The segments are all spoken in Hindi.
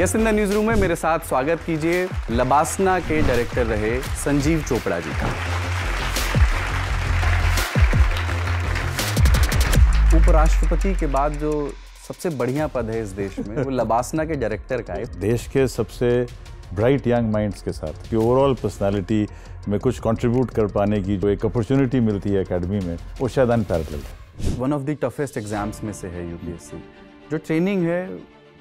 Yes in the news room में मेरे साथ स्वागत कीजिए लबासना के डायरेक्टर रहे संजीव चोपड़ा जी का। उपराष्ट्रपति के बाद जो सबसे बढ़िया पद है इस देश में वो लबासना के डायरेक्टर का है। देश के सबसे ब्राइट यंग माइंड्स के साथ कि ओवरऑल पर्सनालिटी में कुछ कंट्रीब्यूट कर पाने की जो एक अपॉर्चुनिटी मिलती है एकेडमी में वो शायद अनपैरेलल्ड है। One of the toughest exams में से है यूपीएससी। जो ट्रेनिंग है,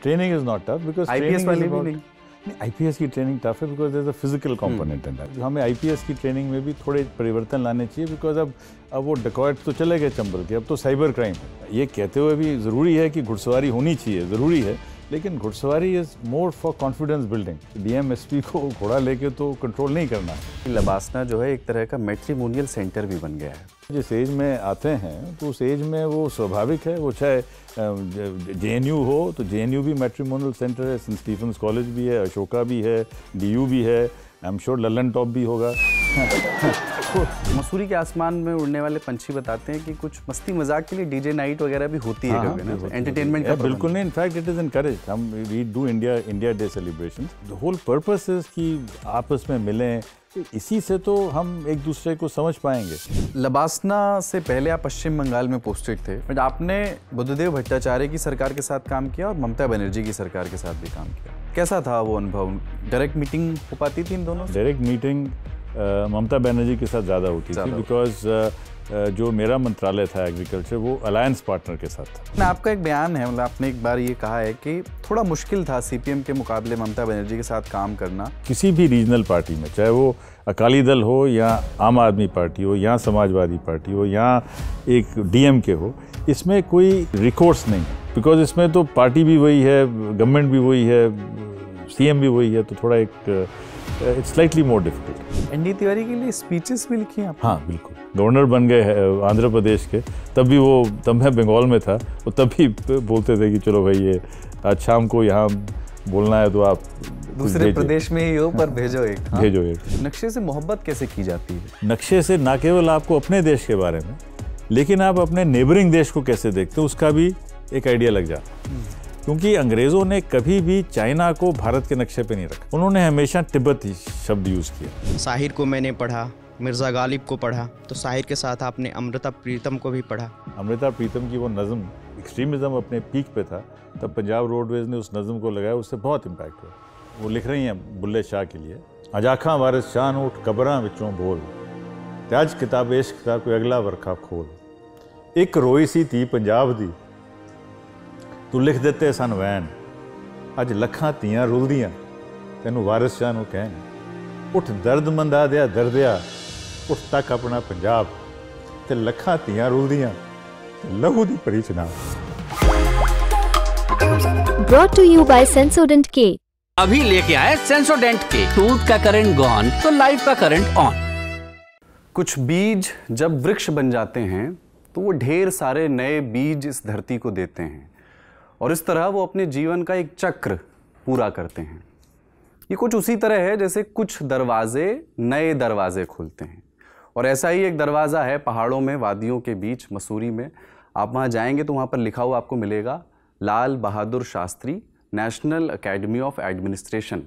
training is not tough because IPS वाली भी नहीं। आईपीएस की ट्रेनिंग टफ है because there is a physical component in that. हमें आईपीएस की ट्रेनिंग में भी थोड़े परिवर्तन लाने चाहिए बिकॉज अब वो डकैत तो चले गए चंबर के, अब तो साइबर क्राइम है। ये कहते हुए भी ज़रूरी है कि घुड़सवारी होनी चाहिए, ज़रूरी है, लेकिन घुड़सवारी is more for confidence building. DMSP को घोड़ा लेके तो कंट्रोल नहीं करना है। लबासना जो है एक तरह का मैट्रिमोनियल सेंटर भी बन गया है। जिस एज में आते हैं तो उस एज में वो स्वाभाविक है, वो चाहे जेएनयू हो तो जेएनयू भी मैट्रिमोनियल सेंटर है, सेंट स्टीफेंस कॉलेज भी है, अशोका भी है, डीयू भी है, I am sure Lallan top भी होगा। मसूरी के आसमान में उड़ने वाले पंछी बताते हैं कि कुछ मस्ती मजाक के लिए डीजे नाइट वगैरह भी होती है। एंटरटेनमेंट का बिल्कुल नहीं, इनफैक्ट इट इज एनकरेज्ड। हम we do India day celebration. The whole purpose is कि आपस में मिलें, इसी से तो हम एक दूसरे को समझ पाएंगे। लबासना से पहले आप पश्चिम बंगाल में पोस्टेड थे, बट आपने बुद्धदेव भट्टाचार्य की सरकार के साथ काम किया और ममता बनर्जी की सरकार के साथ भी काम किया। कैसा था वो अनुभव? डायरेक्ट मीटिंग हो पाती थी इन दोनों? डायरेक्ट मीटिंग ममता बनर्जी के साथ ज़्यादा होती थी बिकॉज जो मेरा मंत्रालय था एग्रीकल्चर वो अलायंस पार्टनर के साथ था। आपका एक बयान है, मतलब आपने एक बार ये कहा है कि थोड़ा मुश्किल था सीपीएम के मुकाबले ममता बनर्जी के साथ काम करना। किसी भी रीजनल पार्टी में, चाहे वो अकाली दल हो या आम आदमी पार्टी हो या समाजवादी पार्टी हो या एक डीएमके हो, इसमें कोई रिकोर्स नहीं है बिकॉज इसमें तो पार्टी भी वही है, गवर्नमेंट भी वही है, सीएम भी वही है, तो थोड़ा एक it's slightly more difficult. ND Tiwari के लिए स्पीचेस भी लिखी हैं? हाँ बिल्कुल। गवर्नर बन गए आंध्र प्रदेश के, तब भी वो, तब मैं बंगाल में था, वो तब भी बोलते थे कि चलो भाई ये आज शाम को यहाँ बोलना है तो आप दूसरे प्रदेश में ही हो पर भेजो एक। हाँ। भेजो एक। नक्शे से मोहब्बत कैसे की जाती है? नक्शे से ना केवल आपको अपने देश के बारे में लेकिन आप अपने नेबरिंग देश को कैसे देखते हो उसका भी एक आइडिया लग जाता है, क्योंकि अंग्रेज़ों ने कभी भी चाइना को भारत के नक्शे पे नहीं रखा, उन्होंने हमेशा तिब्बत शब्द यूज़ किया। साहिर को मैंने पढ़ा, मिर्ज़ा गालिब को पढ़ा, तो साहिर के साथ आपने अमृता प्रीतम को भी पढ़ा। अमृता प्रीतम की वो नज़म, एक्सट्रीमिज़म अपने पीक पे था, तब पंजाब रोडवेज़ ने उस नज़म को लगाया, उससे बहुत इम्पैक्ट हुआ। वो लिख रही हैं बुल्ले शाह के लिए, अजाखा वारिस शान उठ कबरां विचों बोल, त्याज किताब इश्क दा कोई अगला वरखा खोल, एक रोई सी धी पंजाब दी तू लिख देते सन वैन, अज लखां तियां रुलदियां तेनू वारिस शाह नू कहन, उठ दर्द मंदा दिया दर्दिया उठ तक अपना पंजाब, ते लखां तियां रुलदियां लहू दी परी Chenab. Brought to you by सेंसोडेंट के। अभी लेके आए सेंसोडेंट के, टूथ का करंट गॉन तो लाइफ का करंट ऑन। कुछ बीज जब वृक्ष बन जाते हैं तो वो ढेर सारे नए बीज इस धरती को देते हैं और इस तरह वो अपने जीवन का एक चक्र पूरा करते हैं। ये कुछ उसी तरह है जैसे कुछ दरवाजे, नए दरवाजे खुलते हैं, और ऐसा ही एक दरवाज़ा है पहाड़ों में, वादियों के बीच, मसूरी में। आप वहाँ जाएंगे तो वहाँ पर लिखा हुआ आपको मिलेगा Lal Bahadur Shastri national academy of administration.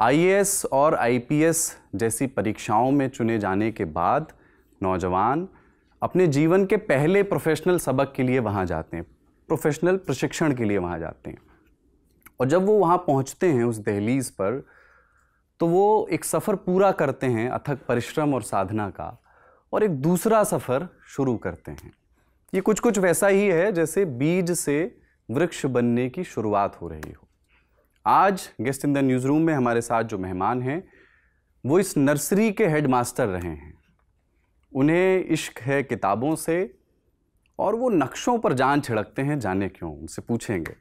IAS और आईपीएस जैसी परीक्षाओं में चुने जाने के बाद नौजवान अपने जीवन के पहले प्रोफेशनल सबक के लिए वहाँ जाते हैं, प्रोफेशनल प्रशिक्षण के लिए वहाँ जाते हैं, और जब वो वहाँ पहुँचते हैं उस दहलीज पर तो वो एक सफ़र पूरा करते हैं अथक परिश्रम और साधना का, और एक दूसरा सफ़र शुरू करते हैं। ये कुछ कुछ वैसा ही है जैसे बीज से वृक्ष बनने की शुरुआत हो रही हो। आज guest in the news room में हमारे साथ जो मेहमान हैं वो इस नर्सरी के हेड मास्टर रहे हैं। उन्हें इश्क है किताबों से और वो नक्शों पर जान छिड़कते हैं, जाने क्यों, उनसे पूछेंगे।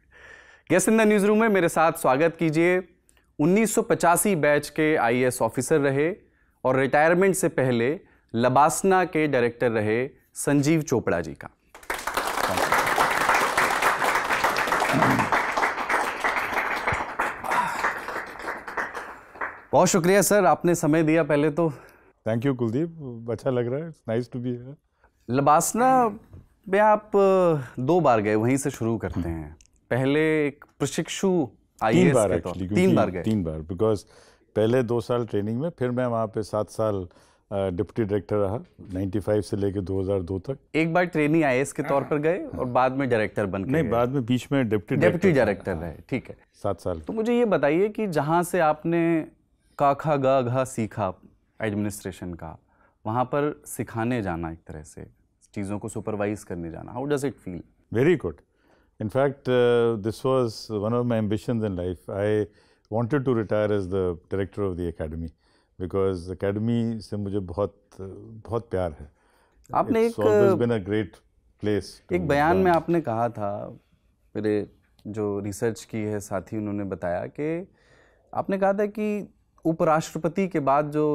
Guest in the news room में मेरे साथ स्वागत कीजिए 1985 बैच के आईएएस ऑफिसर रहे और रिटायरमेंट से पहले लबासना के डायरेक्टर रहे संजीव चोपड़ा जी का। बहुत शुक्रिया सर, आपने समय दिया। पहले तो थैंक यू कुलदीप, अच्छा लग रहा है, nice to be here. LBSNAA में आप दो बार गए, वहीं से शुरू करते हैं। पहले एक प्रशिक्षु आईएएस के तौर पर तीन बार गए, बिकॉज पहले 2 साल ट्रेनिंग में, फिर मैं वहाँ पे 7 साल डिप्टी डायरेक्टर रहा 95 से लेकर 2002 तक। एक बार ट्रेनिंग आईएएस के तौर पर गए और बाद में डायरेक्टर बन गए। नहीं, बाद में बीच में डिप्टी डायरेक्टर रहे, ठीक है, 7 साल। तो मुझे ये बताइए कि जहाँ से आपने का खा गा घा सीखा एडमिनिस्ट्रेशन का, वहाँ पर सिखाने जाना, एक तरह से चीज़ों को सुपरवाइज करने जाना, how does it feel? Very good. In fact, this was one of my ambitions in life. I wanted to retire as the director of the academy because academy से मुझे बहुत प्यार है। आपने It's always been a great place. एक बयान में आपने कहा था, मेरे जो रिसर्च की है साथी उन्होंने बताया कि आपने कहा था कि उपराष्ट्रपति के बाद जो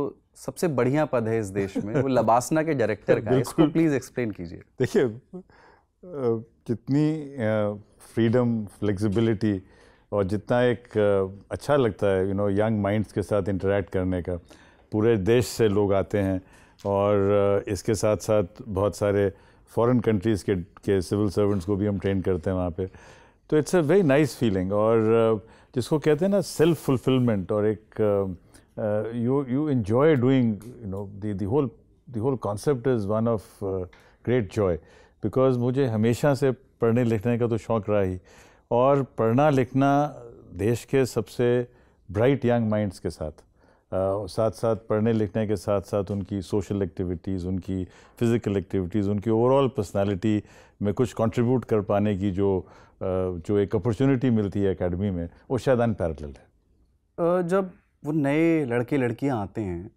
सबसे बढ़िया पद है इस देश में वो लबासना के डायरेक्टर का है। इसको प्लीज़ एक्सप्लेन कीजिए। देखिए, जितनी फ्रीडम, फ्लेक्सिबिलिटी और जितना एक अच्छा लगता है, यू नो, यंग माइंड्स के साथ इंटरेक्ट करने का। पूरे देश से लोग आते हैं और इसके साथ साथ बहुत सारे फॉरेन कंट्रीज़ के सिविल सर्वेंट्स को भी हम ट्रेन करते हैं वहाँ पे। तो it's a very nice feeling, और जिसको कहते हैं ना सेल्फ फुलफिलमेंट, और एक you enjoy doing, you know, the whole concept is one of great joy. Because मुझे हमेशा से पढ़ने लिखने का तो शौक़ रहा ही, और पढ़ना लिखना देश के सबसे ब्राइट यंग माइंड्स के साथ पढ़ने लिखने के साथ साथ उनकी सोशल एक्टिविटीज़, उनकी फ़िज़िकल एक्टिविटीज़, उनकी ओवरऑल पर्सनालिटी में कुछ कंट्रीब्यूट कर पाने की जो एक अपॉर्चुनिटी मिलती है एकेडमी में, वो शायद अनपैरेलल्ड है। जब वो नए लड़के लड़कियाँ आते हैं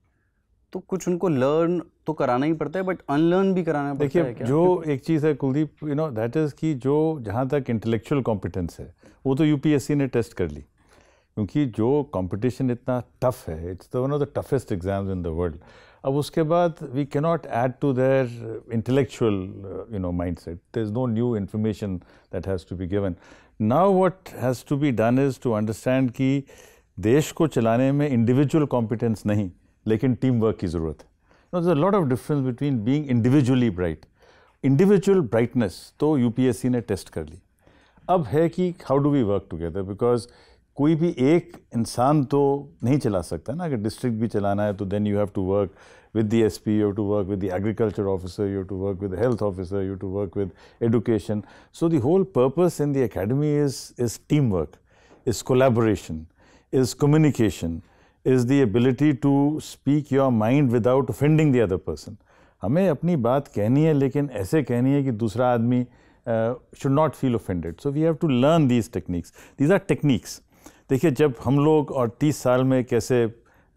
तो कुछ उनको लर्न तो कराना ही पड़ता है, बट अनलर्न भी कराना पड़ता है। देखिए, जो एक चीज़ है Kuldeep, you know, that is कि जो जहाँ तक इंटेलेक्चुअल कॉम्पिटेंस है वो तो यूपीएससी ने टेस्ट कर ली, क्योंकि जो कंपटीशन इतना टफ है, it's one of the toughest exams in the world. अब उसके बाद we can not add to their intellectual, you know, mind set. There is no new information that has to be given. Now what has to be done is to understand कि देश को चलाने में इंडिविजुअल कॉम्पिटेंस नहीं, लेकिन टीम वर्क की ज़रूरत है। There's a lot of difference between being individually bright. Individual brightness तो UPSC ने टेस्ट कर ली। अब है कि how do we work together, because कोई भी एक इंसान तो नहीं चला सकता ना। अगर डिस्ट्रिक्ट भी चलाना है तो then you have to work with the SP, you have to work with the agriculture officer, you have to work with the health officer, you have to work with education. So the whole purpose in the academy is teamwork, is collaboration, is communication, is the ability to speak your mind without offending the other person. हमें अपनी बात कहनी है, लेकिन ऐसे कहनी है कि दूसरा आदमी should not feel offended. So we have to learn these techniques. These are techniques. देखिए, जब हम लोग और 30 साल में कैसे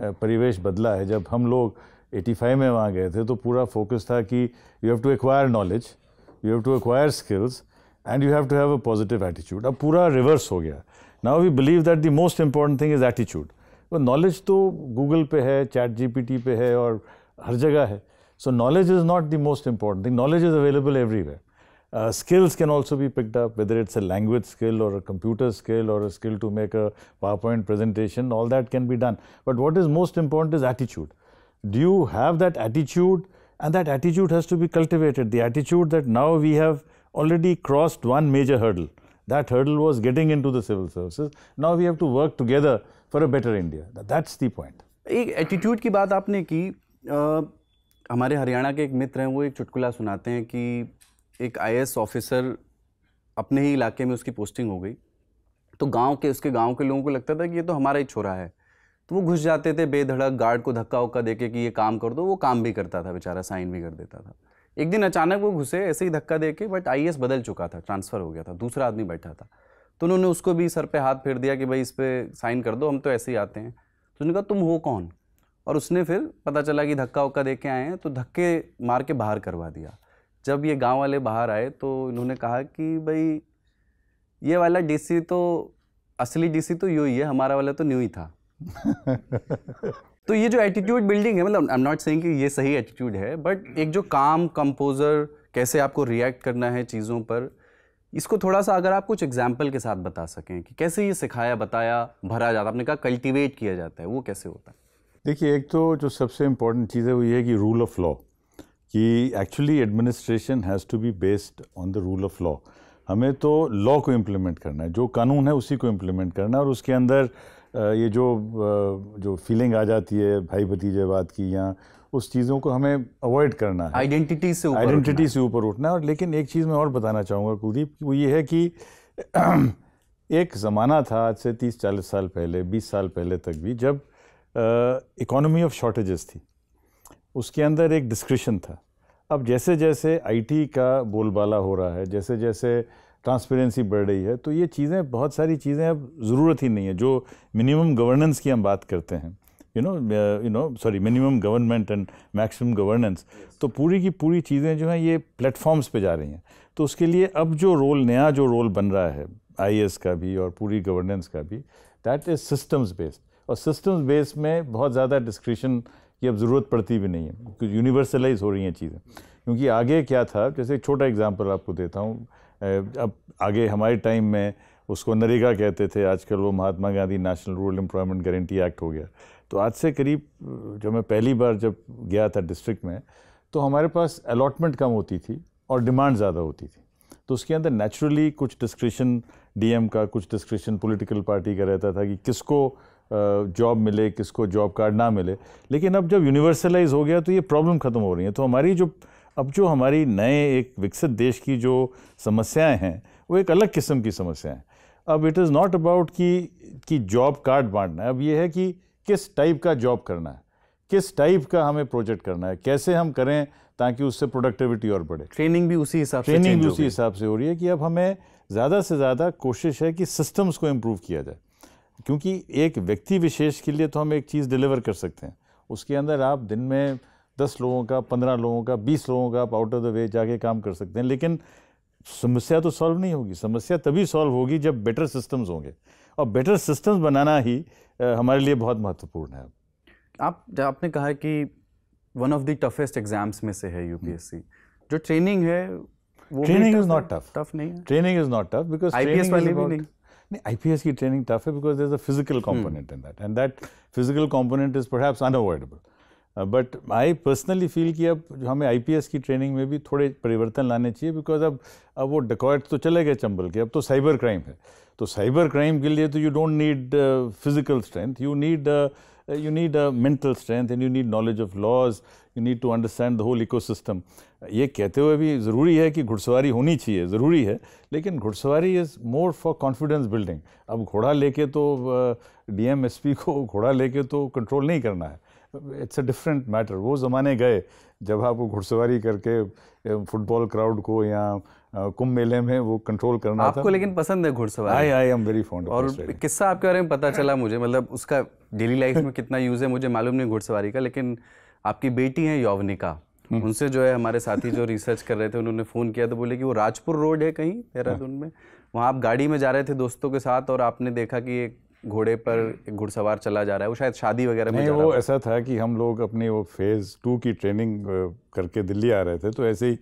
परिवेश बदला है। जब हम लोग 85 में वहाँ गए थे तो पूरा फोकस था कि you have to acquire knowledge, you have to acquire skills and you have to have a positive attitude. अब पूरा रिवर्स हो गया। Now we believe that the most important thing is attitude. वो नॉलेज तो गूगल पे है, चैट जीपीटी पे है और हर जगह है। So knowledge is not the most important thing, knowledge is available everywhere. Skills can also be picked up, whether it's a language skill और अ कंप्यूटर स्किल और a skill to make a PowerPoint presentation, all that can be done. But what is most important is attitude. Do you have that attitude, and that attitude has to be cultivated. The attitude that now we have already crossed one major hurdle, that hurdle was getting in to the civil services. Now we have to work together for a better India, that's the point. एक एटीट्यूड की बात आपने की। हमारे हरियाणा के एक मित्र हैं, वो एक चुटकुला सुनाते हैं कि एक आईएएस ऑफिसर अपने ही इलाके में उसकी पोस्टिंग हो गई तो उसके गांव के लोगों को लगता था कि ये तो हमारा ही छोरा है, तो वो घुस जाते थे बेधड़क, गार्ड को धक्का उक्का देके कि ये काम कर दो। वो काम भी करता था बेचारा, साइन भी कर देता था। एक दिन अचानक वो घुसे ऐसे ही धक्का दे के, बट आईएएस बदल चुका था, ट्रांसफ़र हो गया था, दूसरा आदमी बैठा था। तो उन्होंने उसको भी सर पे हाथ फेर दिया कि भाई इस पर साइन कर दो, हम तो ऐसे ही आते हैं। तो उन्होंने कहा तुम हो कौन, और उसने फिर पता चला कि धक्का उक्का दे के आए हैं, तो धक्के मार के बाहर करवा दिया। जब ये गांव वाले बाहर आए तो इन्होंने कहा कि भाई ये वाला डीसी तो असली डीसी तो यू ही है, हमारा वाला तो न्यू ही था। तो ये जो एटीट्यूड बिल्डिंग है, मतलब आई एम नॉट सेइंग कि ये सही एटीट्यूड है, बट एक जो काम कंपोजर, कैसे आपको रिएक्ट करना है चीज़ों पर, इसको थोड़ा सा अगर आप कुछ एग्जाम्पल के साथ बता सकें कि कैसे ये सिखाया बताया भरा जाता है। आपने कहा कल्टीवेट किया जाता है, वो कैसे होता है? देखिए, एक तो जो सबसे इम्पॉर्टेंट चीज़ है वो ये है कि रूल ऑफ लॉ, कि actually administration has to be based on the rule of law. हमें तो लॉ को इम्प्लीमेंट करना है, जो कानून है उसी को इम्प्लीमेंट करना है। और उसके अंदर ये जो फीलिंग आ जाती है भाई भतीजेवाद की, या उस चीज़ों को हमें अवॉइड करना है, आइडेंटिटी से ऊपर उठना है। और लेकिन एक चीज़ मैं और बताना चाहूँगा कुलदीप, वो ये है कि एक ज़माना था आज से 30-40 साल पहले, 20 साल पहले तक भी, जब इकोनॉमी ऑफ शॉर्टेजेस थी, उसके अंदर एक डिस्क्रिशन था। अब जैसे जैसे आईटी का बोलबाला हो रहा है, जैसे जैसे ट्रांसपेरेंसी बढ़ रही है, तो ये चीज़ें, बहुत सारी चीज़ें अब ज़रूरत ही नहीं है। जो मिनिमम गवर्नेंस की हम बात करते हैं, minimum government and maximum governance, तो पूरी की पूरी चीज़ें जो हैं ये प्लेटफॉर्म्स पे जा रही हैं। तो उसके लिए अब जो रोल, नया जो रोल बन रहा है आईएएस का भी और पूरी गवर्नेंस का भी, दैट इज़ सिस्टम्स बेस्ड। और सिस्टम्स बेस्ड में बहुत ज़्यादा डिस्क्रिशन की अब ज़रूरत पड़ती भी नहीं है, क्योंकि यूनिवर्सलाइज हो रही हैं चीज़ें। क्योंकि आगे क्या था, जैसे एक छोटा एग्जाम्पल आपको देता हूँ, अब आगे हमारे टाइम में उसको नरेगा कहते थे, आजकल वो Mahatma Gandhi national rural employment guarantee act हो गया। तो आज से करीब, जब मैं पहली बार जब गया था डिस्ट्रिक्ट में, तो हमारे पास अलॉटमेंट कम होती थी और डिमांड ज़्यादा होती थी। तो उसके अंदर नेचुरली कुछ डिस्क्रिशन डीएम का, कुछ डिस्क्रिशन पॉलिटिकल पार्टी का रहता था कि किसको जॉब मिले, किसको जॉब कार्ड ना मिले। लेकिन अब जब यूनिवर्सलाइज हो गया तो ये प्रॉब्लम ख़त्म हो रही है। तो अब जो हमारी नए एक विकसित देश की जो समस्याएं हैं, वो एक अलग किस्म की समस्याएं हैं। अब इट इज़ नॉट अबाउट कि जॉब कार्ड बांटना है, अब ये है कि किस टाइप का जॉब करना है, किस टाइप का हमें प्रोजेक्ट करना है, कैसे हम करें ताकि उससे प्रोडक्टिविटी और बढ़े। ट्रेनिंग भी उसी हिसाब से हो रही है कि अब हमें ज़्यादा से ज़्यादा कोशिश है कि सिस्टम्स को इम्प्रूव किया जाए। क्योंकि एक व्यक्ति विशेष के लिए तो हम एक चीज़ डिलीवर कर सकते हैं, उसके अंदर आप दिन में 10 लोगों का, 15 लोगों का, 20 लोगों का आप आउट ऑफ द वे जाके काम कर सकते हैं, लेकिन समस्या तो सॉल्व नहीं होगी। समस्या तभी सॉल्व होगी जब बेटर सिस्टम्स होंगे, और बेटर सिस्टम्स बनाना ही हमारे लिए बहुत महत्वपूर्ण है। आपने कहा कि one of the toughest exams में से है यूपीएससी, जो ट्रेनिंग है वो training is not tough because IPS वाली भी नहीं, आईपीएस की ट्रेनिंग टफ है because there is a physical component in that, and that physical component is perhaps unavoidable. But I personally feel कि अब हमें आईपीएस की ट्रेनिंग में भी थोड़े परिवर्तन लाने चाहिए, बिकॉज अब वो डकैत तो चले गए चंबल के, अब तो साइबर क्राइम है। तो साइबर क्राइम के लिए तो you don't need physical strength, you need mental strength and you need knowledge of laws, you need to understand the whole ecosystem. ये कहते हुए भी ज़रूरी है कि घुड़सवारी होनी चाहिए, ज़रूरी है, लेकिन घुड़सवारी is more for confidence building. अब घोड़ा लेके तो डीएमएसपी को घोड़ा लेके तो कंट्रोल नहीं करना है, इट्स अ डिफरेंट मैटर। वो ज़माने गए जब आपको घुड़सवारी करके फुटबॉल क्राउड को या कुंभ मेले में वो कंट्रोल करना आपको था। आपको लेकिन पसंद है घुड़सवारी? I am very fond. और किस्सा आपके बारे में पता चला मुझे, मतलब उसका डेली लाइफ में कितना यूज़ है मुझे मालूम नहीं घुड़सवारी का, लेकिन आपकी बेटी हैं यौवनिका, उनसे जो है हमारे साथी जो रिसर्च कर रहे थे उन्होंने फ़ोन किया तो बोले कि वो राजपुर रोड है कहीं देहरादून में, वहाँ आप गाड़ी में जा रहे थे दोस्तों के साथ और आपने देखा कि एक घोड़े पर घुड़सवार चला जा रहा है, वो शायद शादी वगैरह में। वो ऐसा था कि हम लोग अपनी वो फेज़ 2 की ट्रेनिंग करके दिल्ली आ रहे थे, तो ऐसे ही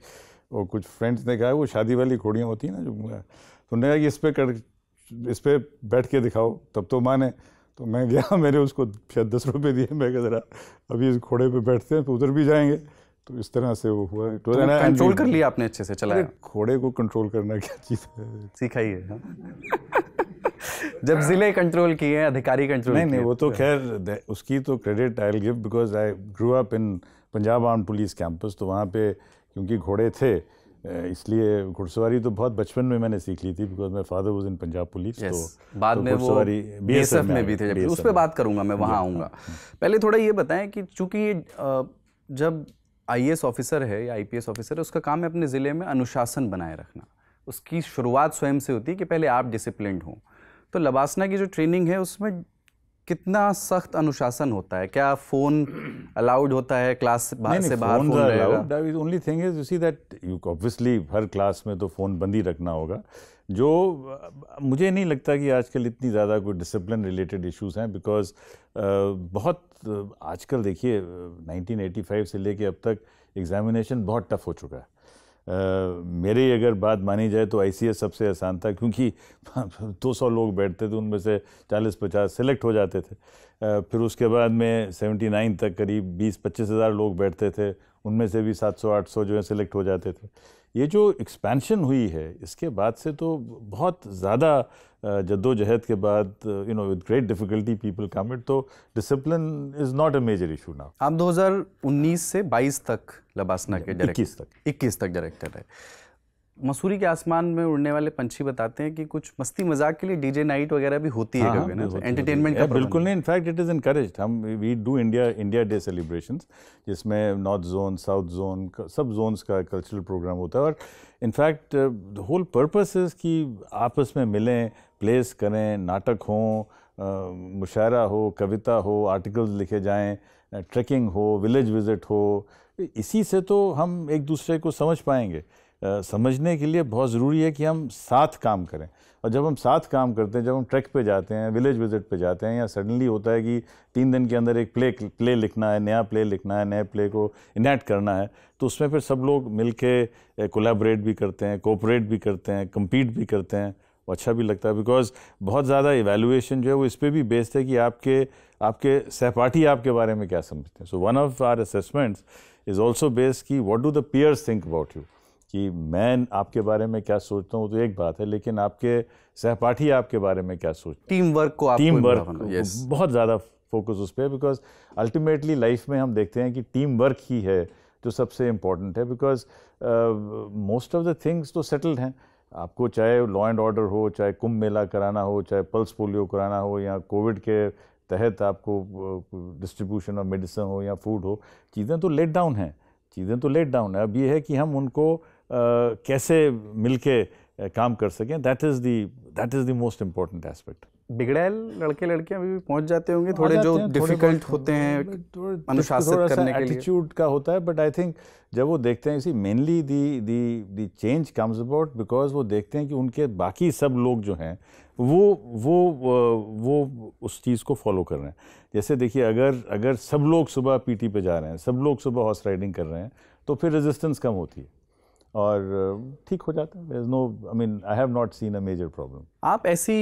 वो कुछ फ्रेंड्स ने कहा वो शादी वाली घोड़ियाँ होती हैं ना जो, तो उन्होंने कहा कि इस पर बैठ के दिखाओ तब तो माने। तो मैं गया, मैंने उसको शायद 10 रुपये दिए, मैं कहा ज़रा अभी इस घोड़े पर बैठते हैं तो उधर भी जाएँगे। तो इस तरह से वो हुआ। तो कंट्रोल कर लिया आपने, अच्छे से चलाया? घोड़े को कंट्रोल करना क्या चीज़ है, सीखा ही है। जब जिले कंट्रोल किए, अधिकारी कंट्रोल नहीं, वो तो खैर उसकी तो credit I will give because I grew up in Punjab arm police campus. तो वहाँ पे क्योंकि घोड़े थे, इसलिए घुड़सवारी तो बहुत बचपन में मैंने सीख ली थी because my father was in Punjab police. तो बाद में वो बीएसएफ में भी थे, उस पर बात करूँगा मैं, वहाँ आऊँगा। पहले थोड़ा ये बताएं कि चूँकि जब आईएएस ऑफिसर है या आईपीएस ऑफिसर है, उसका काम है अपने ज़िले में अनुशासन बनाए रखना। उसकी शुरुआत स्वयं से होती है कि पहले आप डिसिप्लिन्ड हों। तो लबासना की जो ट्रेनिंग है उसमें कितना सख्त अनुशासन होता है? क्या फ़ोन अलाउड होता है क्लास से बाहर? Phone allowed, only thing is you see that you obviously हर क्लास में तो फ़ोन बंद ही रखना होगा। जो मुझे नहीं लगता कि आजकल इतनी ज़्यादा कोई डिसिप्लिन रिलेटेड इश्यूज़ हैं, बिकॉज बहुत आजकल देखिए 1985 से लेके अब तक एग्जामिनेशन बहुत टफ हो चुका है। मेरी अगर बात मानी जाए तो आईसीएस सबसे आसान था, क्योंकि 200 लोग बैठते थे, उनमें से 40-50 सिलेक्ट हो जाते थे। फिर उसके बाद में 79 तक करीब 20-25 हज़ार लोग बैठते थे, उनमें से भी 700-800 जो है सिलेक्ट हो जाते थे। ये जो एक्सपेंशन हुई है इसके बाद से तो बहुत ज़्यादा जद्दोजहद के बाद you know with great difficulty people come it, तो discipline is not a major issue now. आप 2019 से 22 तक लबासना के डायरेक्टर 21 तक डायरेक्टर है। मसूरी के आसमान में उड़ने वाले पंछी बताते हैं कि कुछ मस्ती मजाक के लिए डीजे नाइट वगैरह भी होती है कभी ना, एंटरटेनमेंट का बिल्कुल नहीं। In fact it is encouraged. हम we do India day celebrations जिसमें नॉर्थ जोन, साउथ जोन, सब जोन्स का कल्चरल प्रोग्राम होता है। और in fact the whole purpose is कि आपस में मिलें, प्लेस करें, नाटक हों, मुशायरा हो, कविता हो, आर्टिकल्स लिखे जाएँ, ट्रैकिंग हो, विलेज विज़िट हो। इसी से तो हम एक दूसरे को समझ पाएंगे। समझने के लिए बहुत ज़रूरी है कि हम साथ काम करें। और जब हम साथ काम करते हैं, जब हम ट्रैक पे जाते हैं, विलेज विज़िट पे जाते हैं, या सडनली होता है कि 3 दिन के अंदर एक प्ले लिखना है, नया प्ले लिखना है, नए प्ले को इनैक्ट करना है, तो उसमें फिर सब लोग मिलके कोलैबोरेट भी करते हैं, कोऑपरेट भी करते हैं, कम्पीट भी करते हैं। अच्छा भी लगता है बिकॉज बहुत ज़्यादा इवैल्यूएशन जो है वो इस पर भी बेस्ड है कि आपके सहपाठी आपके बारे में क्या समझते हैं। So one of our assessments is also based कि what do the peers think about you, कि मैं आपके बारे में क्या सोचता हूँ तो एक बात है, लेकिन आपके सहपाठी आपके बारे में क्या सोचते हैं। टीम वर्क बहुत ज़्यादा फोकस उस पर, बिकॉज अल्टीमेटली लाइफ में हम देखते हैं कि टीम वर्क ही है जो सबसे इम्पॉर्टेंट है। Because most of the things तो सेटल्ड हैं। आपको चाहे लॉ एंड ऑर्डर हो, चाहे कुंभ मेला कराना हो, चाहे पल्स पोलियो कराना हो, या कोविड के तहत आपको डिस्ट्रीब्यूशन ऑफ मेडिसिन हो या फूड हो, चीज़ें तो लेट डाउन है। अब ये है कि हम उनको कैसे मिलके काम कर सकें। That is the most important aspect. बिगड़ैल लड़के लड़कियां अभी भी पहुंच जाते होंगे, थोड़े जो डिफिकल्ट होते हैं अनुशासित करने के लिए एटीट्यूड का होता है। बट आई थिंक जब वो देखते हैं, इसी mainly the change comes about because वो देखते हैं कि उनके बाकी सब लोग जो हैं वो उस चीज़ को फॉलो कर रहे हैं। जैसे देखिए, अगर सब लोग सुबह पीटी पे जा रहे हैं, सब लोग सुबह हॉर्स राइडिंग कर रहे हैं, तो फिर रेजिस्टेंस कम होती है और ठीक हो जाता है। There is no, I mean I have not seen a major problem. आप ऐसी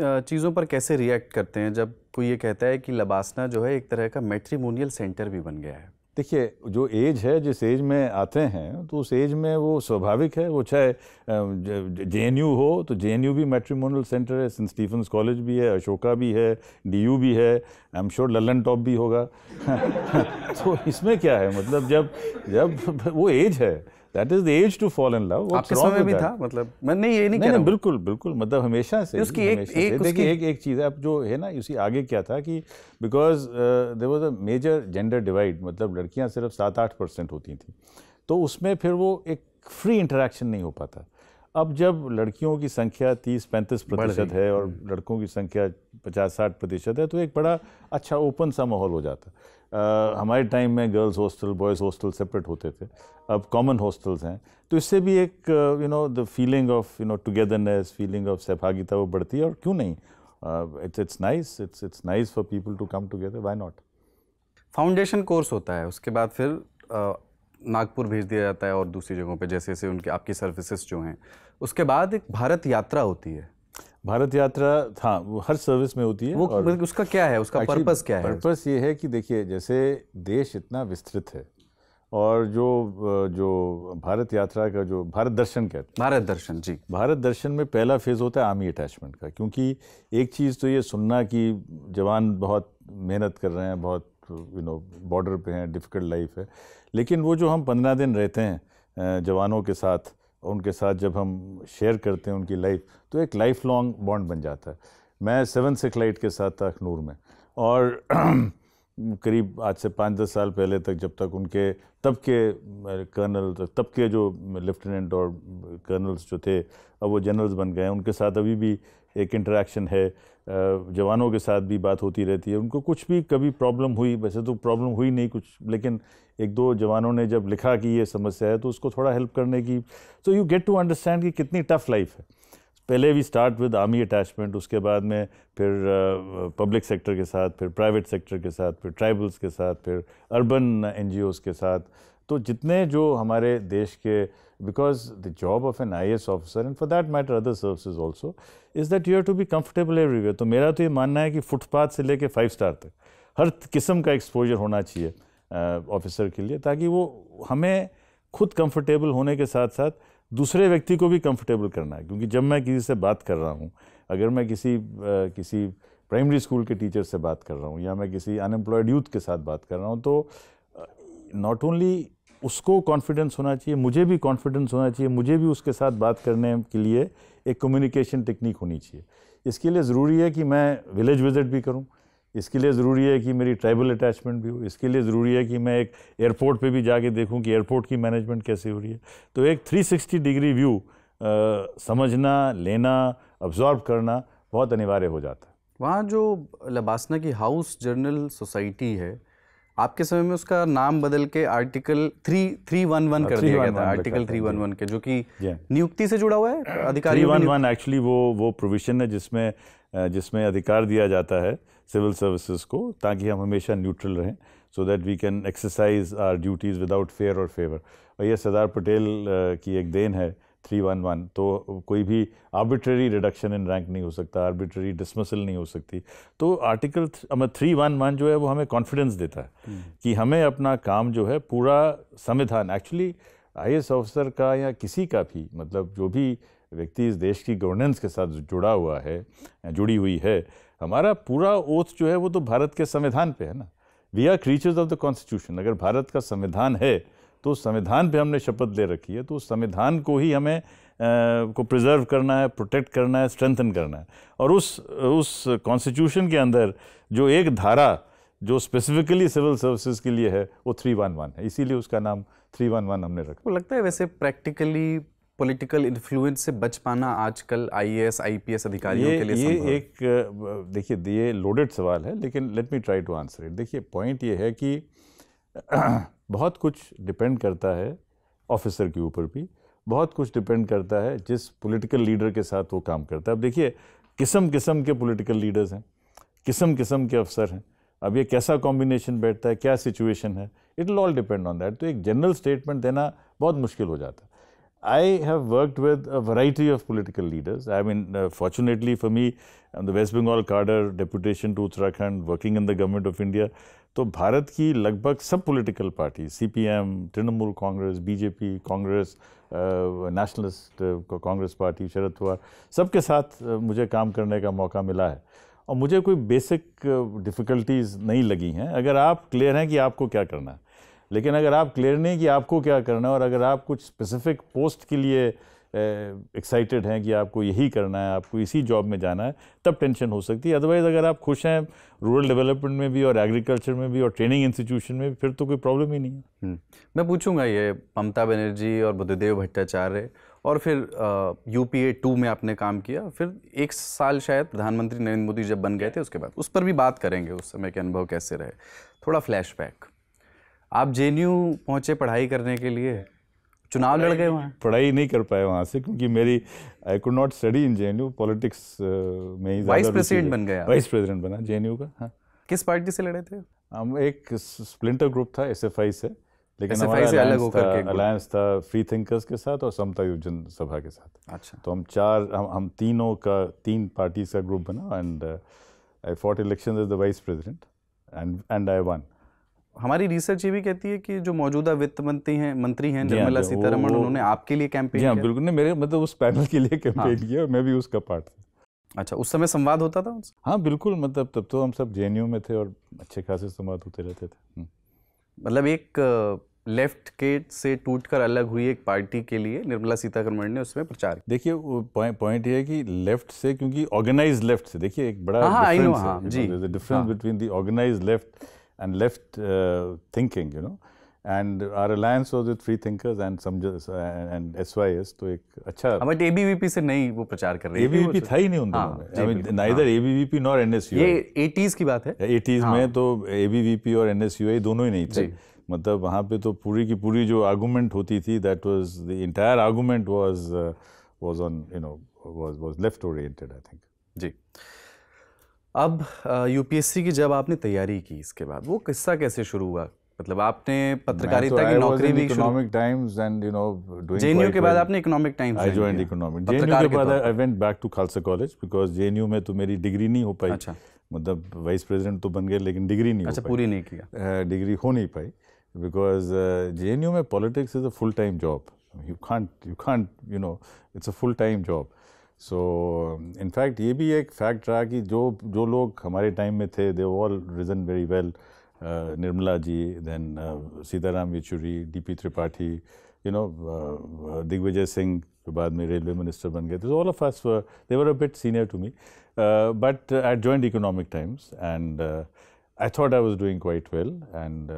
चीज़ों पर कैसे रिएक्ट करते हैं जब कोई ये कहता है कि लबासना जो है एक तरह का मैट्रिमोनियल सेंटर भी बन गया है? देखिए, जो एज है, जिस एज में आते हैं, तो उस एज में वो स्वाभाविक है। वो चाहे जेएनयू हो तो जेएनयू भी मैट्रिमोनियल सेंटर है, सेंट स्टीफन्स कॉलेज भी है, अशोका भी है, डीयू भी है, I am sure Lallantop भी होगा। तो इसमें क्या है, मतलब जब वो एज है, that is the age to fall in love. आपके समय में था, मतलब मैं नहीं, बिल्कुल मतलब हमेशा से उसकी एक चीज़ है। अब जो है ना, इसी आगे क्या था कि because there was a major gender divide, मतलब लड़कियां सिर्फ 7-8% होती थी, तो उसमें फिर वो एक फ्री इंटरेक्शन नहीं हो पाता। अब जब लड़कियों की संख्या 30-35% है और लड़कों की संख्या 50-60% है, तो एक बड़ा अच्छा ओपन सा माहौल हो जाता। हमारे टाइम में girls hostel, boys hostel separate होते थे, अब कॉमन हॉस्टल्स हैं, तो इससे भी एक you know the feeling of you know togetherness, feeling of सहभागिता वो बढ़ती है। और क्यों नहीं, it's nice for people to come together, why not. Foundation course होता है, उसके बाद फिर नागपुर भेज दिया जाता है और दूसरी जगहों पे जैसे जैसे उनके आपकी सर्विसेज जो हैं। उसके बाद एक भारत यात्रा होती है। भारत यात्रा था, वो हर सर्विस में होती है। वो और उसका क्या है, उसका पर्पस क्या है? पर्पस ये है कि देखिए, जैसे देश इतना विस्तृत है और जो भारत यात्रा का जो भारत दर्शन कहते हैं, भारत दर्शन में पहला फेज़ होता है आर्मी अटैचमेंट का। क्योंकि एक चीज़ तो ये सुनना कि जवान बहुत मेहनत कर रहे हैं, बहुत यू नो बॉर्डर पे हैं, डिफ़िकल्ट लाइफ है, लेकिन वो जो हम 15 दिन रहते हैं जवानों के साथ, उनके साथ जब हम शेयर करते हैं उनकी लाइफ, तो एक लाइफ लॉन्ग बॉन्ड बन जाता है। मैं 7 सिखलाइट के साथ था अखनूर में, और करीब आज से 5-10 साल पहले तक, जब तक उनके तब के जो लेफ्टिनेंट और कर्नल्स जो थे, अब वो जनरल्स बन गए, उनके साथ अभी भी एक इंटरेक्शन है। जवानों के साथ भी बात होती रहती है। उनको कुछ भी कभी प्रॉब्लम हुई, वैसे तो प्रॉब्लम हुई नहीं कुछ, लेकिन 1-2 जवानों ने जब लिखा कि ये समस्या है, तो उसको थोड़ा हेल्प करने की, so you get to understand कि कितनी टफ लाइफ है। पहले we start with army attachment, उसके बाद में फिर पब्लिक सेक्टर के साथ, फिर प्राइवेट सेक्टर के साथ, फिर ट्राइबल्स के साथ, फिर अर्बन NGOs के साथ। तो जितने जो हमारे देश के, because the job of an IAS officer and for that matter other services also is that you have to be comfortable everywhere। तो मेरा तो ये मानना है कि फुटपाथ से लेके 5 स्टार तक हर किस्म का एक्सपोजर होना चाहिए। ऑफिसर के लिए, ताकि वो हमें खुद कंफर्टेबल होने के साथ साथ दूसरे व्यक्ति को भी कंफर्टेबल करना है। क्योंकि जब मैं किसी से बात कर रहा हूँ, अगर मैं किसी प्राइमरी स्कूल के टीचर से बात कर रहा हूँ या मैं किसी अनएम्प्लॉयड यूथ के साथ बात कर रहा हूँ, तो नॉट ओनली उसको कॉन्फिडेंस होना चाहिए, मुझे भी कॉन्फिडेंस होना चाहिए, मुझे भी उसके साथ बात करने के लिए एक कम्युनिकेशन टेक्निक होनी चाहिए। इसके लिए ज़रूरी है कि मैं विलेज विजिट भी करूँ, इसके लिए ज़रूरी है कि मेरी ट्राइबल अटैचमेंट भी हो, इसके लिए ज़रूरी है कि मैं एक एयरपोर्ट पे भी जाके देखूं कि एयरपोर्ट की मैनेजमेंट कैसे हो रही है। तो एक 360 डिग्री व्यू समझना, लेना, अब्जॉर्ब करना बहुत अनिवार्य हो जाता है। वहाँ जो लबासना की हाउस जर्नल सोसाइटी है, आपके समय में उसका नाम बदल के आर्टिकल 311 कर दिया गया था, आर्टिकल 311 के, जो कि नियुक्ति से जुड़ा हुआ है अधिकारी। 311 एक्चुअली वो प्रोविजन है जिसमें अधिकार दिया जाता है सिविल सर्विसेज को, ताकि हम हमेशा न्यूट्रल रहें, so that we can exercise our duties without fear और फेवर। और ये सरदार पटेल की एक देन है 311। तो कोई भी आर्बिट्रेरी रिडक्शन इन रैंक नहीं हो सकता, आर्बिट्रेरी डिसमिसल नहीं हो सकती। तो आर्टिकल 311 जो है वो हमें कॉन्फिडेंस देता है कि हमें अपना काम जो है पूरा संविधान, एक्चुअली आईएएस ऑफिसर का या किसी का भी, मतलब जो भी व्यक्ति इस देश की गवर्नेंस के साथ जुड़ी हुई है, हमारा पूरा ओथ जो है वो तो भारत के संविधान पे है ना। We are creatures of the constitution. अगर भारत का संविधान है तो संविधान पे हमने शपथ ले रखी है, तो उस संविधान को ही हमें को प्रिजर्व करना है, प्रोटेक्ट करना है, स्ट्रेंथन करना है। और उस कॉन्स्टिट्यूशन के अंदर जो एक धारा जो स्पेसिफिकली सिविल सर्विसेज के लिए है वो 311 है, इसीलिए उसका नाम 311 हमने रखा। तो लगता है वैसे प्रैक्टिकली पॉलिटिकल इन्फ्लुएंस से बच पाना आजकल आईएएस आईपीएस अधिकारियों के लिए संभव है? ये एक, देखिए, ये लोडेड सवाल है, लेकिन let me try to answer it. देखिए, पॉइंट ये है कि बहुत कुछ डिपेंड करता है ऑफिसर के ऊपर भी, बहुत कुछ डिपेंड करता है जिस पॉलिटिकल लीडर के साथ वो काम करता है। अब देखिए, किस्म किस्म के पॉलिटिकल लीडर्स हैं, किस्म किस्म के अफसर हैं। अब ये कैसा कॉम्बिनेशन बैठता है, क्या सिचुएशन है, it will all depend on that. तो एक जनरल स्टेटमेंट देना बहुत मुश्किल हो जाता है। I have worked with a variety of political leaders. I mean, fortunately for me, the West Bengal cadre, deputation to Uttarakhand, working in the government of India. तो भारत की लगभग सब political parties, CPM, Trinamool Congress, BJP, Congress, nationalist Congress party, Sharad Pawar, सबके साथ मुझे काम करने का मौका मिला है और मुझे कोई बेसिक डिफ़िकल्टीज़ नहीं लगी हैं। अगर आप क्लियर हैं कि आपको क्या करना है, लेकिन अगर आप क्लियर नहीं कि आपको क्या करना है और अगर आप कुछ स्पेसिफिक पोस्ट के लिए एक्साइटेड हैं कि आपको यही करना है, आपको इसी जॉब में जाना है, तब टेंशन हो सकती है। अदरवाइज़ अगर आप खुश हैं रूरल डेवलपमेंट में भी और एग्रीकल्चर में भी और ट्रेनिंग इंस्टीट्यूशन में भी, फिर तो कोई प्रॉब्लम ही नहीं है। मैं पूछूंगा ये ममता बनर्जी और बुद्धदेव भट्टाचार्य, और फिर UPA 2 में आपने काम किया, फिर एक साल शायद प्रधानमंत्री नरेंद्र मोदी जब बन गए थे उसके बाद, उस पर भी बात करेंगे, उस समय के अनुभव कैसे रहे। थोड़ा फ्लैशबैक, आप जेएनयू पहुँचे पढ़ाई करने के लिए, चुनाव लड़ गए वहाँ। पढ़ाई नहीं कर पाए वहाँ से क्योंकि मेरी I could not study in JNU, politics में ही। वाइस प्रेसिडेंट बन गया, वाइस प्रेसिडेंट बना जेएनयू का। हाँ, किस पार्टी से लड़े थे? हम एक स्प्लिंटर ग्रुप था SFI से, लेकिन SFI से अलग होकर अलायंस था फ्री थिंकर्स के साथ और समता योजन सभा के साथ। अच्छा, तो हम तीनों का, तीन पार्टीज का ग्रुप बना and I fought election as the vice president and I won. हमारी रिसर्च ये भी कहती है कि जो मौजूदा वित्त मंत्री हैं निर्मला सीतारमण, उन्होंने आपके लिए कैंपेन किया। बिल्कुल नहीं, मेरे मतलब उस पैनल के लिए कैंपेन किया और मैं भी उसका पार्ट था। अच्छा, उस समय संवाद होता था उनसे? हाँ बिल्कुल, मतलब तब तो हम सब जेएनयू में थे और अच्छे खासे संवाद होते रहते थे। मतलब एक लेफ्ट के से टूटकर अलग हुई एक पार्टी के लिए निर्मला सीतारमण ने उसमें प्रचार। देखिए, पॉइंट ये है कि लेफ्ट से, क्योंकि ऑर्गेनाइज्ड लेफ्ट से, देखिए एक बड़ा difference between the organised left and left thinking, you know, and our alliance was with free thinkers and some and SYS. तो एक अच्छा, बट ABVP से नहीं वो प्रचार कर रहे थे। ABVP था ही नहीं उन दोनों में। I mean neither ABVP nor NSU। ये 80s की बात है। 80s में तो ABVP और NSU दोनों ही नहीं थे। मतलब वहाँ पे तो पूरी की पूरी जो आर्गुमेंट होती थी, that was the entire argument was on, you know, was left oriented, I think. जी, अब यूपीएससी की जब आपने तैयारी की, इसके बाद वो किस्सा कैसे शुरू हुआ मतलब आपने पत्रकारिता की नौकरी भी Economic Times and you know JNU के बाद आपने Economic Times I joined Economic JNU के बाद I went back to Khalsa college because JNU में तो मेरी डिग्री नहीं हो पाई। अच्छा। मतलब वाइस प्रेसिडेंट तो बन गए लेकिन डिग्री नहीं हो पाई, पूरी नहीं किया, डिग्री हो नहीं पाई बिकॉज जेएनयू में politics is a full time job, you can't you know it's a full time job. So in fact ये भी एक फैक्ट रहा कि जो लोग हमारे टाइम में थे they all reason very well, Nirmala ji, then Sitaram Yechury, DP Tripathi, you know Digvijay Singh जो बाद में रेलवे मिनिस्टर बन गए थे, all of us they were a bit senior to me but I joined Economic Times and I thought I was doing quite well and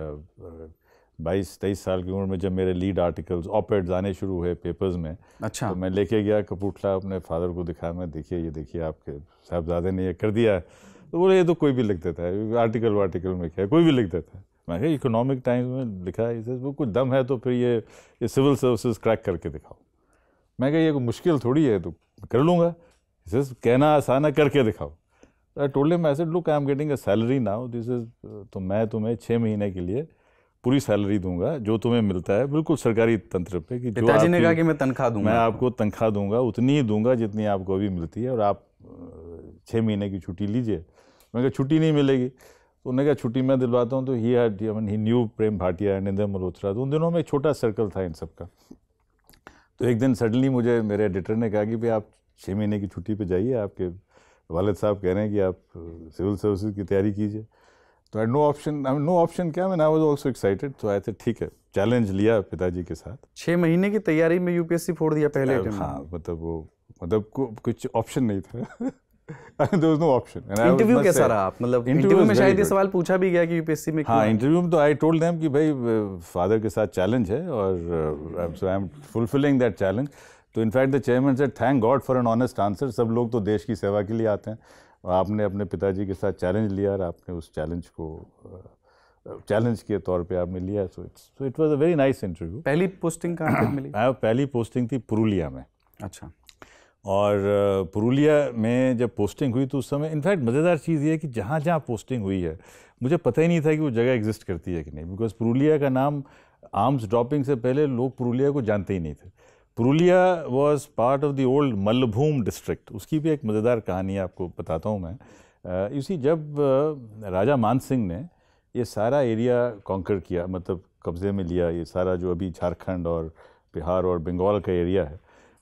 22-23 साल की उम्र में जब मेरे लीड आर्टिकल्स ऑपेड्स आने शुरू हुए पेपर्स में। अच्छा। तो मैं लेके गया कपूरथला, अपने फादर को दिखाया, मैं देखिए ये देखिए आपके साहबजादे ने ये कर दिया। तो बोले ये तो कोई भी लिख देता है, आर्टिकल वार्टिकल में क्या कोई भी लिख देता है। मैं कहा इकोनॉमिक टाइम्स में लिखा है इसे, वो कुछ दम है तो फिर ये सिविल सर्विसेज क्रैक करके दिखाओ। मैं कहा ये कोई मुश्किल थोड़ी है, तो कर लूँगा, इसे कहना आसान है, करके दिखाओ। I told him I said look I am getting a salary now, this is, तो मैं तुम्हें 6 महीने के लिए पूरी सैलरी दूंगा जो तुम्हें मिलता है, बिल्कुल सरकारी तंत्र पे कि पिताजी ने कहा कि मैं तनख्वाह दूंगा, मैं आपको तनख्वाह दूंगा, उतनी ही दूंगा जितनी आपको अभी मिलती है और आप 6 महीने की छुट्टी लीजिए। मैं कहा छुट्टी नहीं मिलेगी, तो उन्होंने कहा छुट्टी मैं दिलवाता हूँ। तो he knew Prem Bhatia and Ninda Malhotra, तो उन दिनों में एक छोटा सर्कल था इन सब का। तो एक दिन सडनली मुझे मेरे एडिटर ने कहा कि भाई आप 6 महीने की छुट्टी पर जाइए, आपके वालिद साहब कह रहे हैं कि आप सिविल सर्विसेज की तैयारी कीजिए। तो नो ऑप्शन क्या, मैं आई वाज आल्सो एक्साइटेड, तो आए थे ठीक है, चैलेंज लिया पिताजी के साथ। 6 महीने की तैयारी में यूपीएससी फोड़ दिया पहले अटेम्प्ट में। हाँ, मतलब वो कुछ ऑप्शन नहीं था। There was no option. Interview कैसा रहा आप, मतलब इंटरव्यू में शायद ये सवाल पूछा भी गया कि यूपीएससी में? हाँ, इंटरव्यू में तो आई टोल्ड देम कि भाई फादर के साथ चैलेंज है और I am fulfilling that challenge. तो in fact the chairman said thank God for an honest answer, सब लोग तो देश की सेवा के लिए आते हैं, आपने अपने पिताजी के साथ चैलेंज लिया और आपने उस चैलेंज को चैलेंज के तौर पे आपने लिया। So it was a very nice interview. पहली पोस्टिंग कहाँ पे मिली? पहली पोस्टिंग थी पुरुलिया में। अच्छा। और पुरुलिया में जब पोस्टिंग हुई तो उस समय इनफैक्ट मज़ेदार चीज़ ये है कि जहाँ जहाँ पोस्टिंग हुई है मुझे पता ही नहीं था कि वो जगह एग्जिस्ट करती है कि नहीं, बिकॉज पुरुलिया का नाम आर्म्स ड्रॉपिंग से पहले लोग पुरुलिया को जानते ही नहीं थे। Purulia was part of the old मलभूम district, उसकी भी एक मज़ेदार कहानी आपको बताता हूँ मैं। इसी जब राजा मानसिंह ने ये सारा एरिया कॉन्कर किया, मतलब कब्ज़े में लिया, ये सारा जो अभी झारखंड और बिहार और बंगाल का एरिया है,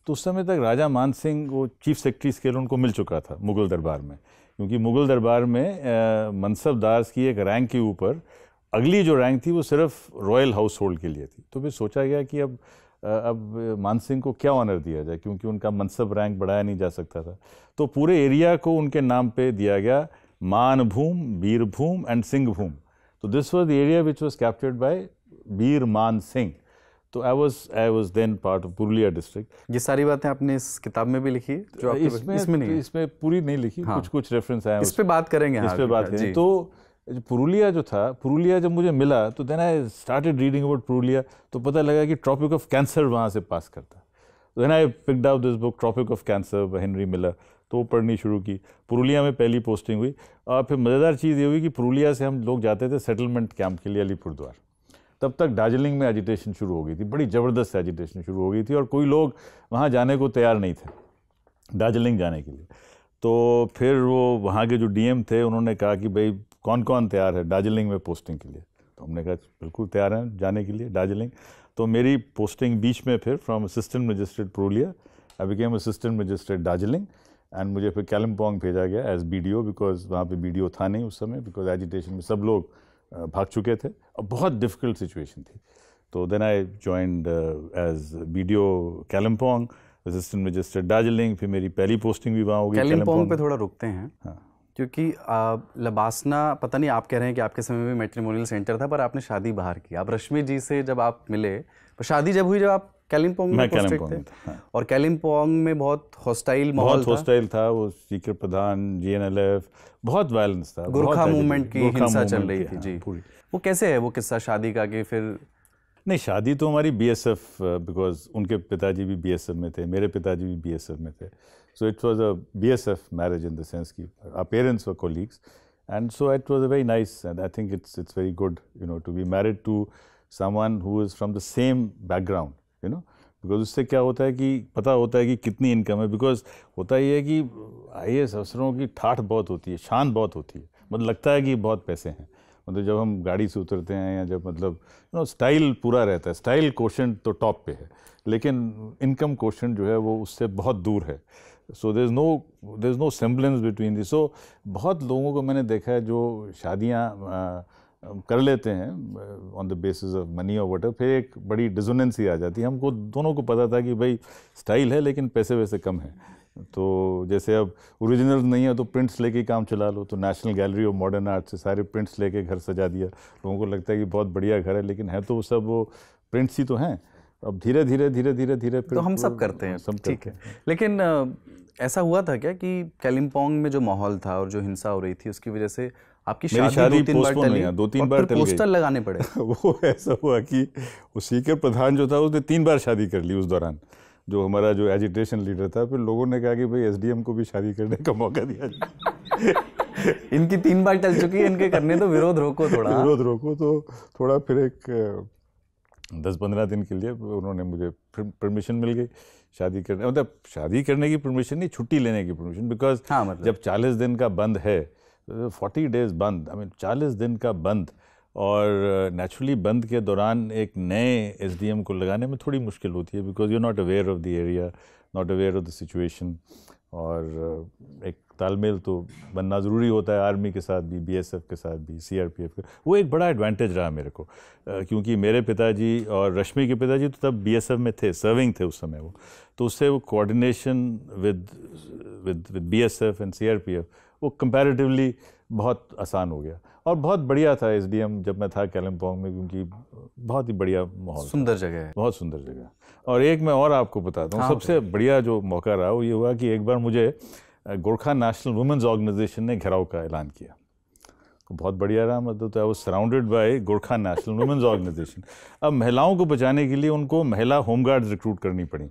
तो उस समय तक राजा मानसिंह वो चीफ सेक्रेटरी स्केल उनको मिल चुका था मुग़ल दरबार में, क्योंकि मुग़ल दरबार में मनसबदार्स की एक रैंक के ऊपर अगली जो रैंक थी वो सिर्फ रॉयल हाउस होल्ड के लिए थी। तो फिर सोचा गया कि अब मानसिंह को क्या ऑनर दिया जाए, क्योंकि उनका मनसब रैंक बढ़ाया नहीं जा सकता था। तो पूरे एरिया को उनके नाम पे दिया गया, मानभूम, बीरभूम एंड सिंहभूम। तो this was the area which was captured by Bir Man Singh. तो I was then part of Purulia district. ये सारी बातें आपने इस किताब में भी लिखी है जो इसमें पूरी नहीं लिखी। हाँ। कुछ रेफरेंस आया, इस पर बात करेंगे। तो पुरुलिया जो था, पुरुलिया जब मुझे मिला तो then I started reading about Purulia, तो पता लगा कि ट्रॉपिक ऑफ कैंसर वहाँ से पास करता। Then I picked up this book Tropic of Cancer by Henry Miller, तो पढ़नी शुरू की। पुरुलिया में पहली पोस्टिंग हुई और फिर मज़ेदार चीज़ ये हुई कि पुरुलिया से हम लोग जाते थे सेटलमेंट कैंप के लिए अलीपुरद्वार। तब तक दार्जिलिंग में एजिटेशन शुरू हो गई थी, बड़ी ज़बरदस्त एजिटेशन शुरू हो गई थी और कोई लोग वहाँ जाने को तैयार नहीं थे दार्जिलिंग जाने के लिए। तो फिर वो वहाँ के जो डीएम थे उन्होंने कहा कि भाई कौन कौन तैयार है दार्जिलिंग में पोस्टिंग के लिए। तो हमने कहा बिल्कुल तैयार हैं जाने के लिए दार्जिलिंग। तो मेरी पोस्टिंग बीच में फिर from assistant magistrate Purulia I became assistant magistrate Darjeeling and मुझे फिर कैलिम्पोंग भेजा गया एज BDO, बिकॉज वहाँ पे BDO था नहीं उस समय, बिकॉज एजिटेशन में सब लोग भाग चुके थे और बहुत डिफ़िकल्ट सिचुएशन थी। तो then I joined as BDO Kalimpong, assistant magistrate Darjeeling, फिर मेरी पहली पोस्टिंग भी वहाँ हो गई। कैलिम्पोंग पे थोड़ा रुकते हैं। हाँ, क्योंकि लबासना, पता नहीं आप कह रहे हैं कि आपके समय में मैट्रिमोनियल सेंटर था पर आपने शादी बाहर की। आप रश्मि जी से जब आप मिले, पर शादी जब हुई जब आप कैलिम्पोंग में पोस्टेड थे। हाँ। और कैलिम्पोंग में बहुत हॉस्टाइल माहौल था, बहुत हॉस्टाइल था, वो सीकर प्रधान, GNLF, बहुत वायलेंस था, गोरखा मूवमेंट की हिंसा चल रही थी। जी, वो कैसे है वो किस्सा शादी का कि फिर? नहीं, शादी तो हमारी BSF, बिकॉज उनके पिताजी भी BSF में थे, मेरे पिताजी भी BSF में थे। So it was a BSF marriage in the sense कि our parents were colleagues And so it was a very nice, and I think it's very good, you know, to be married to someone who is from the same background, you know, because उससे क्या होता है कि पता होता है कि कितनी इनकम है, because होता ही है कि आईएएस अफसरों की ठाठ बहुत होती है, शान बहुत होती है, मतलब लगता है कि बहुत पैसे हैं, मतलब जब हम गाड़ी से उतरते हैं या जब मतलब यू नो स्टाइल पूरा रहता है, स्टाइल कोशेंट तो टॉप पे है, लेकिन इनकम कोशेंट जो है वो उससे बहुत दूर है. So there is no semblance between this. So बहुत लोगों को मैंने देखा है जो शादियाँ कर लेते हैं on the basis of money or whatever, फिर एक बड़ी डिसोनेंस ही आ जाती है. हमको दोनों को पता था कि भाई स्टाइल है लेकिन पैसे वैसे कम है, तो जैसे अब ओरिजिनल नहीं है तो प्रिंट्स लेके काम चला लो, तो national gallery of modern art से सारे प्रिंट्स लेके घर सजा दिया. लोगों को लगता है कि बहुत बढ़िया घर है लेकिन है तो वो सब वो प्रिंट्स ही तो हैं. अब धीरे धीरे धीरे धीरे धीरे तो हम सब करते हैं, सब ठीक है. लेकिन ऐसा हुआ था क्या कि कैलिम्पोंग में जो माहौल था और जो हिंसा हो रही थी उसकी वजह से आपकी शादी दो तीन बार पोस्टर लगाने पड़े? वो ऐसा हुआ कि उसी के प्रधान जो था उसने 3 बार शादी कर ली उस दौरान, जो हमारा जो एजिटेशन लीडर था. फिर लोगों ने कहा कि भाई एसडीएम को भी शादी करने का मौका दिया जाए. इनकी 3 बार टल चुकी है, इनके करने तो विरोध रोको, थोड़ा विरोध रोको. तो थोड़ा फिर एक 10-15 दिन के लिए उन्होंने मुझे परमिशन मिल गई शादी करने, मतलब शादी करने की परमिशन नहीं, छुट्टी लेने की परमिशन. बिकॉज हाँ, मतलब जब 40 दिन का बंद है, 40 डेज बंद, आई मीन 40 दिन का बंद, और नेचुरली बंद के दौरान एक नए एसडीएम को लगाने में थोड़ी मुश्किल होती है, because you are not aware of the area, not aware of the situation. और एक तालमेल तो बनना ज़रूरी होता है आर्मी के साथ भी, बीएसएफ के साथ भी, सीआरपीएफ के. वो एक बड़ा एडवांटेज रहा मेरे को, क्योंकि मेरे पिताजी और रश्मि के पिताजी तो तब बीएसएफ में थे, सर्विंग थे उस समय वो, तो उससे वो coordination with BSF and CRPF वो कंपैरेटिवली बहुत आसान हो गया. और बहुत बढ़िया था एसडीएम जब मैं था कैलिम्पोंग में, क्योंकि बहुत ही बढ़िया माहौल, सुंदर जगह है, बहुत सुंदर जगह. और एक मैं और आपको बताता हूँ, हाँ, सबसे बढ़िया जो मौका रहा वो ये हुआ कि एक बार मुझे गोरखा नेशनल वुमेन्स ऑर्गेनाइजेशन ने घेराव का ऐलान किया, तो बहुत बढ़िया रहा. मतलब तो I was surrounded by Gorkha national women's organisation. अब महिलाओं को बचाने के लिए उनको महिला होमगार्ड्स रिक्रूट करनी पड़ी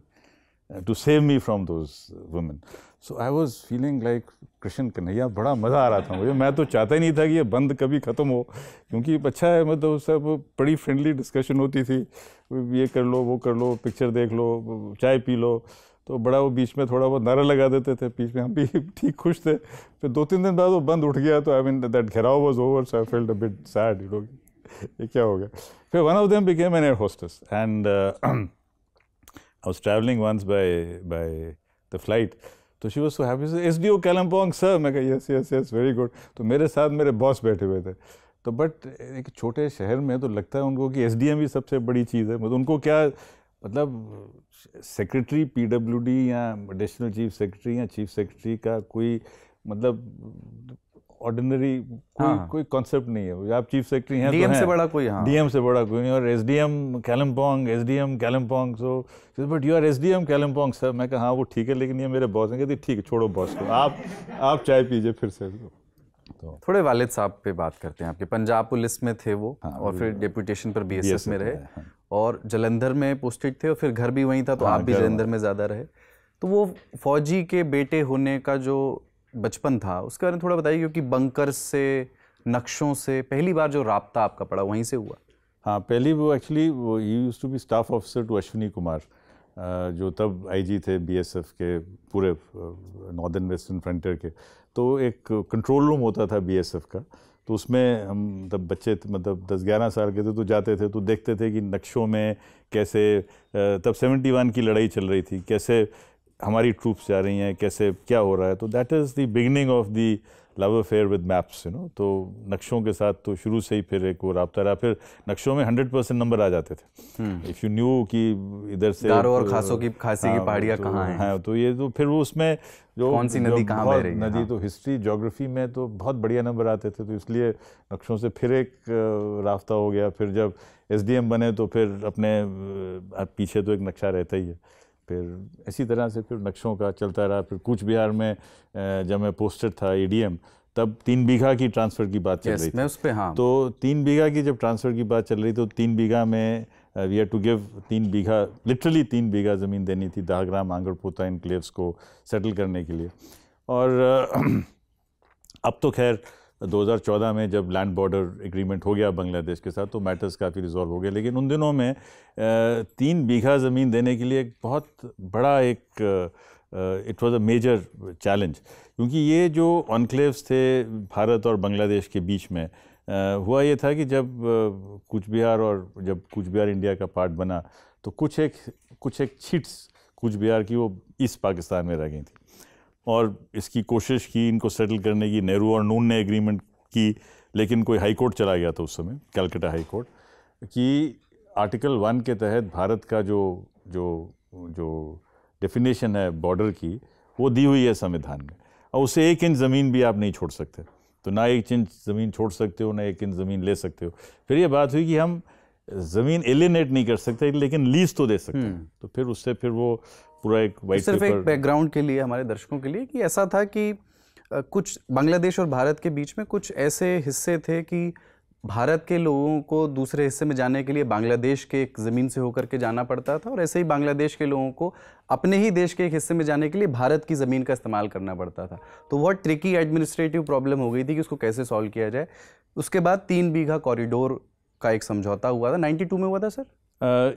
to save me from those women. So I was feeling like Krishna Kanhaiya, बड़ा मज़ा आ रहा था मुझे. मैं तो चाहता ही नहीं था कि ये बंद कभी ख़त्म हो, क्योंकि अच्छा है, मतलब सब बड़ी फ्रेंडली डिस्कशन होती थी, ये कर लो, वो कर लो, पिक्चर देख लो, चाय पी लो. तो बड़ा वो बीच में थोड़ा बहुत नारा लगा देते थे, बीच में हम भी ठीक खुश थे. फिर 2-3 दिन बाद वो बंद उठ गया, तो I mean that gherao was over, so I felt a bit sad, you know, ये क्या हो गया. फिर one of them became an air hostess, and I was traveling once by the flight, तो she was so happy. She said, SDO Kalimpong sir. मैं कहा yes very good. तो मेरे साथ मेरे बॉस बैठे हुए थे, तो बट एक छोटे शहर में तो लगता है उनको कि एसडीएम भी सबसे बड़ी चीज़ है. मतलब उनको क्या, मतलब सेक्रेटरी पीडब्ल्यूडी या एडिशनल चीफ सेक्रेटरी या चीफ सेक्रेटरी का कोई मतलब ऑर्डिनरी कोई कॉन्सेप्ट नहीं है. आप चीफ सेक्रेटरी हैं, डीएम से बड़ा कोई, हाँ, डीएम से बड़ा कोई नहीं. और SDM Kalimpong, SDM Kalimpong, so but you are SDM Kalimpong sir. मैं कहा हाँ वो ठीक है, लेकिन ये मेरे बॉस हैं. कहते ठीक है, छोड़ो बॉस को, आप चाय पीजिए फिर से. तो थोड़े वालिद साहब पे बात करते हैं. आपके पंजाब पुलिस में थे वो, हाँ, और फिर डिप्यूटेशन पर बीएसएफ में रहे, हाँ, और जलंधर में पोस्टेड थे, और फिर घर भी वहीं था, तो आप भी जलंधर में ज़्यादा रहे. तो वो फौजी के बेटे होने का जो बचपन था उसके बारे में थोड़ा बताइए, क्योंकि बंकर से, नक्शों से पहली बार जो राब्ता आपका पड़ा वहीं से हुआ. हाँ, पहली वो एक्चुअली वो ही use to be staff officer to Ashwini Kumar, जो तब आईजी थे बीएसएफ के पूरे नॉर्दर्न वेस्टर्न फ्रंटियर के. तो एक कंट्रोल रूम होता था बीएसएफ का, तो उसमें हम तब बच्चे थे, मतलब 10-11 साल के थे, तो जाते थे, तो देखते थे कि नक्शों में कैसे, तब 71 की लड़ाई चल रही थी, कैसे हमारी ट्रूप्स जा रही हैं, कैसे क्या हो रहा है. तो that is the beginning of the love affair with maps, you know. तो नक्शों के साथ तो शुरू से ही फिर एक वो राब्ता रहा. फिर नक्शों में 100% नंबर आ जाते थे, इफ़ यू न्यू कि इधर से गारो और खासों की खासी की पहाड़ियाँ कहाँ हैं. हाँ, तो ये तो फिर वो उसमें जो कौन सी नदी कहाँ बह रही है, नदी, तो हिस्ट्री, ज्योग्राफी में तो बहुत बढ़िया नंबर आते थे, तो इसलिए नक्शों से फिर एक रास्ता हो गया. फिर जब एसडीएम बने तो फिर अपने पीछे तो एक नक्शा रहता ही है. फिर इसी तरह से फिर नक्शों का चलता रहा. फिर कूच बिहार में जब मैं पोस्टेड था एडीएम, तब 3 बीघा की ट्रांसफ़र की बात चल रही थी, मैं उस पे, हाँ, तो 3 बीघा की जब ट्रांसफ़र की बात चल रही तो 3 बीघा में we had to give 3 bigha, literally 3 bigha ज़मीन देनी थी दाहग्राम, आंगरपोता इनक्लेव्स को सेटल करने के लिए. और अब तो खैर 2014 में जब लैंड बॉर्डर एग्रीमेंट हो गया बांग्लादेश के साथ तो मैटर्स काफ़ी रिजॉल्व हो गए, लेकिन उन दिनों में 3 बीघा ज़मीन देने के लिए एक बहुत बड़ा एक it was a major challenge, क्योंकि ये जो ऑनक्लेव्स थे भारत और बांग्लादेश के बीच में, हुआ ये था कि जब कूच बिहार और जब कूच बिहार इंडिया का पार्ट बना तो कुछ एक छीट्स कूच बिहार की वो ईस्ट पाकिस्तान में रह गई थी और इसकी कोशिश की इनको सेटल करने की नेहरू और नून ने एग्रीमेंट की, लेकिन कोई हाई कोर्ट चला गया था उस समय, कलकत्ता हाई कोर्ट, कि आर्टिकल 1 के तहत भारत का जो जो जो डेफिनेशन है बॉर्डर की वो दी हुई है संविधान में और उसे 1 इंच ज़मीन भी आप नहीं छोड़ सकते, तो ना 1 इंच ज़मीन छोड़ सकते हो ना 1 इंच ज़मीन ले सकते हो। फिर ये बात हुई कि हम ज़मीन एलिनेट नहीं कर सकते लेकिन लीज तो दे सकते हैं, तो फिर उससे फिर वो पूरा एक वाइट पेपर। सिर्फ एक बैकग्राउंड के लिए हमारे दर्शकों के लिए कि ऐसा था कि कुछ बांग्लादेश और भारत के बीच में कुछ ऐसे हिस्से थे कि भारत के लोगों को दूसरे हिस्से में जाने के लिए बांग्लादेश के एक ज़मीन से होकर के जाना पड़ता था और ऐसे ही बांग्लादेश के लोगों को अपने ही देश के एक हिस्से में जाने के लिए भारत की ज़मीन का इस्तेमाल करना पड़ता था। तो बहुत ट्रिकी एडमिनिस्ट्रेटिव प्रॉब्लम हो गई थी कि उसको कैसे सॉल्व किया जाए। उसके बाद 3 बीघा कॉरिडोर का एक समझौता हुआ था, 92 में हुआ था सर,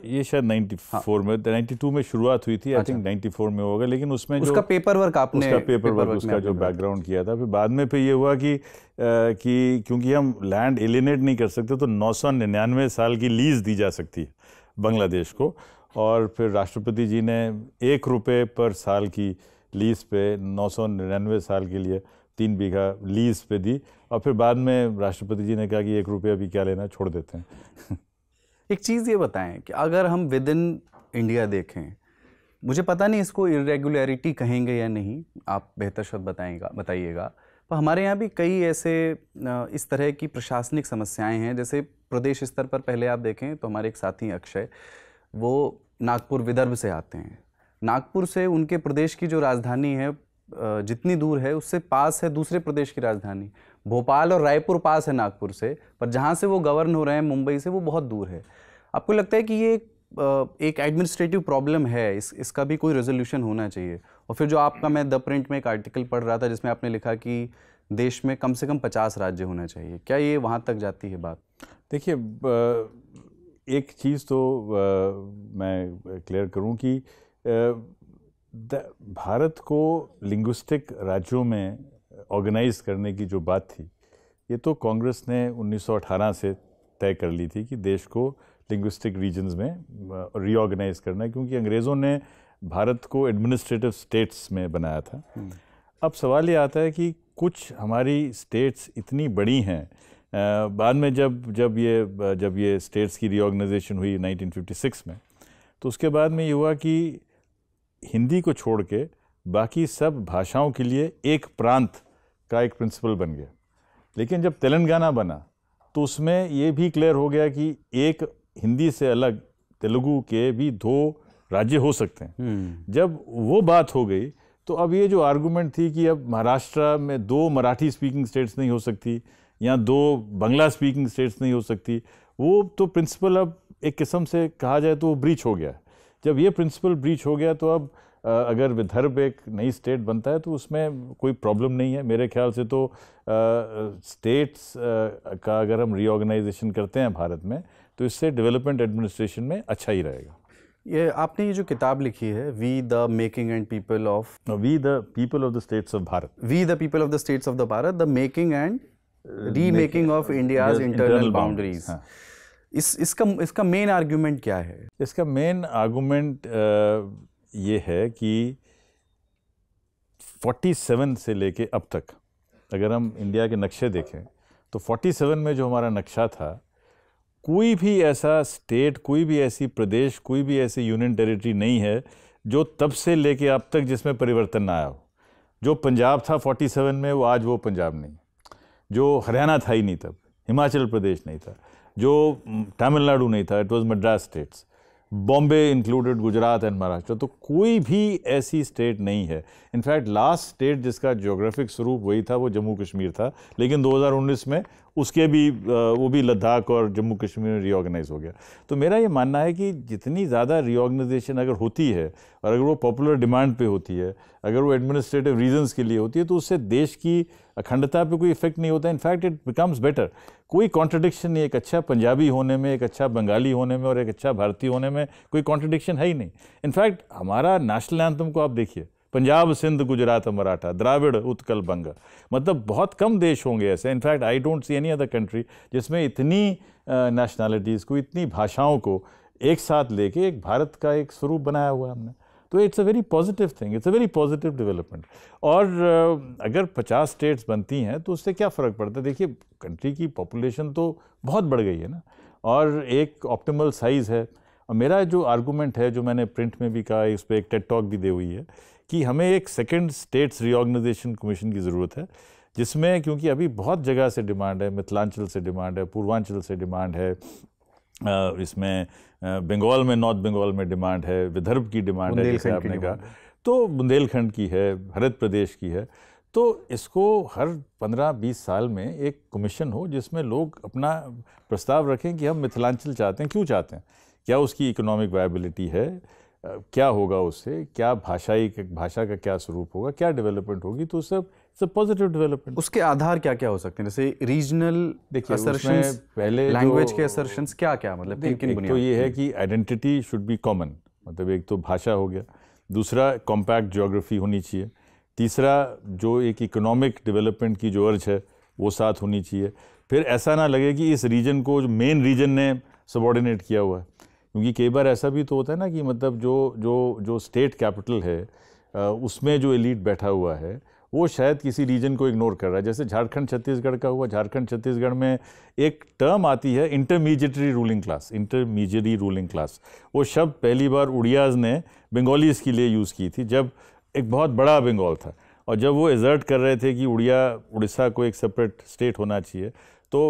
ये शायद 94 में, 92 में शुरुआत हुई थी, आई थिंक 94 में होगा, लेकिन उसमें उसका पेपर वर्क आपने उसका जो बैकग्राउंड किया था, फिर बाद में फिर ये हुआ कि क्योंकि हम लैंड एलिनेट नहीं कर सकते तो 999 साल की लीज दी जा सकती है बांग्लादेश को, और फिर राष्ट्रपति जी ने 1 रुपये पर साल की लीज पे 999 साल के लिए 3 बीघा लीज पे दी, और फिर बाद में राष्ट्रपति जी ने कहा कि 1 रुपया भी क्या लेना, छोड़ देते हैं। एक चीज़ ये बताएं कि अगर हम विद इन इंडिया देखें, मुझे पता नहीं इसको इरेगुलरिटी कहेंगे या नहीं, आप बेहतर शब्द बताइएगा, पर हमारे यहाँ भी कई ऐसे इस तरह की प्रशासनिक समस्याएं हैं। जैसे प्रदेश स्तर पर पहले आप देखें तो हमारे एक साथी अक्षय, वो नागपुर विदर्भ से आते हैं, नागपुर से उनके प्रदेश की जो राजधानी है जितनी दूर है उससे पास है दूसरे प्रदेश की राजधानी, भोपाल और रायपुर पास है नागपुर से, पर जहाँ से वो गवर्न हो रहे हैं मुंबई से वो बहुत दूर है। आपको लगता है कि ये एक एडमिनिस्ट्रेटिव प्रॉब्लम है, इसका भी कोई रेजोल्यूशन होना चाहिए? और फिर जो आपका, मैं द प्रिंट में एक आर्टिकल पढ़ रहा था जिसमें आपने लिखा कि देश में कम से कम 50 राज्य होना चाहिए, क्या ये वहाँ तक जाती है बात? देखिए, एक चीज़ तो मैं क्लियर करूँ कि भारत को लिंग्विस्टिक राज्यों में ऑर्गेनाइज करने की जो बात थी ये तो कांग्रेस ने 1918 से तय कर ली थी कि देश को लिंग्विस्टिक रीजन्स में रीऑर्गेनाइज करना है, क्योंकि अंग्रेज़ों ने भारत को एडमिनिस्ट्रेटिव स्टेट्स में बनाया था। अब सवाल ये आता है कि कुछ हमारी स्टेट्स इतनी बड़ी हैं, बाद में जब ये स्टेट्स की रीऑर्गेनाइजेशन हुई 1956 में, तो उसके बाद में ये हुआ कि हिंदी को छोड़ के बाकी सब भाषाओं के लिए एक प्रांत का एक प्रिंसिपल बन गया, लेकिन जब तेलंगाना बना तो उसमें ये भी क्लियर हो गया कि एक हिंदी से अलग तेलुगु के भी 2 राज्य हो सकते हैं। जब वो बात हो गई तो अब ये जो आर्गूमेंट थी कि अब महाराष्ट्र में 2 मराठी स्पीकिंग स्टेट्स नहीं हो सकती या 2 बंगला स्पीकिंग स्टेट्स नहीं हो सकती, वो तो प्रिंसिपल अब एक किस्म से कहा जाए तो वो ब्रीच हो गया। जब ये प्रिंसिपल ब्रीच हो गया तो अब अगर विदर्भ एक नई स्टेट बनता है तो उसमें कोई प्रॉब्लम नहीं है मेरे ख्याल से। तो स्टेट्स का अगर हम रीऑर्गेनाइजेशन करते हैं भारत में तो इससे डेवलपमेंट एडमिनिस्ट्रेशन में अच्छा ही रहेगा। ये आपने ये जो किताब लिखी है, we the people of the states of Bharat, the making and remaking of India's internal boundaries, इसका मेन आर्गुमेंट क्या है? इसका मेन आर्गुमेंट ये है कि 47 से लेके अब तक अगर हम इंडिया के नक्शे देखें तो 47 में जो हमारा नक्शा था, कोई भी ऐसा स्टेट, कोई भी ऐसी प्रदेश, कोई भी ऐसी यूनियन टेरिटरी नहीं है जो तब से लेके अब तक जिसमें परिवर्तन ना आया हो। जो पंजाब था 47 में वो आज वो पंजाब नहीं, जो हरियाणा था ही नहीं तब, हिमाचल प्रदेश नहीं था, जो तमिलनाडु नहीं था, it was Madras states, Bombay included Gujarat and Maharashtra, तो कोई भी ऐसी स्टेट नहीं है। इनफैक्ट लास्ट स्टेट जिसका ज्योग्राफिक स्वरूप वही था वो जम्मू कश्मीर था, लेकिन 2019 में उसके भी वो भी लद्दाख और जम्मू कश्मीर में रीऑर्गेनाइज हो गया। तो मेरा ये मानना है कि जितनी ज़्यादा रीऑर्गेनाइजेशन अगर होती है और अगर वो पॉपुलर डिमांड पे होती है, अगर वो एडमिनिस्ट्रेटिव रीजंस के लिए होती है, तो उससे देश की अखंडता पे कोई इफेक्ट नहीं होता, इनफैक्ट इट बिकम्स बेटर। कोई कॉन्ट्रडिक्शन नहीं, एक अच्छा पंजाबी होने में, एक अच्छा बंगाली होने में और एक अच्छा भारतीय होने में कोई कॉन्ट्रडिक्शन है ही नहीं। इनफैक्ट हमारा नेशनल एंथम को आप देखिए, पंजाब सिंध गुजरात मराठा द्राविड़ उत्कल बंग, मतलब बहुत कम देश होंगे ऐसे। In fact I don't see any other country जिसमें इतनी नेशनैलिटीज़ को, इतनी भाषाओं को एक साथ लेके एक भारत का एक स्वरूप बनाया हुआ है हमने। तो it's a very positive thing, it's a very positive development. और अगर 50 स्टेट्स बनती हैं तो उससे क्या फ़र्क पड़ता है? देखिए कंट्री की पॉपुलेशन तो बहुत बढ़ गई है ना, और एक ऑप्टिमल साइज़ है। और मेरा जो आर्गूमेंट है, जो मैंने प्रिंट में भी कहा, उस पर एक टेड टॉक भी दी हुई है, कि हमें एक सेकेंड स्टेट्स रीऑर्गेनाइजेशन कमीशन की ज़रूरत है, जिसमें क्योंकि अभी बहुत जगह से डिमांड है, मिथिलांचल से डिमांड है, पूर्वांचल से डिमांड है, इसमें बंगाल में, नॉर्थ बंगाल में डिमांड है, विदर्भ की डिमांड है जैसे आपने कहा, तो बुंदेलखंड की है, हरित प्रदेश की है। तो इसको हर 15-20 साल में एक कमीशन हो जिसमें लोग अपना प्रस्ताव रखें कि हम मिथिलांचल चाहते हैं, क्यों चाहते हैं, क्या उसकी इकोनॉमिक वायबिलिटी है, क्या होगा उससे, क्या भाषा का क्या स्वरूप होगा, क्या डेवलपमेंट होगी। तो सब पॉजिटिव डेवलपमेंट। उसके आधार क्या क्या हो सकते हैं? जैसे रीजनल असर्शंस, पहले लैंग्वेज के असर्शंस क्या क्या, मतलब एक तो ये है कि आइडेंटिटी शुड बी कॉमन, मतलब एक तो भाषा हो गया, दूसरा कॉम्पैक्ट ज्योग्राफी होनी चाहिए, तीसरा जो एक इकोनॉमिक डेवलपमेंट की जो अर्ज है वो साथ होनी चाहिए। फिर ऐसा ना लगे कि इस रीजन को जो मेन रीजन ने सबॉर्डिनेट किया हुआ है, क्योंकि कई बार ऐसा भी तो होता है ना कि मतलब जो जो जो स्टेट कैपिटल है उसमें जो एलीट बैठा हुआ है वो शायद किसी रीजन को इग्नोर कर रहा है। जैसे झारखंड छत्तीसगढ़ का हुआ, झारखंड छत्तीसगढ़ में एक टर्म आती है intermediary ruling class, intermediary ruling class. वो शब्द पहली बार उड़ियाज़ ने बंगालीज़ के लिए यूज़ की थी, जब एक बहुत बड़ा बंगाल था और जब वो एजर्ट कर रहे थे कि उड़िया उड़ीसा को एक सेपरेट स्टेट होना चाहिए। तो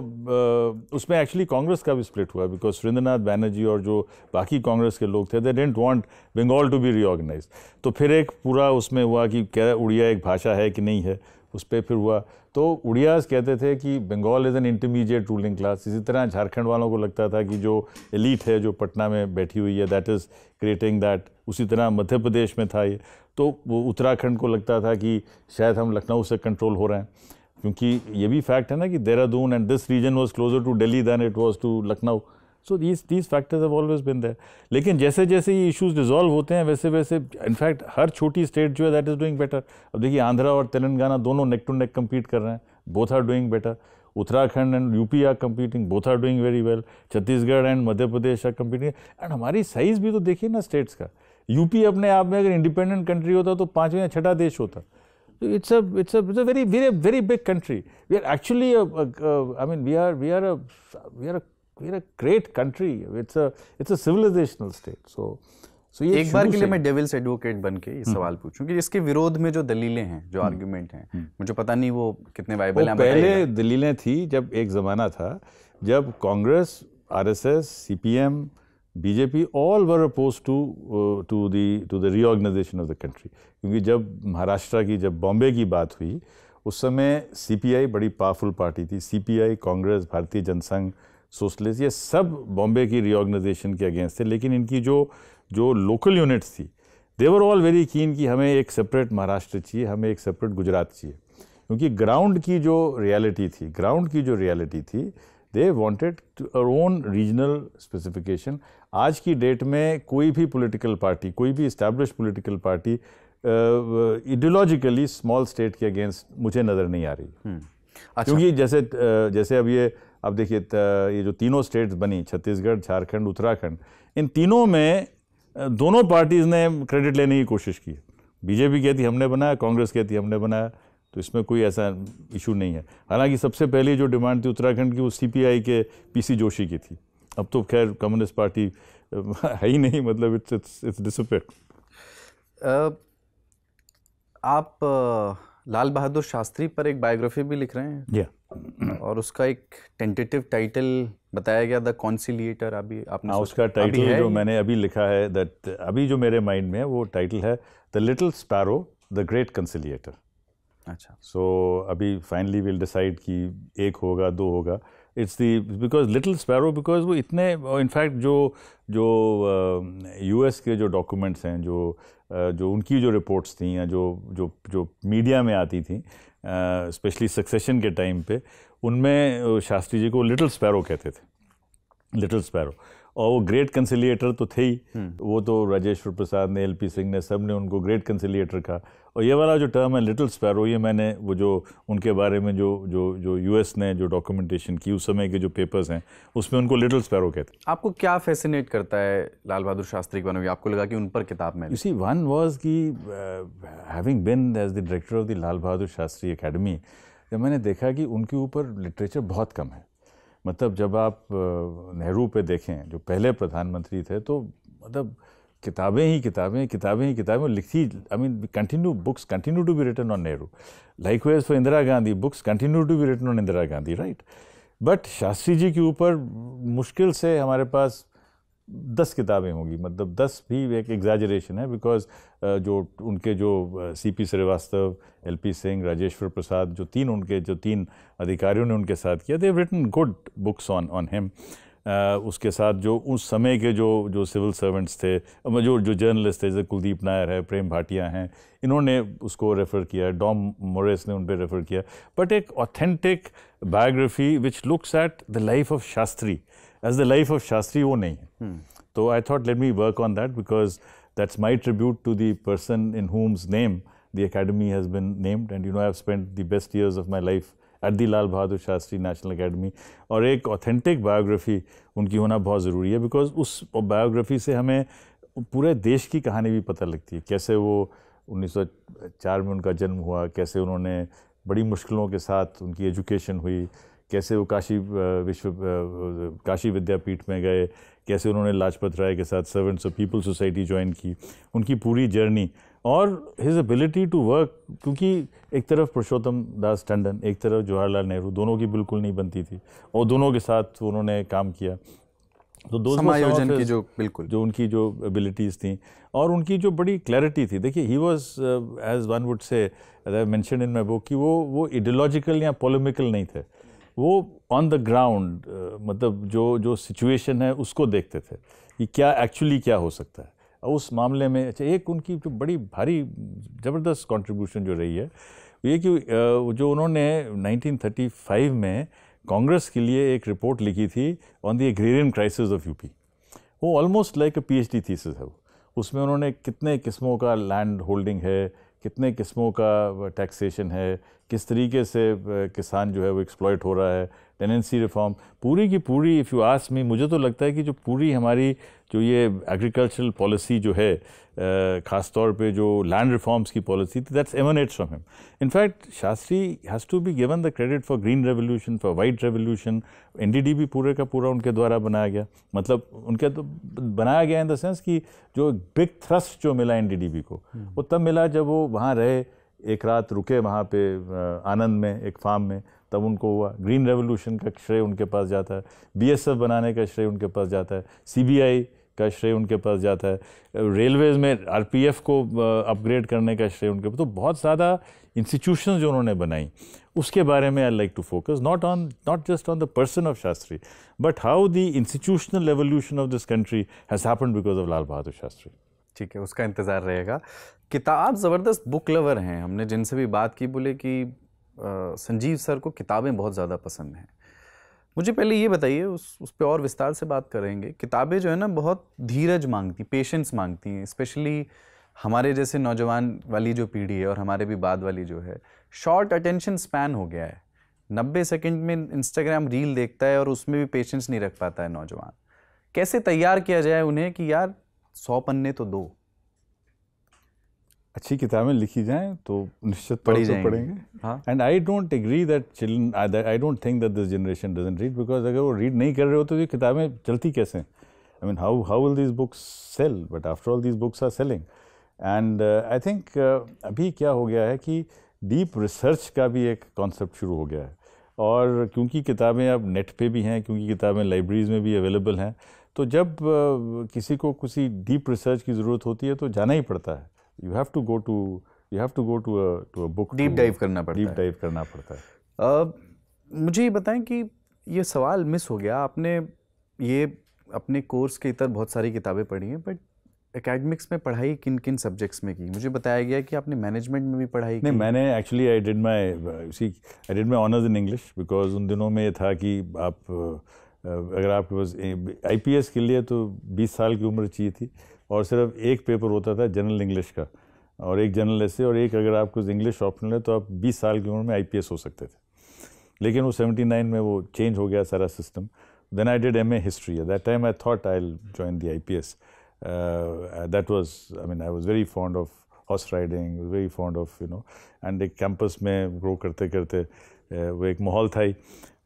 उसमें एक्चुअली कांग्रेस का भी स्प्लिट हुआ, बिकॉज सुरेंद्रनाथ बैनर्जी और जो बाकी कांग्रेस के लोग थे, they dent want Bengal to be reorganise. तो फिर एक पूरा उसमें हुआ कि क्या उड़िया एक भाषा है कि नहीं है, उस पर फिर हुआ। तो उड़ियाज कहते थे कि Bengal is an intermediate ruling class. इसी तरह झारखंड वालों को लगता था कि जो एलीट है जो पटना में बैठी हुई है, दैट इज़ क्रिएटिंग दैट। उसी तरह मध्य प्रदेश में था ये, तो वो उत्तराखंड को लगता था कि शायद हम लखनऊ से कंट्रोल हो रहे हैं, क्योंकि ये भी फैक्ट है ना कि Dehradun and this region was closer to Delhi than it was to Lucknow. So these factors have always been there. लेकिन जैसे जैसे ये इश्यूज रिजॉल्व होते हैं वैसे वैसे इनफैक्ट हर छोटी स्टेट जो है दैट इज़ डूइंग बेटर। अब देखिए आंध्रा और तेलंगाना दोनों नेक टू नेक कम्पीट कर रहे हैं, both are doing better. Uttarakhand and UP are competing, both are doing very well. Chhattisgarh and Madhya Pradesh are competing. And हमारी साइज़ भी तो देखिए ना स्टेट्स का। यूपी अपने आप में अगर इंडिपेंडेंट कंट्री होता तो 5वां या 6ठा देश होता। It's a very very very big country. We are actually I mean we are a great country. It's a civilizational state. So एक बार के लिए मैं डेविल्स एडवोकेट बन के ये सवाल पूछूं कि इसके विरोध में जो दलीलें हैं, जो आर्ग्यूमेंट हैं, मुझे पता नहीं वो कितने वायबल हैं। पहले दलीलें थी, जब एक जमाना था जब Congress, RSS, CPM, BJP all were oppose to the reorganisation of the country. क्योंकि जब महाराष्ट्र की, जब बॉम्बे की बात हुई उस समय CPI बड़ी पावरफुल पार्टी थी। CPI, कांग्रेस, भारतीय जनसंघ, सोशलिस्ट, ये सब बॉम्बे की रीऑर्गेनाइजेशन के अगेंस्ट थे। लेकिन इनकी जो जो लोकल यूनिट्स थी, दे वर ऑल वेरी कीन कि हमें एक सेपरेट महाराष्ट्र चाहिए, हमें एक सेपरेट गुजरात चाहिए। क्योंकि ग्राउंड की जो रियलिटी थी they wanted our own regional specification. आज की डेट में कोई भी पॉलिटिकल पार्टी, कोई भी establish political party ideologically small state के अगेंस्ट मुझे नज़र नहीं आ रही। अच्छा। क्योंकि जैसे अब देखिए ये जो तीनों स्टेट्स बनी, छत्तीसगढ़, झारखंड, उत्तराखंड, इन तीनों में दोनों पार्टीज़ ने क्रेडिट लेने की कोशिश की। बीजेपी कहती हमने बनाया, कांग्रेस कहती हमने बनाया, तो इसमें कोई ऐसा इशू नहीं है। हालांकि सबसे पहले जो डिमांड थी उत्तराखंड की, वो CPI के PC जोशी की थी। अब तो खैर कम्युनिस्ट पार्टी है ही नहीं, मतलब इट्स डिसअपीयर्ड। आप लाल बहादुर शास्त्री पर एक बायोग्राफी भी लिख रहे हैं। और उसका एक टेंटेटिव टाइटल बताया गया, द कॉन्सिलिएटर। अभी आपने उसका टाइटल जो मैंने अभी लिखा है, दैट अभी जो मेरे माइंड में है वो टाइटल है the little sparrow the great conciliator. अच्छा। सो अभी फाइनली विल डिसाइड कि एक होगा, दो होगा। It's the because little sparrow, because वो इतने इनफैक्ट जो यूएस के जो डॉक्यूमेंट्स हैं, जो उनकी जो रिपोर्ट्स थी या जो मीडिया में आती थी स्पेशली सक्सेशन के टाइम पे, उनमें शास्त्री जी को लिटिल स्पैरो कहते थे, लिटिल स्पैरो। और वो ग्रेट कंसिलिएटर तो थे ही, वो तो राजेश्वर प्रसाद ने, एलपी सिंह ने, सब ने उनको ग्रेट कंसिलिएटर कहा। और ये वाला जो टर्म है लिटिल स्पैरो, ये मैंने वो जो उनके बारे में जो जो जो यूएस ने जो डॉक्यूमेंटेशन की, उस समय के जो पेपर्स हैं उसमें उनको लिटिल स्पैरो कहते हैं। आपको क्या फैसिनेट करता है लाल बहादुर शास्त्री के बारे में? आपको लगा कि उन पर किताब में इसी वन वॉज की having been as the director of the Lal Bahadur Shastri academy, जब मैंने देखा कि उनके ऊपर लिटरेचर बहुत कम है। मतलब जब आप नेहरू पे देखें जो पहले प्रधानमंत्री थे, तो मतलब किताबें ही किताबें, किताबें ही किताबें लिखी, I mean continue, books continue to be written on Nehru. Likewise for Indira Gandhi, books continue to be written on Indira Gandhi, right. But Shastri ji के ऊपर मुश्किल से हमारे पास 10 किताबें होंगी। मतलब 10 भी एक एग्जैजरेशन है, बिकॉज जो उनके जो सीपी श्रीवास्तव, एलपी सिंह, राजेश्वर प्रसाद, जो तीन अधिकारियों ने उनके साथ किया, they have written good books on him. उसके साथ जो उस समय के जो सिविल सर्वेंट्स थे, जो जर्नलिस्ट थे, जैसे कुलदीप नायर है, प्रेम भाटिया हैं, इन्होंने उसको रेफ़र किया, डॉम मोरेस ने उन पर रेफ़र किया। बट एक authentic biography which looks at the life of Shastri as the life of Shastri, वो नहीं है। तो I thought let me work on that, because that's my tribute to the person in whom's name the academy has been named, and you know I have spent the best years of my life at the Lal Bahadur Shastri national academy. और एक ऑथेंटिक बायोग्राफी उनकी होना बहुत ज़रूरी है, बिकॉज उस बायोग्राफी से हमें पूरे देश की कहानी भी पता लगती है। कैसे वो 1904 में उनका जन्म हुआ, कैसे उन्होंने बड़ी मुश्किलों के साथ उनकी एजुकेशन हुई, कैसे वो काशी विद्यापीठ में गए, कैसे उन्होंने लाजपत राय के साथ servants of people society join की, उनकी पूरी जर्नी और हिज एबिलिटी टू वर्क। क्योंकि एक तरफ पुरुषोत्तम दास टंडन, एक तरफ जवाहरलाल नेहरू, दोनों की बिल्कुल नहीं बनती थी और दोनों के साथ उन्होंने काम किया। तो दोनों समायोजन की जो बिल्कुल जो उनकी जो एबिलिटीज़ थी और उनकी जो बड़ी क्लैरिटी थी। देखिए he was as one would say, as I mention in my book, कि वो आइडियोलॉजिकल या पोलेमिकल नहीं थे, वो ऑन द ग्राउंड मतलब जो सिचुएशन है उसको देखते थे कि क्या एक्चुअली क्या हो सकता है। और उस मामले में अच्छा, एक उनकी जो बड़ी भारी ज़बरदस्त कंट्रीब्यूशन जो रही है ये कि जो उन्होंने 1935 में कांग्रेस के लिए एक रिपोर्ट लिखी थी on the agrarian crisis of UP, वो almost like a PhD thesis है। वो उसमें उन्होंने कितने किस्मों का लैंड होल्डिंग है, कितने किस्मों का टैक्सेशन है, किस तरीके से किसान जो है वो एक्सप्लॉयट हो रहा है, टेनेंसी रिफॉर्म पूरी की पूरी। इफ़ यू आस्क मी, मुझे तो लगता है कि जो पूरी हमारी जो ये एग्रीकल्चरल पॉलिसी जो है, ख़ास तौर पे जो लैंड रिफॉर्म्स की पॉलिसी थी, that's emanates from him. In fact Shastri has to be given the credit for green revolution, for white revolution. NDD भी पूरे का पूरा उनके द्वारा बनाया गया, मतलब उनके तो बनाया गया इन द सेंस कि जो बिग थ्रस्ट जो मिला एनडीडीबी को, वो तब मिला जब वो वहाँ रहे, एक रात रुके वहाँ पे आनंद में एक फार्म में, तब उनको हुआ। ग्रीन रेवोल्यूशन का श्रेय उनके पास जाता है, बीएसएफ बनाने का श्रेय उनके पास जाता है, सीबीआई का श्रेय उनके पास जाता है, रेलवेज में आरपीएफ को अपग्रेड करने का श्रेय उनके पास। तो बहुत ज़्यादा इंस्टीट्यूशन जो उन्होंने बनाई, उसके बारे में I like to focus, not just on the person of Shastri, but how the institutional evolution of this country has happened because of Lal Bahadur Shastri. ठीक है, उसका इंतज़ार रहेगा। किताब ज़बरदस्त बुक लवर हैं, हमने जिनसे भी बात की बोले कि संजीव सर को किताबें बहुत ज़्यादा पसंद हैं। मुझे पहले ये बताइए, उस पर और विस्तार से बात करेंगे। किताबें जो है ना बहुत धीरज मांगती, पेशेंस मांगती हैं, स्पेशली हमारे जैसे नौजवान वाली जो पीढ़ी है और हमारे भी बाद वाली जो है, शॉर्ट अटेंशन स्पैन हो गया है। 90 सेकेंड में इंस्टाग्राम रील देखता है और उसमें भी पेशेंस नहीं रख पाता है नौजवान। कैसे तैयार किया जाए उन्हें कि यार 100 पन्ने तो दो, अच्छी किताबें लिखी जाएं तो निश्चित पढ़ी तो पढ़ेंगे। And I don't agree that children, I don't think that this generation doesn't read, because अगर वो रीड नहीं कर रहे हो तो ये किताबें चलती कैसे? I mean how will this books sell? But after all this books are selling. And I think अभी क्या हो गया है कि डीप रिसर्च का भी एक कॉन्सेप्ट शुरू हो गया है, और क्योंकि किताबें अब नेट पे भी हैं, क्योंकि किताबें लाइब्रेरीज़ में भी अवेलेबल हैं, तो जब किसी को किसी डीप रिसर्च की ज़रूरत होती है तो जाना ही पड़ता है। you have to go to a book, deep dive करना पड़ता है। मुझे ये बताएं कि ये सवाल मिस हो गया। आपने ये अपने कोर्स के इतर बहुत सारी किताबें पढ़ी हैं, बट एकेडमिक्स में पढ़ाई किन किन सब्जेक्ट्स में की? मुझे बताया गया कि आपने मैनेजमेंट में भी पढ़ाई की। नहीं, मैंने actually I did my honours in English, because उन दिनों में था कि आप अगर आपके पास आईपीएस के लिए तो 20 साल की उम्र चाहिए थी और सिर्फ एक पेपर होता था जनरल इंग्लिश का और एक जनरल ऐसे और एक अगर आपको इंग्लिश ऑप्शनल है तो आप 20 साल की उम्र में आईपीएस हो सकते थे। लेकिन वो 79 में वो चेंज हो गया सारा system. Then I did MA history. That time I thought I will join the IPS. That was I mean I was very fond of horse riding, very fond of you know, and एक कैंपस में ग्रो करते करते वो एक माहौल था ही।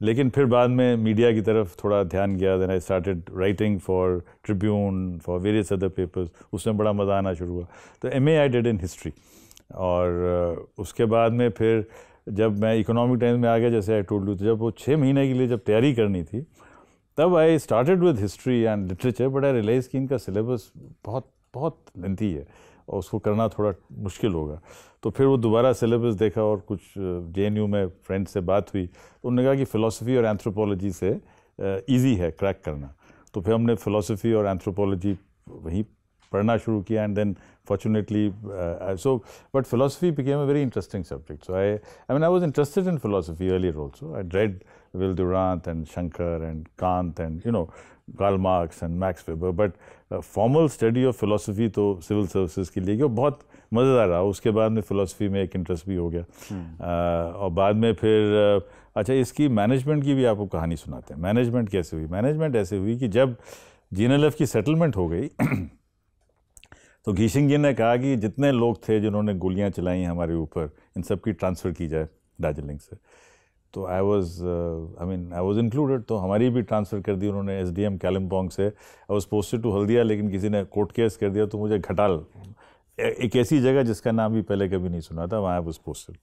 लेकिन फिर बाद में मीडिया की तरफ थोड़ा ध्यान गया। Then I started writing for Tribune, for various other papers, उसमें बड़ा मज़ा आना शुरू हुआ। तो MA I did in history और उसके बाद में फिर जब मैं इकोनॉमिक टाइम्स में आ गया, जैसे आई टोल्ड यू, तो जब वो 6 महीने के लिए जब तैयारी करनी थी तब I started with history and literature, but I realise कि इनका सिलेबस बहुत बहुत लेंथी है और उसको करना थोड़ा मुश्किल होगा। तो फिर वो दोबारा सिलेबस देखा और कुछ जेएनयू में फ्रेंड से बात हुई, उन्होंने कहा कि फ़िलासफ़ी और एंथ्रोपोलॉजी से इजी है क्रैक करना। तो फिर हमने फ़िलासफ़ी और एंथ्रोपोलॉजी वहीं पढ़ना शुरू किया and then fortunately but philosophy became a very interesting subject. So I mean I was interested in philosophy earlier also. I read Willdurant and Shankar and Kant and, you know, Karl Marx and Max Weber, but formal study of philosophy तो civil services के लिए, क्योंकि बहुत मज़ेदार रहा। उसके बाद में philosophy में एक interest भी हो गया और बाद में फिर अच्छा, इसकी management की भी आपको कहानी सुनाते हैं। management कैसे हुई? management ऐसे हुई कि जब GNLF की settlement हो गई तो घीशिंग जी ने कहा कि जितने लोग थे जिन्होंने गोलियाँ चलाई हमारे ऊपर, इन सब की ट्रांसफ़र की जाए दार्जिलिंग से। तो आई वॉज इंक्लूडेड, तो हमारी भी ट्रांसफ़र कर दी उन्होंने एसडीएम कैलिम्पोंग से। I was posted to Haldia, लेकिन किसी ने कोर्ट केस कर दिया तो मुझे घटाल, एक ऐसी जगह जिसका नाम भी पहले कभी नहीं सुना था, वहाँ आई वॉज पोस्टेड।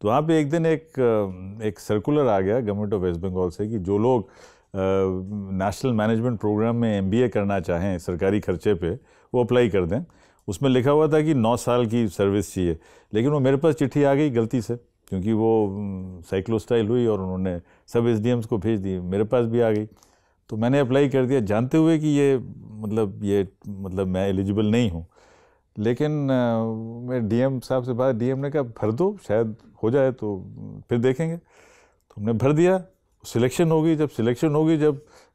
तो वहाँ पे एक दिन एक सर्कुलर आ गया गवर्नमेंट ऑफ वेस्ट बंगाल से कि जो लोग नेशनल मैनेजमेंट प्रोग्राम में MBA करना चाहें सरकारी खर्चे पर, वो अप्लाई कर दें। उसमें लिखा हुआ था कि 9 साल की सर्विस चाहिए, लेकिन वो मेरे पास चिट्ठी आ गई गलती से, क्योंकि वो साइक्लोस्टाइल हुई और उन्होंने सब SDMs को भेज दी, मेरे पास भी आ गई। तो मैंने अप्लाई कर दिया जानते हुए कि ये मतलब मैं एलिजिबल नहीं हूँ। लेकिन मैं DM साहब से बात, DM ने कहा भर दो, शायद हो जाए तो फिर देखेंगे। तो हमने भर दिया, सिलेक्शन हो गई। जब सिलेक्शन हो गई,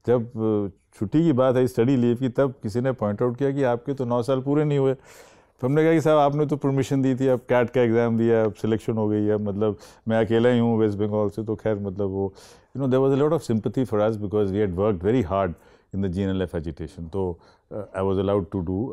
जब छुट्टी की बात आई स्टडी लीव की, तब किसी ने पॉइंट आउट किया कि आपके तो 9 साल पूरे नहीं हुए। तो हमने कहा कि साहब आपने तो परमिशन दी थी, अब कैट का एग्ज़ाम दिया, अब सिलेक्शन हो गई है, मतलब मैं अकेला ही हूँ वेस्ट बंगाल से। तो खैर मतलब वो you know there was a lot of sympathy for us because we had worked very hard in the GNLF agitation. तो I was allowed to do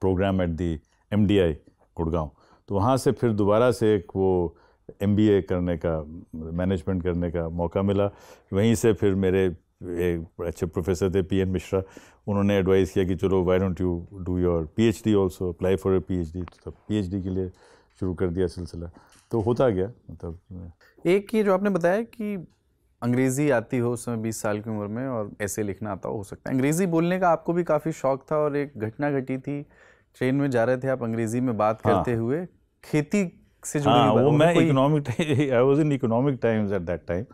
programme at the MDI Gurgaon. तो वहाँ से फिर दोबारा से एक वो MBA करने का, मैनेजमेंट करने का मौका मिला। वहीं से फिर मेरे एक अच्छे प्रोफेसर थे PN मिश्रा, उन्होंने एडवाइस किया कि चलो why don't you do your PhD also, apply for a PhD। तो PhD के लिए शुरू कर दिया सिलसिला, तो होता गया। मतलब एक ये जो आपने बताया कि अंग्रेज़ी आती हो उस समय 20 साल की उम्र में और ऐसे लिखना आता हो सकता है, अंग्रेज़ी बोलने का आपको भी काफ़ी शौक था। और एक घटना घटी थी, ट्रेन में जा रहे थे आप अंग्रेज़ी में बात करते हुए, खेती से जुड़ी बात। वो मैं I was in Economic Times at that time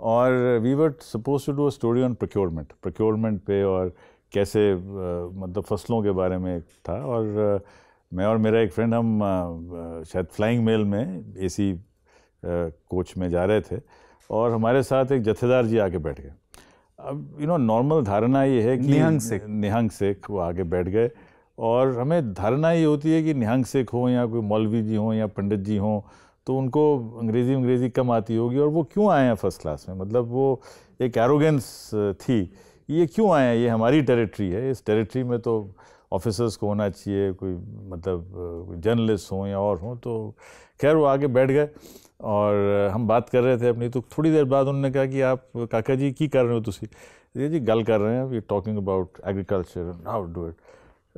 और we were suppose to do a story on procurement पे और कैसे मतलब फसलों के बारे में था। और मैं और मेरा एक फ्रेंड हम शायद फ्लाइंग मेल में AC कोच में जा रहे थे और हमारे साथ एक जथेदार जी आके बैठ गए। अब यू नो नॉर्मल धारणा ये है कि निहंग सिख वो आके बैठ गए और हमें धारणा ये होती है कि निहंग सिख हो या कोई मौलवी जी हों या पंडित जी हों तो उनको अंग्रेज़ी कम आती होगी और वो क्यों आए हैं फर्स्ट क्लास में। मतलब वो एक एरोगेंस थी, ये क्यों आए हैं, ये हमारी टेरिटरी है, इस टेरिटरी में तो ऑफिसर्स को होना चाहिए, कोई मतलब जर्नलिस्ट हों या और हों। तो खैर वो आगे बैठ गए और हम बात कर रहे थे अपनी। तो थोड़ी देर बाद उन्होंने कहा कि आप काका जी की कर रहे हो तुसी? जी गल कर रहे हैं, we talking about agriculture and how do it.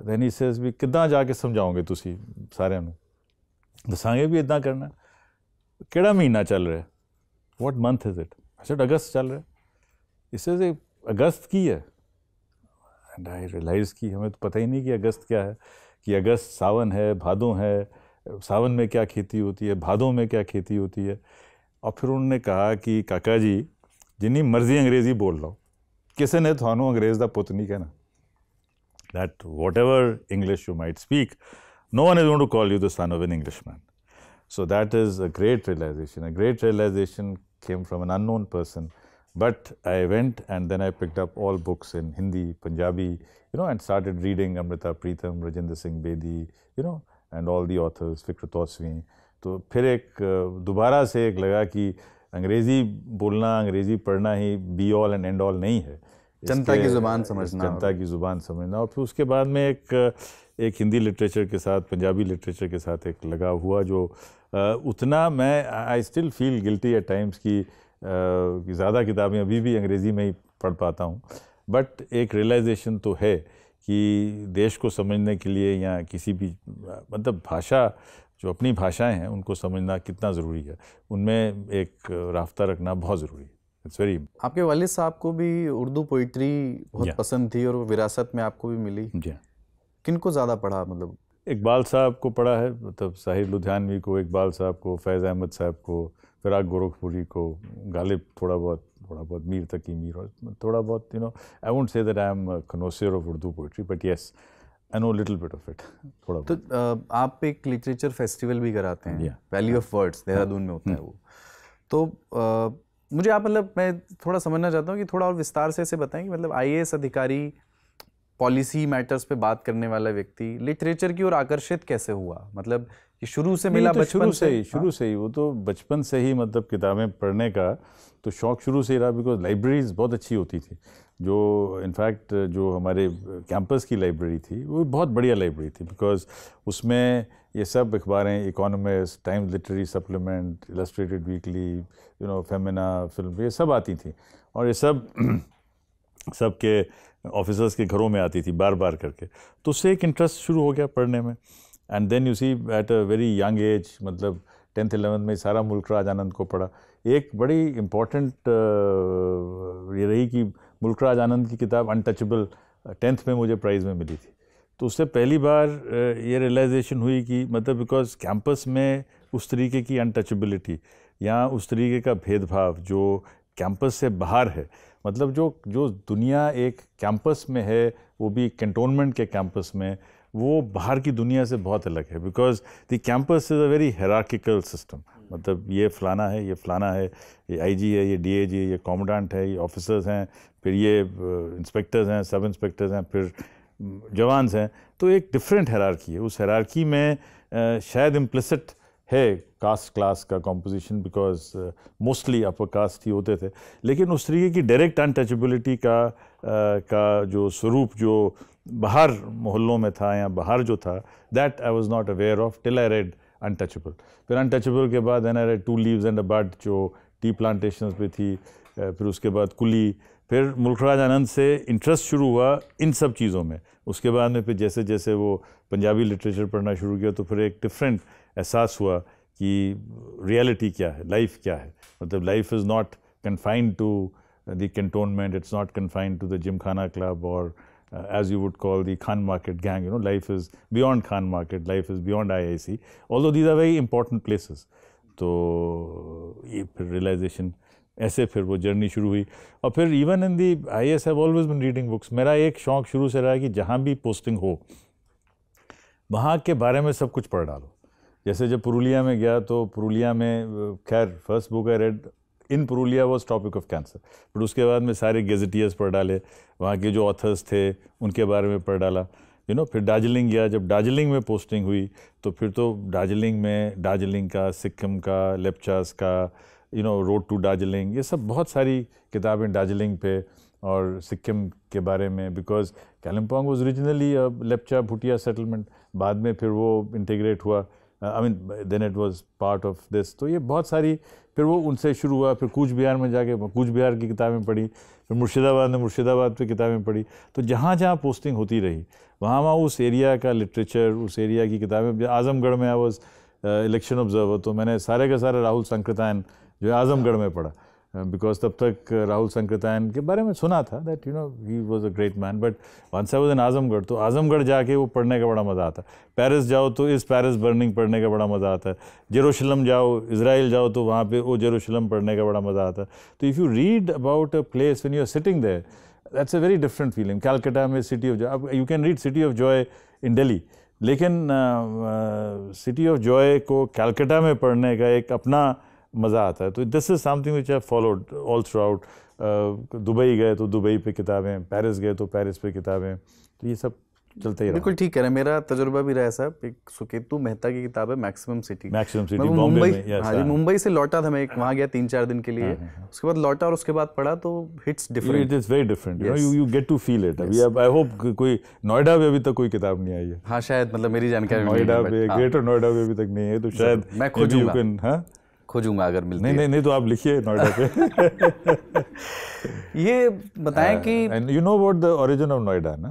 Then he says भी कितना जाके समझाओगे तुसी सारे नूं दसांगे भी इदा करना केड़ा महीना चल रहा है, वॉट मंथ इज़ इट? अच्छा अगस्त चल रहा है, इससे अगस्त की है। एंड आई रियलाइज़ कि हमें तो पता ही नहीं कि अगस्त क्या है, कि अगस्त सावन है, भादों है, सावन में क्या खेती होती है, भादों में क्या खेती होती है। और फिर उन्होंने कहा कि काका जी जिन्नी मर्जी अंग्रेजी बोल लो, किसी ने थानू अंग्रेज़ का पुत नहीं कहना। That whatever English you might speak, no one is going to call you the son of an Englishman. So that is a great realization. A great realization came from an unknown person. But I went and then I picked up all books in Hindi, Punjabi, you know, and started reading Amrita Preetham, Rajendra Singh Bedi, you know, and all the authors, Fikrat Oswi. तो फिर एक दोबारा से एक लगा कि अंग्रेज़ी बोलना, अंग्रेज़ी पढ़ना ही be all and end all नहीं है, जनता की ज़ुबान समझना, जनता की ज़ुबान समझना। और फिर उसके बाद में एक हिंदी लिटरेचर के साथ, पंजाबी लिटरेचर के साथ एक लगाव हुआ जो उतना मैं I still feel guilty at times कि ज़्यादा किताबें अभी भी अंग्रेज़ी में ही पढ़ पाता हूँ। बट एक रियलाइजेशन तो है कि देश को समझने के लिए या किसी भी मतलब भाषा, जो अपनी भाषाएँ हैं उनको समझना कितना ज़रूरी है, उनमें एक रास्ता रखना बहुत ज़रूरी है। आपके वालिद साहब को भी उर्दू पोइट्री बहुत पसंद थी और वो विरासत में आपको भी मिली। किनको ज़्यादा पढ़ा, मतलब इकबाल साहब को पढ़ा है, मतलब साहिर लुधियानवी को, इकबाल साहब को, फैज़ अहमद साहब को, फिराक गोरखपुरी को, गालिब थोड़ा बहुत, मीर तकी मीर और थोड़ा बहुत, you know, I won't say that I am a connoisseur of Urdu poetry but yes I know little bit of it, थोड़ा बहुत। तो आप एक लिटरेचर फेस्टिवल भी कराते हैं, वैली ऑफ वर्ड्स, देहरादून में होता है वो। तो मुझे आप मतलब मैं थोड़ा समझना चाहता हूँ कि थोड़ा और विस्तार से इसे बताएं कि मतलब आईएएस अधिकारी, पॉलिसी मैटर्स पे बात करने वाला व्यक्ति लिटरेचर की ओर आकर्षित कैसे हुआ? मतलब ये शुरू से मिला? तो शुरू से ही वो तो बचपन से ही मतलब किताबें पढ़ने का तो शौक़ शुरू से ही रहा, बिकॉज लाइब्रेरीज़ बहुत अच्छी होती थी। जो इनफैक्ट जो हमारे कैंपस की लाइब्रेरी थी वो बहुत बढ़िया लाइब्रेरी थी, बिकॉज उसमें ये सब अखबारें, Economic, Times literary supplement, Illustrated Weekly, you know, Femina, film, ये सब आती थी। और ये सब के ऑफिसर्स के घरों में आती थी बार बार करके, तो उससे एक इंटरेस्ट शुरू हो गया पढ़ने में। And then you see at a very young age, मतलब 10th 11th में सारा मुल्क राज आनंद को पढ़ा। एक बड़ी इम्पॉर्टेंट ये रही कि मुल्क राज आनंद की किताब अनटचेबल 10th में मुझे प्राइज़ में मिली थी। तो उससे पहली बार ये रियलाइजेशन हुई कि मतलब बिकॉज कैंपस में उस तरीके की अनटचेबिलिटी या उस तरीके का भेदभाव जो कैंपस से बाहर है, मतलब जो दुनिया एक कैंपस में है, वो भी कंटोनमेंट के कैंपस में, वो बाहर की दुनिया से बहुत अलग है। Because the campus is a very hierarchical system, मतलब ये फलाना है, ये फलाना है, ये आईजी है, ये डीएजी है, ये कॉमांडेंट है, ये ऑफिसर्स हैं, फिर ये इंस्पेक्टर्स हैं, सब इंस्पेक्टर्स हैं, फिर जवान्स हैं। तो एक डिफरेंट हायरार्की है। उस हायरार्की में शायद इम्प्लिसिट है कास्ट क्लास का composition, because mostly upper caste ही होते थे। लेकिन उस तरीके की डायरेक्ट अनटचेबिलिटी का जो स्वरूप जो बाहर मोहल्लों में था या बाहर जो था, that I was not aware of till I read Untouchable. फिर अनटचेबल के बाद then I read 2 Leaves and a Bud जो टी प्लांटेशंस पे थी, फिर उसके बाद कुली, फिर मुल्कराज आनंद से इंटरेस्ट शुरू हुआ इन सब चीज़ों में। उसके बाद में फिर जैसे जैसे वो पंजाबी लिटरेचर पढ़ना शुरू किया तो फिर एक डिफरेंट एहसास हुआ कि रियलिटी क्या है, लाइफ क्या है। मतलब life is not confined to the cantonment, it's not confined to the Gymkhana club और as you would call the Khan Market gang, you know, life is beyond Khan Market, life is beyond IIC, although these are very important places. So, ये फिर realization, ऐसे फिर वो journey शुरू हुई। और फिर even in the IAS I've always been reading books. मेरा एक शौक़ शुरू से रहा कि जहाँ भी posting हो वहाँ के बारे में सब कुछ पढ़ डालो। जैसे जब पुरुलिया में गया तो पुरुलिया में खैर first book I read in Purulia was topic of cancer, but उसके बाद में सारे गेजेटियर्स पढ़ डाले, वहाँ के जो ऑथर्स थे उनके बारे में पढ़ डाला, यू नो। फिर दार्जिलिंग गया, जब दार्जिलिंग में पोस्टिंग हुई तो फिर तो दार्जिलिंग में दार्जिलिंग का, सिक्किम का, लेपचास का, you know, road to Darjeeling, ये सब बहुत सारी किताबें दार्जिलिंग पे और सिक्किम के बारे में। Because Kalimpong was originally Lepcha Bhutia settlement, बाद में फिर वो इंटीग्रेट हुआ, I mean then it was part of this. तो ये बहुत सारी फिर वो उनसे शुरू हुआ। फिर कूच बिहार में जाके कूच बिहार की किताबें पढ़ी, फिर मुर्शिदाबाद में मुर्शिदाबाद पे किताबें पढ़ी। तो जहाँ जहाँ पोस्टिंग होती रही वहाँ उस एरिया का लिटरेचर, उस एरिया की किताबें। आजमगढ़ में आई वॉज इलेक्शन ऑब्जर्वर, तो मैंने सारे का सारा राहुल संकृतायन जो है आजमगढ़ में पढ़ा। because तब तक राहुल संकृतायन के बारे में सुना था that you know he was a great man, but once I was in Azamgarh, तो आजमगढ़ जाके वो पढ़ने का बड़ा मज़ा आता है। पेरिस जाओ तो इस पेरिस बर्निंग पढ़ने का बड़ा मज़ा आता है। जेरूशलम जाओ, इज़राइल जाओ तो वहाँ पे वो जेरूशलम पढ़ने का बड़ा मज़ा आता है। तो if you read about a place when you are sitting there, that's a very different feeling। Calcutta में city of joy, you can read city of joy in Delhi, लेकिन city of joy को कलकत्ता में पढ़ने का एक अपना मज़ा आता है। तो this is something which I followed all through out. Dubai गए तो दुबई पे किताबें, पेरिस गए तो पेरिस पे किताबें, तो ये सब चलते ही रहा। बिल्कुल ठीक कह रहे हैं, मेरा तजुर्बा भी रहा है साहब। एक सुकेतु मेहता की किताब है मैक्सिमम सिटी, मुंबई। हाँ जी, मुंबई से लौटा था मैं, वहाँ गया 3-4 दिन के लिए, उसके बाद लौटा और उसके बाद पढ़ा तो it's different, it is very different, you get to feel it. अभी आई होप कोई नोएडा में अभी तक कोई किताब नहीं आई है। हाँ शायद, मतलब मेरी जानकारी नोएडा में, ग्रेटर नोएडा में अभी तक नहीं है, तो शायद मैं खोजूँगा अगर मिलती नहीं है। नहीं तो आप लिखिए नोएडा पे। ये बताएं कि you know what the origin of Noida ना,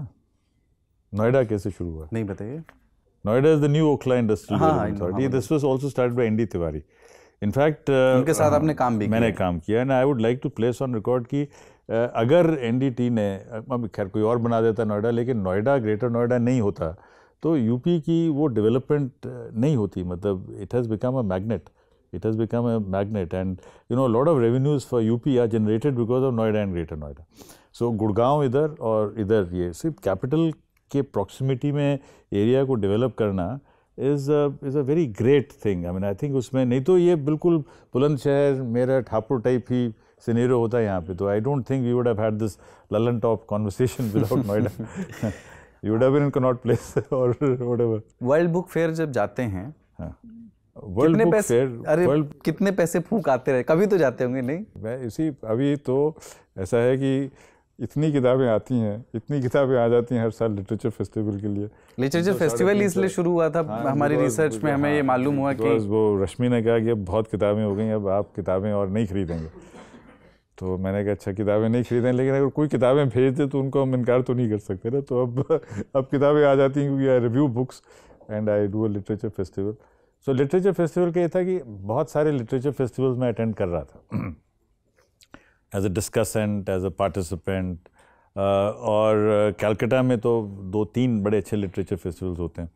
नोएडा कैसे शुरू हुआ नहीं बताइए। Noida is the new Okhla industrial, this was also started by ND Tiwari. In fact उनके साथ आपने काम भी किया, मैंने काम किया, and I would like to place on record कि अगर एनडीटी ने, अब खैर कोई और बना देता नोएडा, लेकिन नोएडा ग्रेटर नोएडा नहीं होता तो यूपी की वो डेवलपमेंट नहीं होती। मतलब it has become a magnet and you know a lot of revenues for UP are generated because of Noida and Greater Noida. So Gurgaon इधर और इधर, ये सिर्फ capital के proximity में area को develop करना is a very great thing. I mean I think उसमें नहीं तो ये बिल्कुल बुलंदशहर, मेरठ, हापुड़ टाइप ही सिनेरियो होता है यहाँ पे। तो I don't think we would have had this Lallon Top conversation without Noida. You would have been in Connaught Place or whatever. World Book Fair जब जाते हैं, हाँ कितने पैसे, अरे कितने पैसे फूंक आते रहे, कभी तो जाते होंगे नहीं? मैं इसी, अभी तो ऐसा है कि इतनी किताबें आती हैं, इतनी किताबें आ जाती हैं हर साल लिटरेचर फेस्टिवल के लिए। लिटरेचर फेस्टिवल इसलिए शुरू हुआ था, हमारी रिसर्च में हमें ये मालूम हुआ कि वो रश्मि ने कहा कि अब बहुत किताबें हो गई, अब आप किताबें और नहीं खरीदेंगे। तो मैंने कहा अच्छा किताबें नहीं खरीदें, लेकिन अगर कोई किताबें भेज दे तो उनको हम इनकार तो नहीं कर सकते ना। तो अब किताबें आ जाती हैं क्योंकि I review books and I do a literature festival. तो लिटरेचर फेस्टिवल का ये था कि बहुत सारे लिटरेचर फेस्टिवल्स मैं अटेंड कर रहा था as a discussant, as a participant. और कलकत्ता में तो 2-3 बड़े अच्छे लिटरेचर फेस्टिवल्स होते हैं,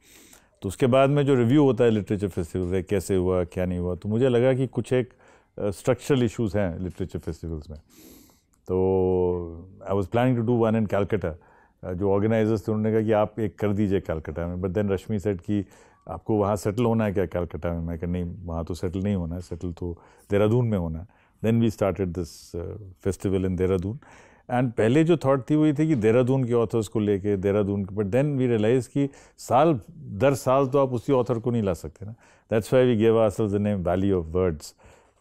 तो उसके बाद में जो रिव्यू होता है लिटरेचर फेस्टिवल है, कैसे हुआ क्या नहीं हुआ, तो मुझे लगा कि कुछ एक स्ट्रक्चरल इशूज़ हैं लिटरेचर फेस्टिवल्स में। तो I was planning to do one in Calcutta, जो ऑर्गेनाइजर्स थे उन्होंने कहा कि आप एक कर दीजिए कलकत्ता में, बट देन रश्मि सेड कि आपको वहाँ सेटल होना है क्या कलकत्ता में? मैं कहा नहीं, वहाँ तो सेटल नहीं होना है, सेटल तो देहरादून में होना है। Then we started this festival in Dehradun, and पहले जो थॉट थी वो ये थी कि देहरादून के ऑथर्स को लेके देहरादून के, बट देन वी रियलाइज कि साल दर साल तो आप उसी ऑथर को नहीं ला सकते ना। That's why we give ourselves the name valley of words.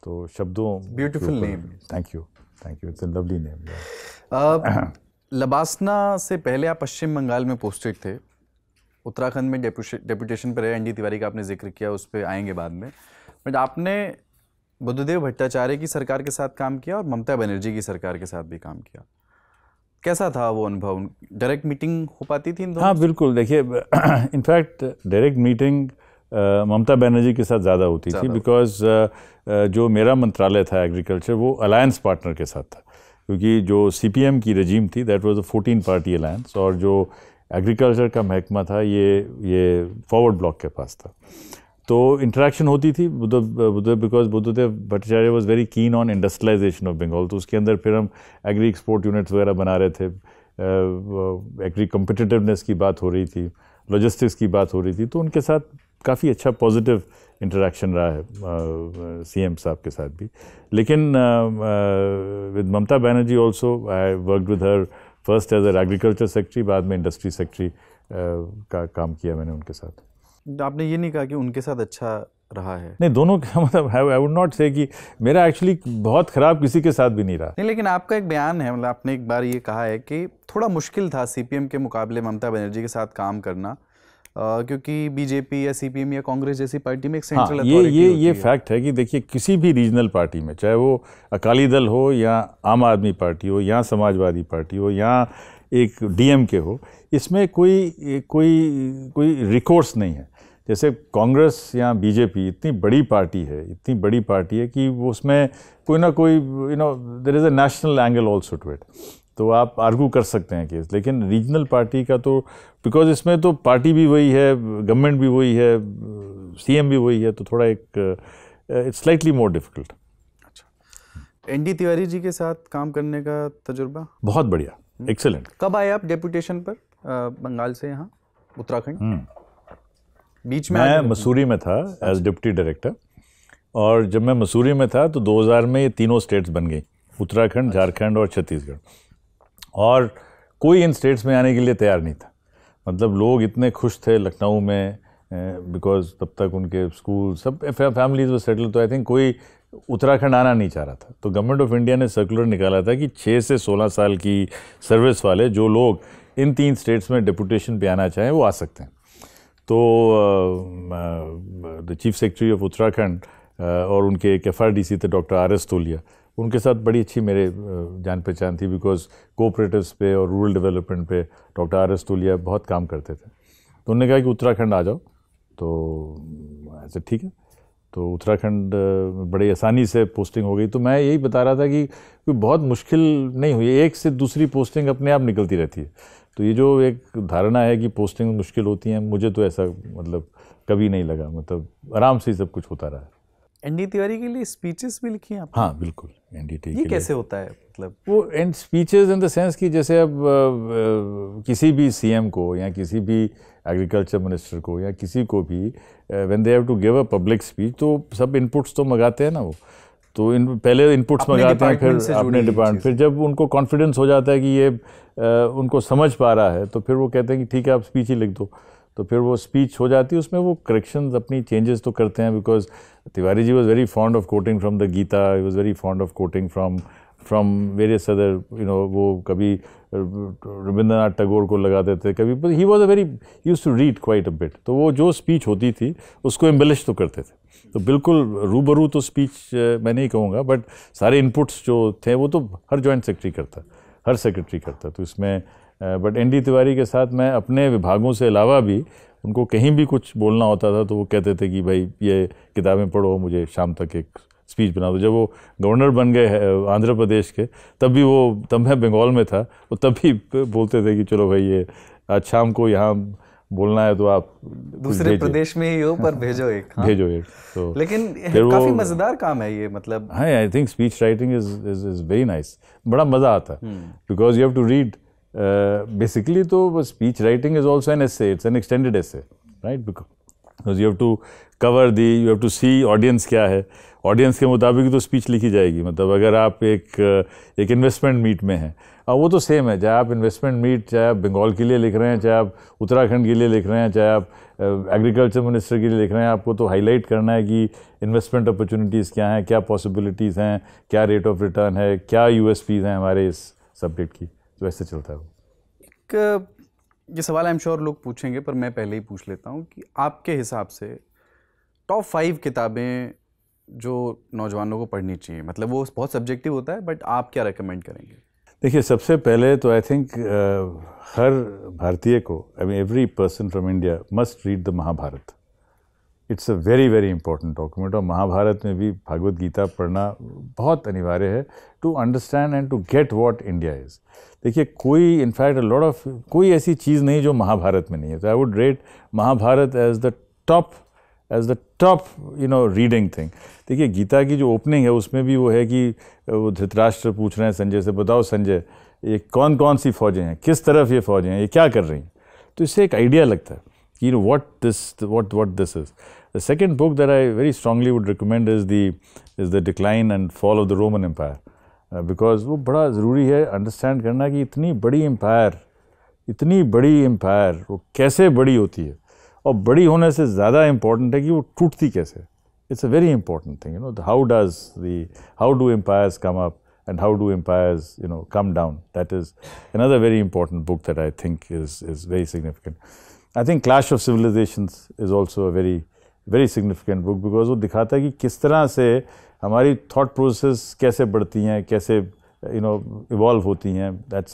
तो शब्दों, beautiful name, thank you, it's a lovely name. LBSNAA से पहले आप पश्चिम बंगाल में पोस्टेड थे, उत्तराखंड में डेपुटेशन पर रहे, एनडी तिवारी का आपने जिक्र किया, उस पर आएंगे बाद में। बट आपने बुद्धदेव भट्टाचार्य की सरकार के साथ काम किया और ममता बनर्जी की सरकार के साथ भी काम किया, कैसा था वो अनुभव? डायरेक्ट मीटिंग हो पाती थी इन दोनों? हाँ बिल्कुल, देखिए in fact direct meeting Mamata Banerjee के साथ ज़्यादा होती थी, बिकॉज जो मेरा मंत्रालय था एग्रीकल्चर वो अलायंस पार्टनर के साथ था, क्योंकि जो सीपीएम की रजीम थी that was a 14 party alliance, और जो एग्रीकल्चर का महकमा था ये फॉरवर्ड ब्लॉक के पास था। तो इंटरेक्शन होती थी, because Buddhadeb Bhattacharya was very keen on industrialisation of Bengal. तो उसके अंदर फिर हम एग्री एक्सपोर्ट यूनिट्स वगैरह बना रहे थे, एग्री कम्पिटिटिवनेस की बात हो रही थी, लॉजिस्टिक्स की बात हो रही थी, तो उनके साथ काफ़ी अच्छा पॉजिटिव इंटरेक्शन रहा है सीएम साहब के साथ भी। लेकिन with Mamata Banerjee also I worked with her, first as a agriculture secretary, बाद में इंडस्ट्री सेक्रेटरी का काम किया मैंने उनके साथ। आपने ये नहीं कहा कि उनके साथ अच्छा रहा है? नहीं, दोनों का मतलब आई वुड नॉट से कि मेरा एक्चुअली बहुत ख़राब किसी के साथ भी नहीं रहा। नहीं, लेकिन आपका एक बयान है, मतलब आपने एक बार ये कहा है कि थोड़ा मुश्किल था सीपीएम के मुकाबले ममता बनर्जी के साथ काम करना, क्योंकि बीजेपी या सीपीएम या कांग्रेस जैसी पार्टी में एक सेंट्रल अथॉरिटी होती है। ये फैक्ट है कि देखिए किसी भी रीजनल पार्टी में, चाहे वो अकाली दल हो या आम आदमी पार्टी हो या समाजवादी पार्टी हो या एक डीएमके हो, इसमें कोई रिकोर्स नहीं है। जैसे कांग्रेस या बीजेपी इतनी बड़ी पार्टी है कि वो उसमें कोई ना कोई there is a national angle also to it, तो आप आर्ग्यू कर सकते हैं केस। लेकिन रीजनल पार्टी का तो बिकॉज इसमें तो पार्टी भी वही है, गवर्नमेंट भी वही है, सीएम भी वही है, तो थोड़ा एक इट्स स्लाइटली मोर डिफिकल्ट। अच्छा, एनडी तिवारी जी के साथ काम करने का तजुर्बा बहुत बढ़िया, एक्सेलेंट। कब आए आप डेपुटेशन पर बंगाल से यहाँ उत्तराखंड? बीच में मैं मसूरी में था एज डिप्टी डायरेक्टर, और जब मैं मसूरी में था तो 2000 में ये तीनों स्टेट्स बन गई, उत्तराखंड, झारखंड और छत्तीसगढ़, और कोई इन स्टेट्स में आने के लिए तैयार नहीं था। मतलब लोग इतने खुश थे लखनऊ में, बिकॉज तब तक उनके स्कूल सब फैमिलीज वर सेटल, तो आई थिंक कोई उत्तराखंड आना नहीं चाह रहा था। तो गवर्नमेंट ऑफ इंडिया ने सर्कुलर निकाला था कि 6 से 16 साल की सर्विस वाले जो लोग इन 3 स्टेट्स में डिपुटेशन पे आना चाहें वो आ सकते हैं। तो the chief secretary of Uttarakhand और उनके एक FRDC थे डॉक्टर RS तोलिया, उनके साथ बड़ी अच्छी मेरे जान पहचान थी, बिकॉज कोऑपरेटिव्स पे और रूरल डेवलपमेंट पे डॉक्टर RS तोलिया बहुत काम करते थे। तो उन्होंने कहा कि उत्तराखंड आ जाओ, तो ऐसे ठीक है, तो उत्तराखंड बड़ी आसानी से पोस्टिंग हो गई। तो मैं यही बता रहा था कि कोई बहुत मुश्किल नहीं हुई, एक से दूसरी पोस्टिंग अपने आप निकलती रहती है। तो ये जो एक धारणा है कि पोस्टिंग मुश्किल होती है, मुझे तो ऐसा मतलब कभी नहीं लगा, मतलब आराम से सब कुछ होता रहा है। एनडी तिवारी के लिए स्पीचेस भी लिखी हैं आप? हाँ बिल्कुल, NDT ये कैसे होता है? मतलब वो and speeches in the sense कि जैसे अब किसी भी CM को या किसी भी एग्रीकल्चर मिनिस्टर को या किसी को भी when they have to give a public speech तो सब इनपुट्स तो मंगाते हैं ना वो, तो पहले इनपुट्स मंगाते हैं, फिर अपने डिपार्टमेंट, फिर जब उनको कॉन्फिडेंस हो जाता है कि ये उनको समझ पा रहा है तो फिर वो कहते हैं कि ठीक है आप स्पीच ही लिख दो, तो फिर वो स्पीच हो जाती है। उसमें वो करेक्शंस अपनी चेंजेस तो करते हैं, because Tiwari ji was very fond of quoting from the Gita, he was very fond of quoting from various other वो कभी रविंद्रनाथ टैगोर को लगाते थे, कभी he was a very used to read quite a bit, तो वो जो स्पीच होती थी उसको एम्बेलिश तो करते थे। तो बिल्कुल रूबरू तो स्पीच मैं नहीं कहूँगा, बट सारे इनपुट्स जो थे वो तो हर जॉइंट सेक्रेटरी करता, हर सेक्रेटरी करता। तो इसमें बट एनडी तिवारी के साथ मैं अपने विभागों से अलावा भी उनको कहीं भी कुछ बोलना होता था तो वो कहते थे कि भाई ये किताबें पढ़ो, मुझे शाम तक एक स्पीच बना दो। जब वो गवर्नर बन गए आंध्र प्रदेश के तब भी वो, तब मैं बंगाल में था, वो तब भी बोलते थे कि चलो भाई ये आज शाम को यहाँ बोलना है तो आप दूसरे प्रदेश में ही हो पर भेजो एक, हाँ। भेजो एक तो, लेकिन काफ़ी मज़ेदार काम है ये, मतलब हाँ I think speech writing is very nice, बड़ा मज़ा आता है because you have to read basically. तो speech writing is also an essay, it's an extended essay right, because you have to cover the, you have to see audience क्या है, ऑडियंस के मुताबिक तो स्पीच लिखी जाएगी। मतलब अगर आप एक इन्वेस्टमेंट मीट में हैं, और वो तो सेम है, चाहे आप इन्वेस्टमेंट मीट, चाहे आप बंगाल के लिए लिख रहे हैं, चाहे आप उत्तराखंड के लिए लिख रहे हैं, चाहे आप एग्रीकल्चर मिनिस्टर के लिए लिख रहे हैं, आपको तो हाईलाइट करना है कि इन्वेस्टमेंट अपॉर्चुनिटीज़ क्या हैं, क्या पॉसिबिलिटीज़ हैं, क्या रेट ऑफ रिटर्न है, क्या USPs हैं हमारे इस सब्जेक्ट की, तो ऐसे चलता है वो। एक ये सवाल आई एम श्योर लोग पूछेंगे पर मैं पहले ही पूछ लेता हूँ कि आपके हिसाब से टॉप 5 किताबें जो नौजवानों को पढ़नी चाहिए, मतलब वो बहुत सब्जेक्टिव होता है बट आप क्या रेकमेंड करेंगे? देखिए सबसे पहले तो आई थिंक हर भारतीय को, I mean every person from India must read the Mahabharata, it's a very very important document. और महाभारत में भी भागवत गीता पढ़ना बहुत अनिवार्य है to understand and to get what India is. देखिए कोई इनफैक्ट लॉट ऑफ कोई ऐसी चीज़ नहीं जो महाभारत में नहीं है, तो I would rate Mahabharata as the top reading thing. देखिए गीता की जो ओपनिंग है उसमें भी वो है कि वो धृतराष्ट्र पूछ रहे हैं संजय से, बताओ संजय ये कौन कौन सी फौजें हैं, किस तरफ ये फौजें हैं, ये क्या कर रही हैं, तो इससे एक आइडिया लगता है कि what this is. The second book that I very strongly would recommend is the Decline and Fall of the Roman Empire, because वो बड़ा ज़रूरी है understand करना कि इतनी बड़ी empire वो कैसे बड़ी होती है, और बड़ी होने से ज़्यादा important है कि वो टूटती कैसे। It's a very important thing, how do empires come up and how do empires come down. That is another very important book that I think is very significant. I think clash of civilisations is also a very very significant book, because वो दिखाता है कि किस तरह से हमारी थाट प्रोसेस कैसे बढ़ती हैं, कैसे इवॉल्व होती हैं। That's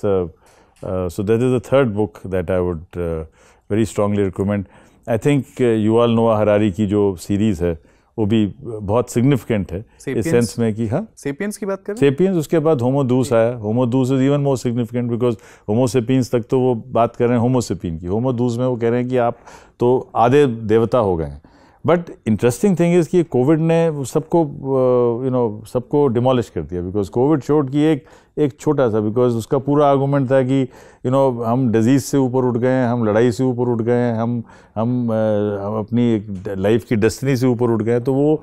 so that is the third book that I would very strongly recommend. I think Yuval Noah Harari की जो सीरीज़ है वो भी बहुत सिग्निफिकेंट है इस सेंस में कि हाँ सेपियंस की बात करें, सेपियंस उसके बाद होमोदूस आया, Homo Deus is even more significant because Homo sapiens तक तो वो बात कर रहे हैं होमोसेपियन की, होमोदूस में वो कह रहे हैं कि आप तो आधे देवता हो गए हैं। बट इंटरेस्टिंग थिंग इज़ कि कोविड ने सबको सबको डिमोलिश कर दिया बिकॉज कोविड शोड की एक छोटा सा, बिकॉज उसका पूरा आर्गूमेंट था कि हम डिजीज़ से ऊपर उठ गए हैं, हम लड़ाई से ऊपर उठ गए हैं, हम अपनी लाइफ की डेस्टिनी से ऊपर उठ गए। तो वो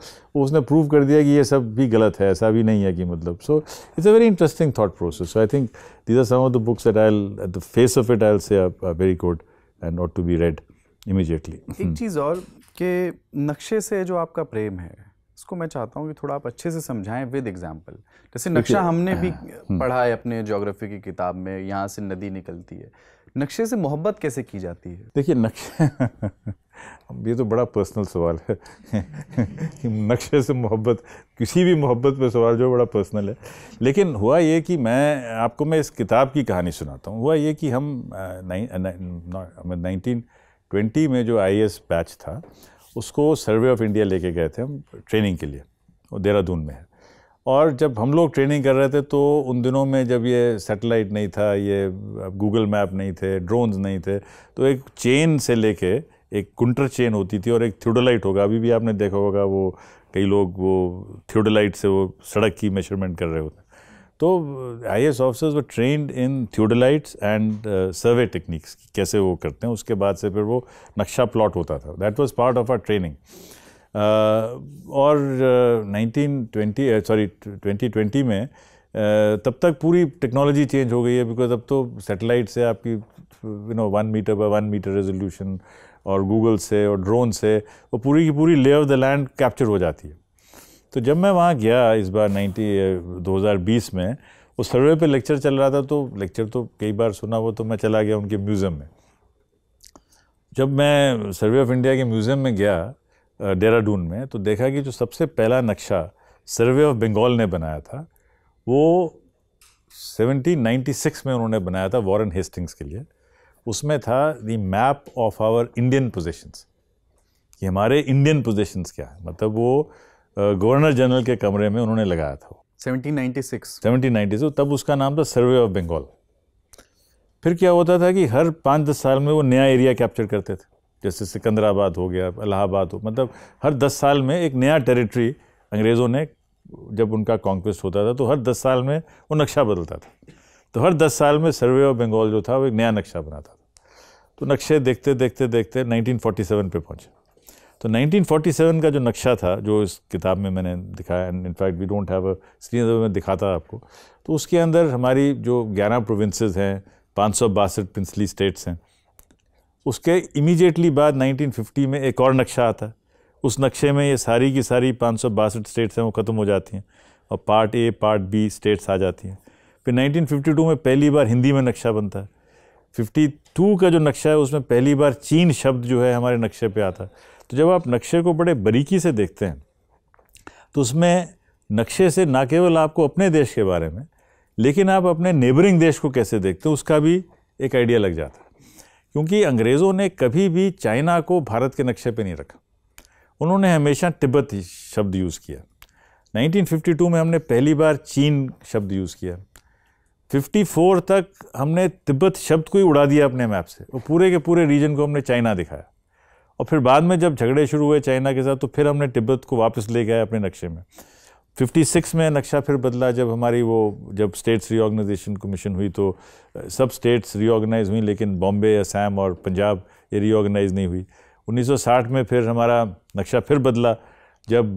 उसने प्रूव कर दिया कि ये सब भी गलत है, ऐसा भी नहीं है कि मतलब। So it's a very interesting thought process. So I think these are some of the books that at the face of it I will say are very good and not to be read immediately. एक चीज़ और कि नक्शे से जो आपका प्रेम है इसको मैं चाहता हूँ कि थोड़ा आप अच्छे से समझाएं विद एग्जांपल। जैसे नक्शा हमने भी पढ़ा है अपने ज्योग्राफी की किताब में, यहाँ से नदी निकलती है, नक्शे से मोहब्बत कैसे की जाती है? देखिए नक्शे ये तो बड़ा पर्सनल सवाल है कि नक्शे से मोहब्बत, किसी भी मोहब्बत पे सवाल जो बड़ा पर्सनल है। लेकिन हुआ ये कि मैं आपको इस किताब की कहानी सुनाता हूँ। हुआ ये कि हम 1920 में जो आईएएस बैच था उसको सर्वे ऑफ इंडिया लेके गए थे हम ट्रेनिंग के लिए, वो देहरादून में है। और जब हम लोग ट्रेनिंग कर रहे थे तो उन दिनों में जब ये सैटेलाइट नहीं था, ये गूगल मैप नहीं थे, ड्रोन्स नहीं थे, तो एक चेन से लेके एक कुंटर चेन होती थी और एक थियोडोलाइट होगा, अभी भी आपने देखा होगा वो कई लोग वो थियोडोलाइट से वो सड़क की मेजरमेंट कर रहे होते हैं। तो IAS officers were trained in theodolites and survey techniques, कैसे वो करते हैं। उसके बाद से फिर वो नक्शा प्लॉट होता था, that was part of our training. और 2020 में तब तक पूरी टेक्नोलॉजी चेंज हो गई है बिकॉज अब तो सैटेलाइट से आपकी 1 मीटर बाय 1 मीटर रेजोल्यूशन और गूगल से और ड्रोन से वो पूरी की पूरी lay off the land capture हो जाती है। तो जब मैं वहाँ गया इस बार 2020 में, वो सर्वे पे लेक्चर चल रहा था, तो लेक्चर तो कई बार सुना वो, तो मैं चला गया उनके म्यूज़ियम में। जब मैं सर्वे ऑफ इंडिया के म्यूज़ियम में गया देहरादून में तो देखा कि जो सबसे पहला नक्शा सर्वे ऑफ बंगाल ने बनाया था वो 1796 में उन्होंने बनाया था वॉरेन हेस्टिंग्स के लिए। उसमें था the map of our Indian positions, कि हमारे इंडियन पोजिशंस क्या है, मतलब वो गवर्नर जनरल के कमरे में उन्होंने लगाया था 1796। तब उसका नाम था सर्वे ऑफ बंगाल। फिर क्या होता था कि हर 5-10 साल में वो नया एरिया कैप्चर करते थे, जैसे सिकंदराबाद हो गया, इलाहाबाद हो, मतलब हर 10 साल में एक नया टेरिटरी अंग्रेज़ों ने, जब उनका कॉन्क्वेस्ट होता था तो हर 10 साल में वो नक्शा बदलता था। तो हर 10 साल में सर्वे ऑफ बंगाल जो था वो एक नया नक्शा बनाता था। तो नक्शे देखते देखते देखते 1947 पे पहुँचे। तो 1947 का जो नक्शा था जो इस किताब में मैंने दिखाया, and in fact we don't have a screen, मैं दिखाता आपको, तो उसके अंदर हमारी जो 11 प्रोविंसेस हैं, 562 प्रिंसली स्टेट्स हैं। उसके इमीडिएटली बाद 1950 में एक और नक्शा आता है, उस नक्शे में ये सारी की सारी 562 स्टेट्स हैं वो ख़त्म हो जाती हैं और part A part B states आ जाती हैं। फिर 1952 में पहली बार हिंदी में नक्शा बनता है। 52 का जो नक्शा है उसमें पहली बार चीन शब्द जो है हमारे नक्शे पे आता है। तो जब आप नक्शे को बड़े बारीकी से देखते हैं तो उसमें नक्शे से ना केवल आपको अपने देश के बारे में लेकिन आप अपने नेबरिंग देश को कैसे देखते हो उसका भी एक आइडिया लग जाता है, क्योंकि अंग्रेज़ों ने कभी भी चाइना को भारत के नक्शे पे नहीं रखा, उन्होंने हमेशा तिब्बत शब्द यूज़ किया। 1952 में हमने पहली बार चीन शब्द यूज़ किया। 54 तक हमने तिब्बत शब्द को ही उड़ा दिया अपने मैप से, वो पूरे के पूरे रीजन को हमने चाइना दिखाया। और फिर बाद में जब झगड़े शुरू हुए चाइना के साथ तो फिर हमने तिब्बत को वापस ले गए अपने नक्शे में। 56 में नक्शा फिर बदला, जब हमारी वो जब स्टेट्स रीऑर्गेनाइजेशन कमीशन हुई तो सब स्टेट्स रीऑर्गेनाइज हुई लेकिन बॉम्बे, असम और पंजाब ये रीऑर्गेनाइज नहीं हुई। 1960 में फिर हमारा नक्शा फिर बदला, जब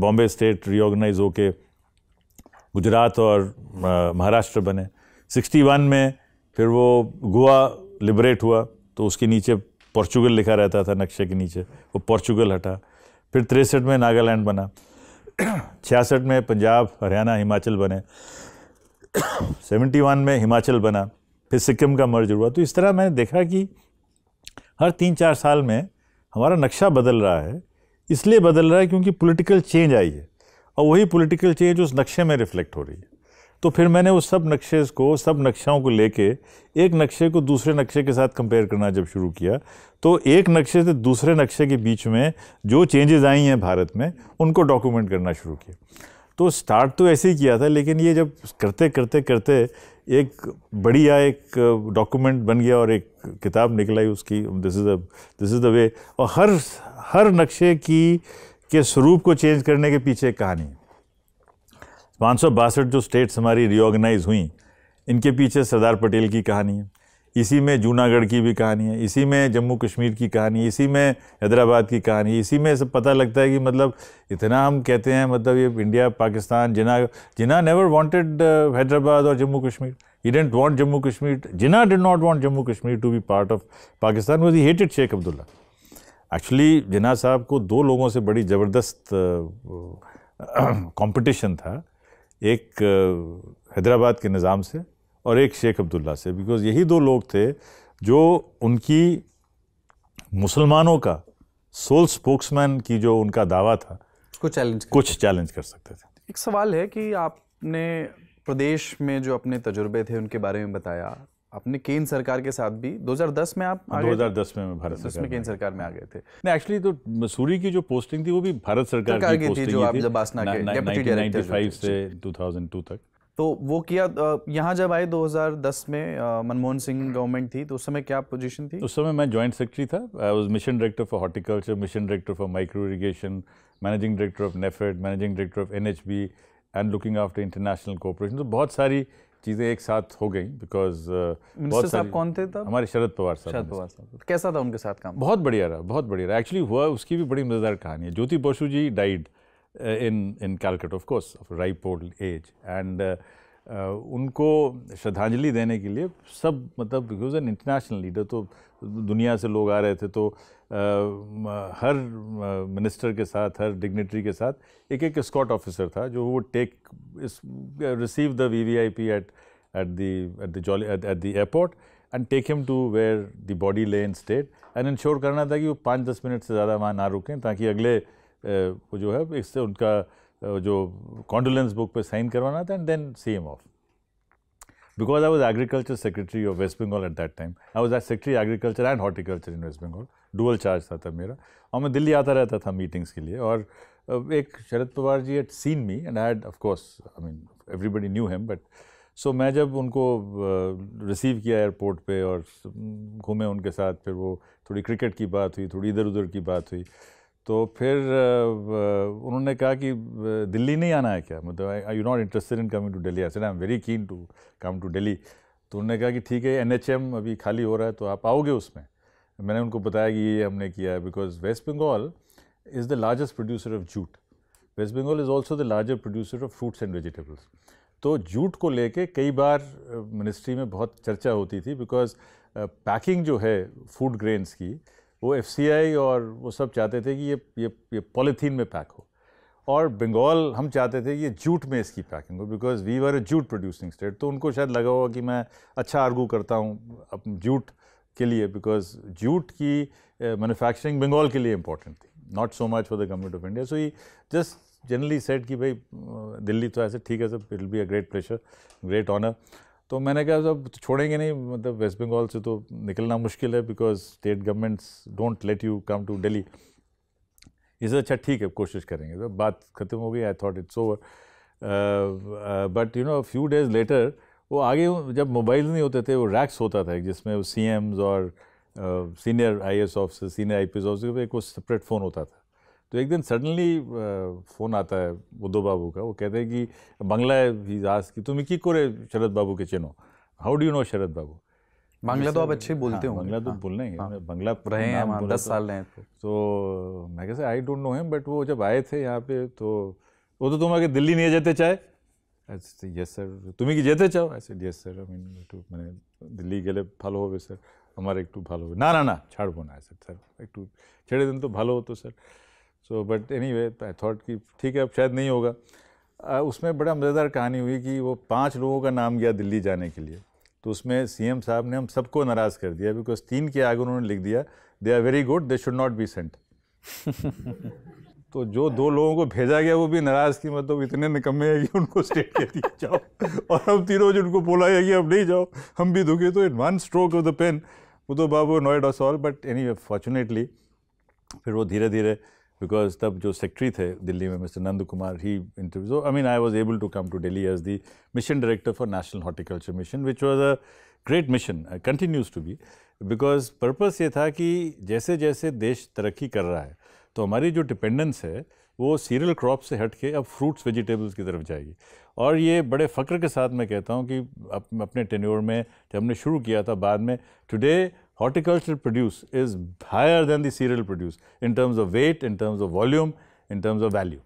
बॉम्बे स्टेट रीऑर्गेनाइज होके गुजरात और महाराष्ट्र बने। 61 में फिर वो गोवा लिबरेट हुआ तो उसके नीचे पोर्चुगल लिखा रहता था नक्शे के नीचे, वो पोर्चुगल हटा। फिर 63 में नागालैंड बना। 66 में पंजाब, हरियाणा, हिमाचल बने। 71 में हिमाचल बना, फिर सिक्किम का मर्ज हुआ। तो इस तरह मैंने देखा कि हर 3-4 साल में हमारा नक्शा बदल रहा है, इसलिए बदल रहा है क्योंकि पॉलिटिकल चेंज आई है और वही पॉलिटिकल चेंज उस नक्शे में रिफ्लेक्ट हो रही है। तो फिर मैंने उस सब नक्शों को लेके एक नक्शे को दूसरे नक्शे के साथ कंपेयर करना जब शुरू किया तो एक नक्शे से दूसरे नक्शे के बीच में जो चेंजेस आई हैं भारत में उनको डॉक्यूमेंट करना शुरू किया। तो स्टार्ट तो ऐसे ही किया था, लेकिन ये जब करते एक बढ़िया एक डॉक्यूमेंट बन गया और एक किताब निकलाई उसकी दिस इज़ द वे। और हर नक्शे के स्वरूप को चेंज करने के पीछे कहानी है। 562 जो स्टेट्स हमारी रिओर्गनाइज़ हुई, इनके पीछे सरदार पटेल की कहानी है, इसी में जूनागढ़ की भी कहानी है, इसी में जम्मू कश्मीर की कहानी, इसी में हैदराबाद की कहानी, इसी में सब पता लगता है कि मतलब इतना हम कहते हैं, मतलब ये India Pakistan, Jinnah never wanted Hyderabad और Jammu Kashmir, he didn't want Jammu Kashmir, Jinnah did not want Jammu Kashmir to be part of Pakistan because he hated Sheikh Abdullah. Actually Jinnah sahab को दो लोगों से बड़ी ज़बरदस्त कॉम्पिटिशन था, एक हैदराबाद के निज़ाम से और एक शेख अब्दुल्ला से, बिकॉज यही दो लोग थे जो उनकी मुसलमानों का सोल स्पोक्समैन की जो उनका दावा था कुछ चैलेंज कर सकते थे। एक सवाल है कि आपने प्रदेश में जो अपने तजुर्बे थे उनके बारे में बताया, आपने केंद्र सरकार के साथ भी 2010 में आप 2010 में भारत सरकार में केंद्र सरकार में आ गए थे। नहीं, एक्चुअली तो मसूरी की जो पोस्टिंग थी वो भी भारत सरकार की पोस्टिंग थी, जो आप लबासना के डेप्यूटी डायरेक्टर 1995 से 2002 तक, तो वो किया। यहाँ जब आए 2010 में मनमोहन सिंह गवर्नमेंट थी, तो उस समय क्या पोजीशन थी? उस समय मैं जॉइंट सेक्रेटरी था। I was mission director for horticulture, mission director for micro irrigation, managing director of NAFED, managing director of NHB and looking after international cooperation. तो बहुत सारी चीज़ें एक साथ हो गई बिकॉज मिनिस्टर साहब कौन थे तब? हमारे शरद पवार साहब। कैसा था उनके साथ काम? बहुत बढ़िया रहा, बहुत बढ़िया रहा। एक्चुअली हुआ उसकी भी बड़ी मज़ेदार कहानी है। Jyoti Basu ji died in Calcutta, of course, of ripe old age, and उनको श्रद्धांजलि देने के लिए सब, मतलब because an international leader, तो दुनिया से लोग आ रहे थे, तो हर मिनिस्टर के साथ, हर डिग्नेटरी के साथ एक स्कॉट ऑफिसर था जो वो receive the VVIP at the airport and take him to where the body lay in state and ensure करना था कि वो 5-10 मिनट से ज़्यादा वहाँ ना रुकें, ताकि अगले वो जो है इससे उनका जो कॉन्डोलेंस बुक पे साइन करवाना था and then C M off. Because I was agriculture secretary of West Bengal at that time, I was secretary agriculture and horticulture in West Bengal, dual charge था तब मेरा, और मैं दिल्ली आता रहता था मीटिंग्स के लिए। और एक Sharad Pawar ji had seen me and I had of course, I mean everybody knew him, but so मैं जब उनको रिसीव किया एयरपोर्ट पे और घूमे उनके साथ, फिर वो थोड़ी क्रिकेट की बात हुई, थोड़ी इधर उधर की बात हुई, तो फिर उन्होंने कहा कि दिल्ली नहीं आना है क्या, मतलब I you not interested in coming to Delhi? I said I am very keen to come to Delhi. तो उन्होंने कहा कि ठीक है, NHM अभी खाली हो रहा है तो आप आओगे उसमें? मैंने उनको बताया कि ये हमने किया है, because West Bengal is the largest producer of jute, West Bengal is also the largest producer of fruits and vegetables. तो जूट को लेके कई बार मिनिस्ट्री में बहुत चर्चा होती थी, बिकॉज पैकिंग जो है फूड ग्रेन्स की, वो FCI और वो सब चाहते थे कि ये पॉलीथीन में पैक हो, और बंगाल हम चाहते थे कि ये जूट में इसकी पैकिंग हो, because we were a jute producing state. तो उनको शायद लगा होगा कि मैं अच्छा आर्गू करता हूँ अपने जूट के लिए, बिकॉज जूट की मैन्युफैक्चरिंग बंगाल के लिए इम्पोर्टेंट थी, not so much for the government of India. So he just generally said कि भाई दिल्ली तो ऐसे ठीक है सब, it will be a great pleasure, great honour. तो मैंने कहा सब छोड़ेंगे नहीं, मतलब वेस्ट बंगाल से तो निकलना मुश्किल है, because state governments don't let you come to Delhi. इसे अच्छा ठीक है, कोशिश करेंगे। तो बात ख़त्म हो गई, I thought it's over, but you know few days later वो आगे, जब मोबाइल नहीं होते थे, वो रैक्स होता था जिसमें वो CMs और senior IAS officer, senior IPS officer पर एक सेपरेट फ़ोन होता था। तो एक दिन सडनली फ़ोन आता है बुद्धो बाबू का, वो कहते हैं कि बांग्ला ही आस की तुम की कोरे शरद बाबू के चिनो, how do you know Sharad बाबू? बांग्ला तो आप अच्छे बोलते हो? बांग्ला तो बोलना ही है, बांग्ला रहे हैं 10 साल रहे हैं। तो मैं कैसे I don't know him, but वो जब आए थे यहाँ पे तो वो तो तुम आगे दिल्ली नहीं जाते चाहे? अच्छा यस सर, तुम्हें जाते चाहो? ऐसे yes sir, I mean to मैंने दिल्ली गले भालो हो सर, हमारे एक भालो ना छाड़बो ना सर, एक छेड़े दिन तो भालो हो तो sir. So but anyway I thought कि ठीक है, अब शायद नहीं होगा। उसमें बड़ा मज़ेदार कहानी हुई कि वो 5 लोगों का नाम गया दिल्ली जाने के लिए, तो उसमें CM साहब ने हम सबको नाराज़ कर दिया, बिकॉज 3 के आगे उन्होंने लिख दिया they are very good, they should not be sent. तो जो दो लोगों को भेजा गया वो भी नाराज़ थी, मतलब इतने निकम्मे हैं कि उनको स्टेट के दिए जाओ और हम तीनों जो उनको बोला गया कि अब नहीं जाओ, हम भी दुखे, तो in one stroke of the pen वो तो बाबू annoyed us all. But any fortunately फिर वो धीरे धीरे, बिकॉज तब जो सेक्रेटरी थे दिल्ली में mister Nand Kumar, he interview, I mean I was able to come to Delhi as the mission director for national horticulture mission, which was a great mission, continues to be, because purpose ये था कि जैसे जैसे देश तरक्की कर रहा है तो हमारी जो डिपेंडेंस है वो सीरियल क्रॉप से हट के अब फ्रूट्स वेजिटेबल्स की तरफ जाएगी। और ये बड़े फ़क्र के साथ मैं कहता हूँ कि अपने टेन्योर में जब हमने शुरू किया था, बाद में today horticulture produce is higher than the cereal produce in terms of weight, in terms of volume, in terms of value.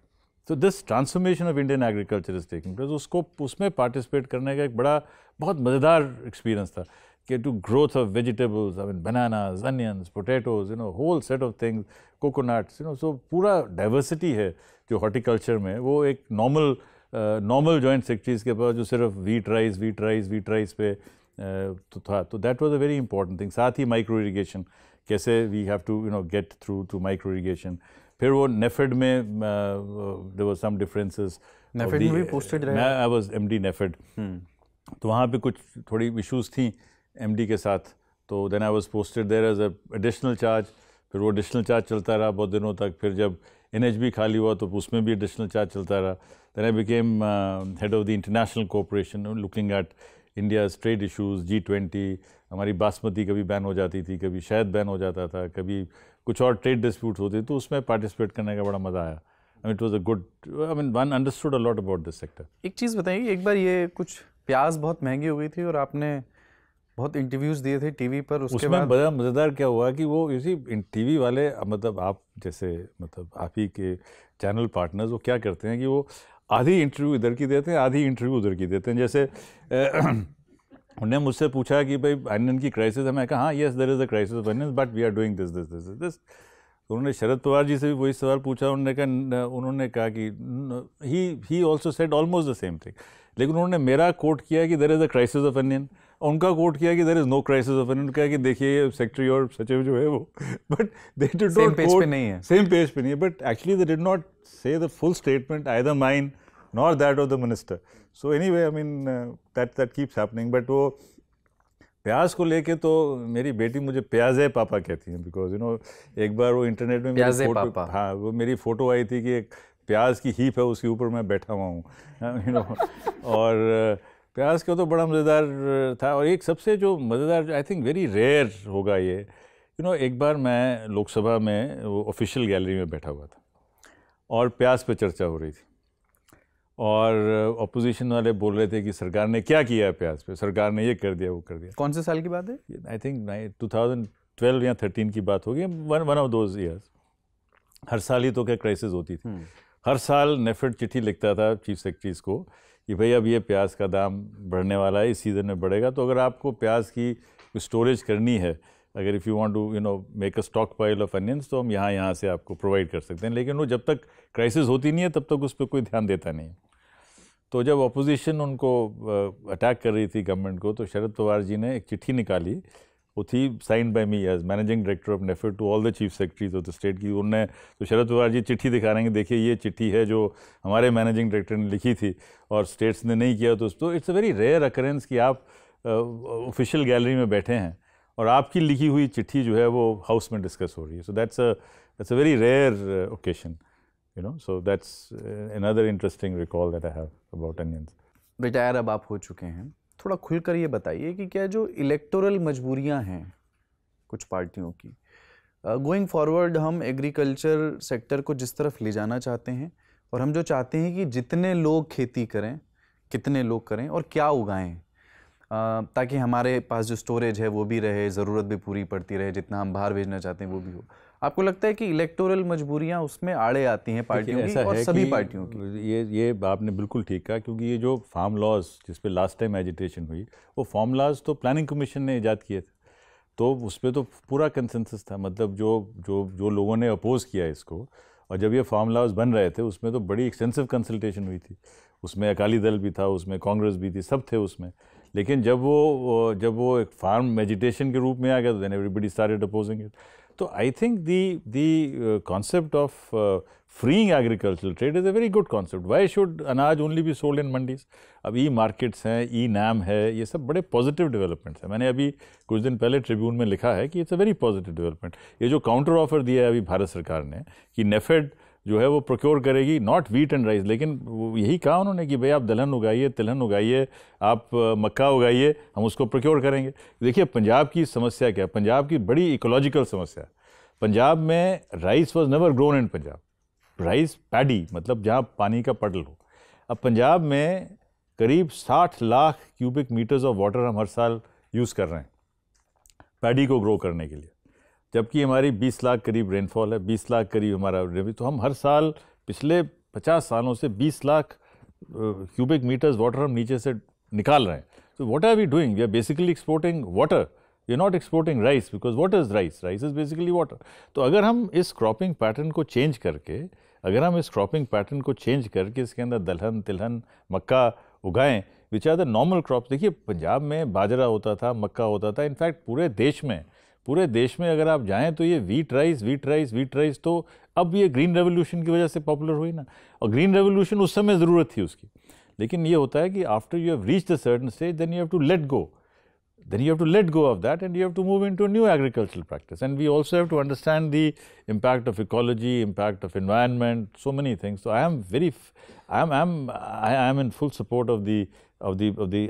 तो this transformation of Indian agriculture is taking place. उसको उसमें पार्टिसिपेट करने का एक बड़ा बहुत मज़ेदार एक्सपीरियंस था कि to growth of vegetables, I mean bananas, onions, potatoes, you know, whole set of things, coconuts, you know, so पूरा डाइवर्सिटी है जो हॉर्टिकल्चर में। वो एक नॉर्मल जॉइंट सेक्रेटरीज के पास जो सिर्फ वीट राइस पे तो था, तो that was a very important thing. साथ ही माइक्रो इरीगेशन, कैसे we have to you know get through micro irrigation. फिर वो नेफेड में there was some differences, NAFED में भी पोस्टेड रहा, आई वाज एमडी नेफेड, तो वहाँ पे कुछ थोड़ी इशूज़ थी एमडी के साथ, तो then I was posted there as additional charge. फिर वो एडिशनल चार्ज चलता रहा बहुत दिनों तक, फिर जब एनएचबी खाली हुआ तो उसमें भी एडिशनल चार्ज चलता रहा। Then I became head of the international cooperation, looking at India's trade issues, G20, हमारी बासमती कभी बैन हो जाती थी, कभी शायद बैन हो जाता था, कभी कुछ और ट्रेड डिस्प्यूट होते, तो उसमें पार्टिसिपेट करने का बड़ा मज़ा आया। It was a good, I mean one understood a lot about this sector. एक चीज़ बताइए, एक बार ये कुछ प्याज बहुत महंगी हो गई थी और आपने बहुत इंटरव्यूज़ दिए थे टीवी पर, उसके बाद बड़ा मज़ेदार क्या हुआ कि वो इसी टीवी वाले, मतलब आप जैसे, मतलब आप ही के चैनल पार्टनर्स, वो क्या करते हैं कि वो आधी इंटरव्यू इधर की देते हैं, आधी इंटरव्यू उधर की देते हैं। जैसे उन्होंने मुझसे पूछा कि भाई अनियन की क्राइसिस है, मैं कहा हाँ, yes there is a crisis of onion but we are doing this this this this. उन्होंने शरद पवार जी से भी वही सवाल पूछा, उन्होंने कहा कि he also said almost the same thing, लेकिन उन्होंने मेरा कोट किया कि there is a crisis of onion, उनका कोट किया कि there is no crisis of onion. कहा कि देखिए सेक्रेटरी और सचिव जो है वो but they did not, same page पे नहीं है, but actually they did not say the full statement, either mine nor that of the minister. So anyway, I mean that keeps happening. But वो प्याज को लेके तो मेरी बेटी मुझे प्याज है पापा कहती हैं, बिकॉज यू नो एक बार वो इंटरनेट में मेरी फोटो, हाँ वो मेरी फ़ोटो आई थी कि एक प्याज की हीप है उसके ऊपर मैं बैठा हुआ हूँ, यू नो, और प्याज का तो बड़ा मज़ेदार था। और एक सबसे जो मज़ेदार, आई थिंक वेरी रेयर होगा ये, यू नो, एक बार मैं लोकसभा में वो ऑफिशियल गैलरी में बैठा हुआ था और प्याज पे चर्चा हो रही थी और अपोजिशन वाले बोल रहे थे कि सरकार ने क्या किया है प्याज पे, सरकार ने ये कर दिया, वो कर दिया। कौन से साल की बात है? आई थिंक 2012 या 13 की बात होगी, वन ऑफ दोज ईयर्स। हर साल ही तो क्या क्राइसिस होती थी, हर साल नेफेड चिट्ठी लिखता था चीफ सेक्रेटरीज को कि भाई अब ये प्याज का दाम बढ़ने वाला है, इस सीज़न में बढ़ेगा, तो अगर आपको प्याज की स्टोरेज करनी है, अगर if you want to you know make a stockpile of onions, तो हम यहाँ से आपको प्रोवाइड कर सकते हैं। लेकिन वो जब तक क्राइसिस होती नहीं है तब तक उस पर कोई ध्यान देता नहीं है। तो जब अपोजिशन उनको अटैक कर रही थी गवर्नमेंट को, तो शरद पवार जी ने एक चिट्ठी निकाली, वो थी signed by me as managing director of NAFED to all the chief secretaries of the state की। उन्होंने तो शरद पवार जी चिट्ठी दिखा रहे हैं, देखिए ये चिट्ठी है जो हमारे मैनेजिंग डायरेक्टर ने लिखी थी और स्टेट्स ने नहीं किया। तो it's a very rare occurrence कि आप ऑफिशियल गैलरी में बैठे हैं और आपकी लिखी हुई चिट्ठी जो है वो हाउस में डिस्कस हो रही है। So that's a very rare occasion, you know, so that's another interesting recall that I have about onions. Retire अब आप हो चुके हैं, थोड़ा खुलकर ये बताइए कि क्या जो इलेक्टोरल मजबूरियां हैं कुछ पार्टियों की, गोइंग फॉरवर्ड हम एग्रीकल्चर सेक्टर को जिस तरफ ले जाना चाहते हैं, और हम जो चाहते हैं कि जितने लोग खेती करें, कितने लोग करें और क्या उगाएं, ताकि हमारे पास जो स्टोरेज है वो भी रहे, ज़रूरत भी पूरी पड़ती रहे, जितना हम बाहर भेजना चाहते हैं वो भी हो। आपको लगता है कि इलेक्टोरल मजबूरियाँ उसमें आड़े आती हैं पार्टियों की और सभी पार्टियों की? ये आपने बिल्कुल ठीक कहा, क्योंकि ये जो फार्म लॉज जिस पे लास्ट टाइम एजिटेशन हुई, वो फार्म लॉज तो प्लानिंग कमीशन ने ईजाद किए थे, तो उस पर तो पूरा कंसेंसस था। मतलब जो जो जो लोगों ने अपोज़ किया इसको, और जब ये फार्म लॉज बन रहे थे उसमें तो बड़ी एक्सटेंसिव कंसल्टेशन हुई थी, उसमें अकाली दल भी था, उसमें कांग्रेस भी थी, सब थे उसमें। लेकिन जब वो एक फार्म एजिटेशन के रूप में आ गया तो then everybody started opposing it. So I think the concept of freeing agricultural trade is a very good concept. Why should अनाज only be sold in mandis? अब ई मार्केट्स हैं, ई नाम है, ये सब बड़े पॉजिटिव डेवलपमेंट्स हैं. मैंने अभी कुछ दिन पहले ट्रिब्यून में लिखा है कि it's a very positive development. ये जो काउंटर ऑफर दिया है अभी भारत सरकार ने कि नेफेड जो है वो प्रोक्योर करेगी नॉट वीट एंड राइस, लेकिन यही कहा उन्होंने कि भाई आप दलहन उगाइए, तिलहन उगाइए, आप मक्का उगाइए, हम उसको प्रोक्योर करेंगे. देखिए पंजाब की समस्या क्या है, पंजाब की बड़ी इकोलॉजिकल समस्या है. पंजाब में rice was never grown in Punjab, rice paddy मतलब जहाँ पानी का पडल हो. अब पंजाब में करीब 60 lakh cubic metres of water हम हर साल यूज़ कर रहे हैं पैडी को ग्रो करने के लिए, जबकि हमारी 20 लाख करीब रेनफॉल है, 20 लाख करीब हमारा रेवी. तो हम हर साल पिछले 50 सालों से 20 लाख क्यूबिक मीटर्स वाटर हम नीचे से निकाल रहे हैं. तो what are we doing? We are basically exporting water, we are not exporting rice, because what is rice? Rice is basically water. तो अगर हम इस क्रॉपिंग पैटर्न को चेंज करके इसके अंदर दलहन, तिलहन, मक्का उगाएँ which are the normal crops. देखिए पंजाब में बाजरा होता था, मक्का होता था, इनफैक्ट पूरे देश में अगर आप जाएं तो ये वीट राइस. तो अब ये ग्रीन रेवोल्यूशन की वजह से पॉपुलर हुई ना, और ग्रीन रेवोल्यूशन उस समय ज़रूरत थी उसकी. लेकिन ये होता है कि after you have reached a certain stage then you have to let go of that and you have to move into new agricultural practice. And we also have to understand the impact of ecology, impact of environment, so many things. So I am in full support of the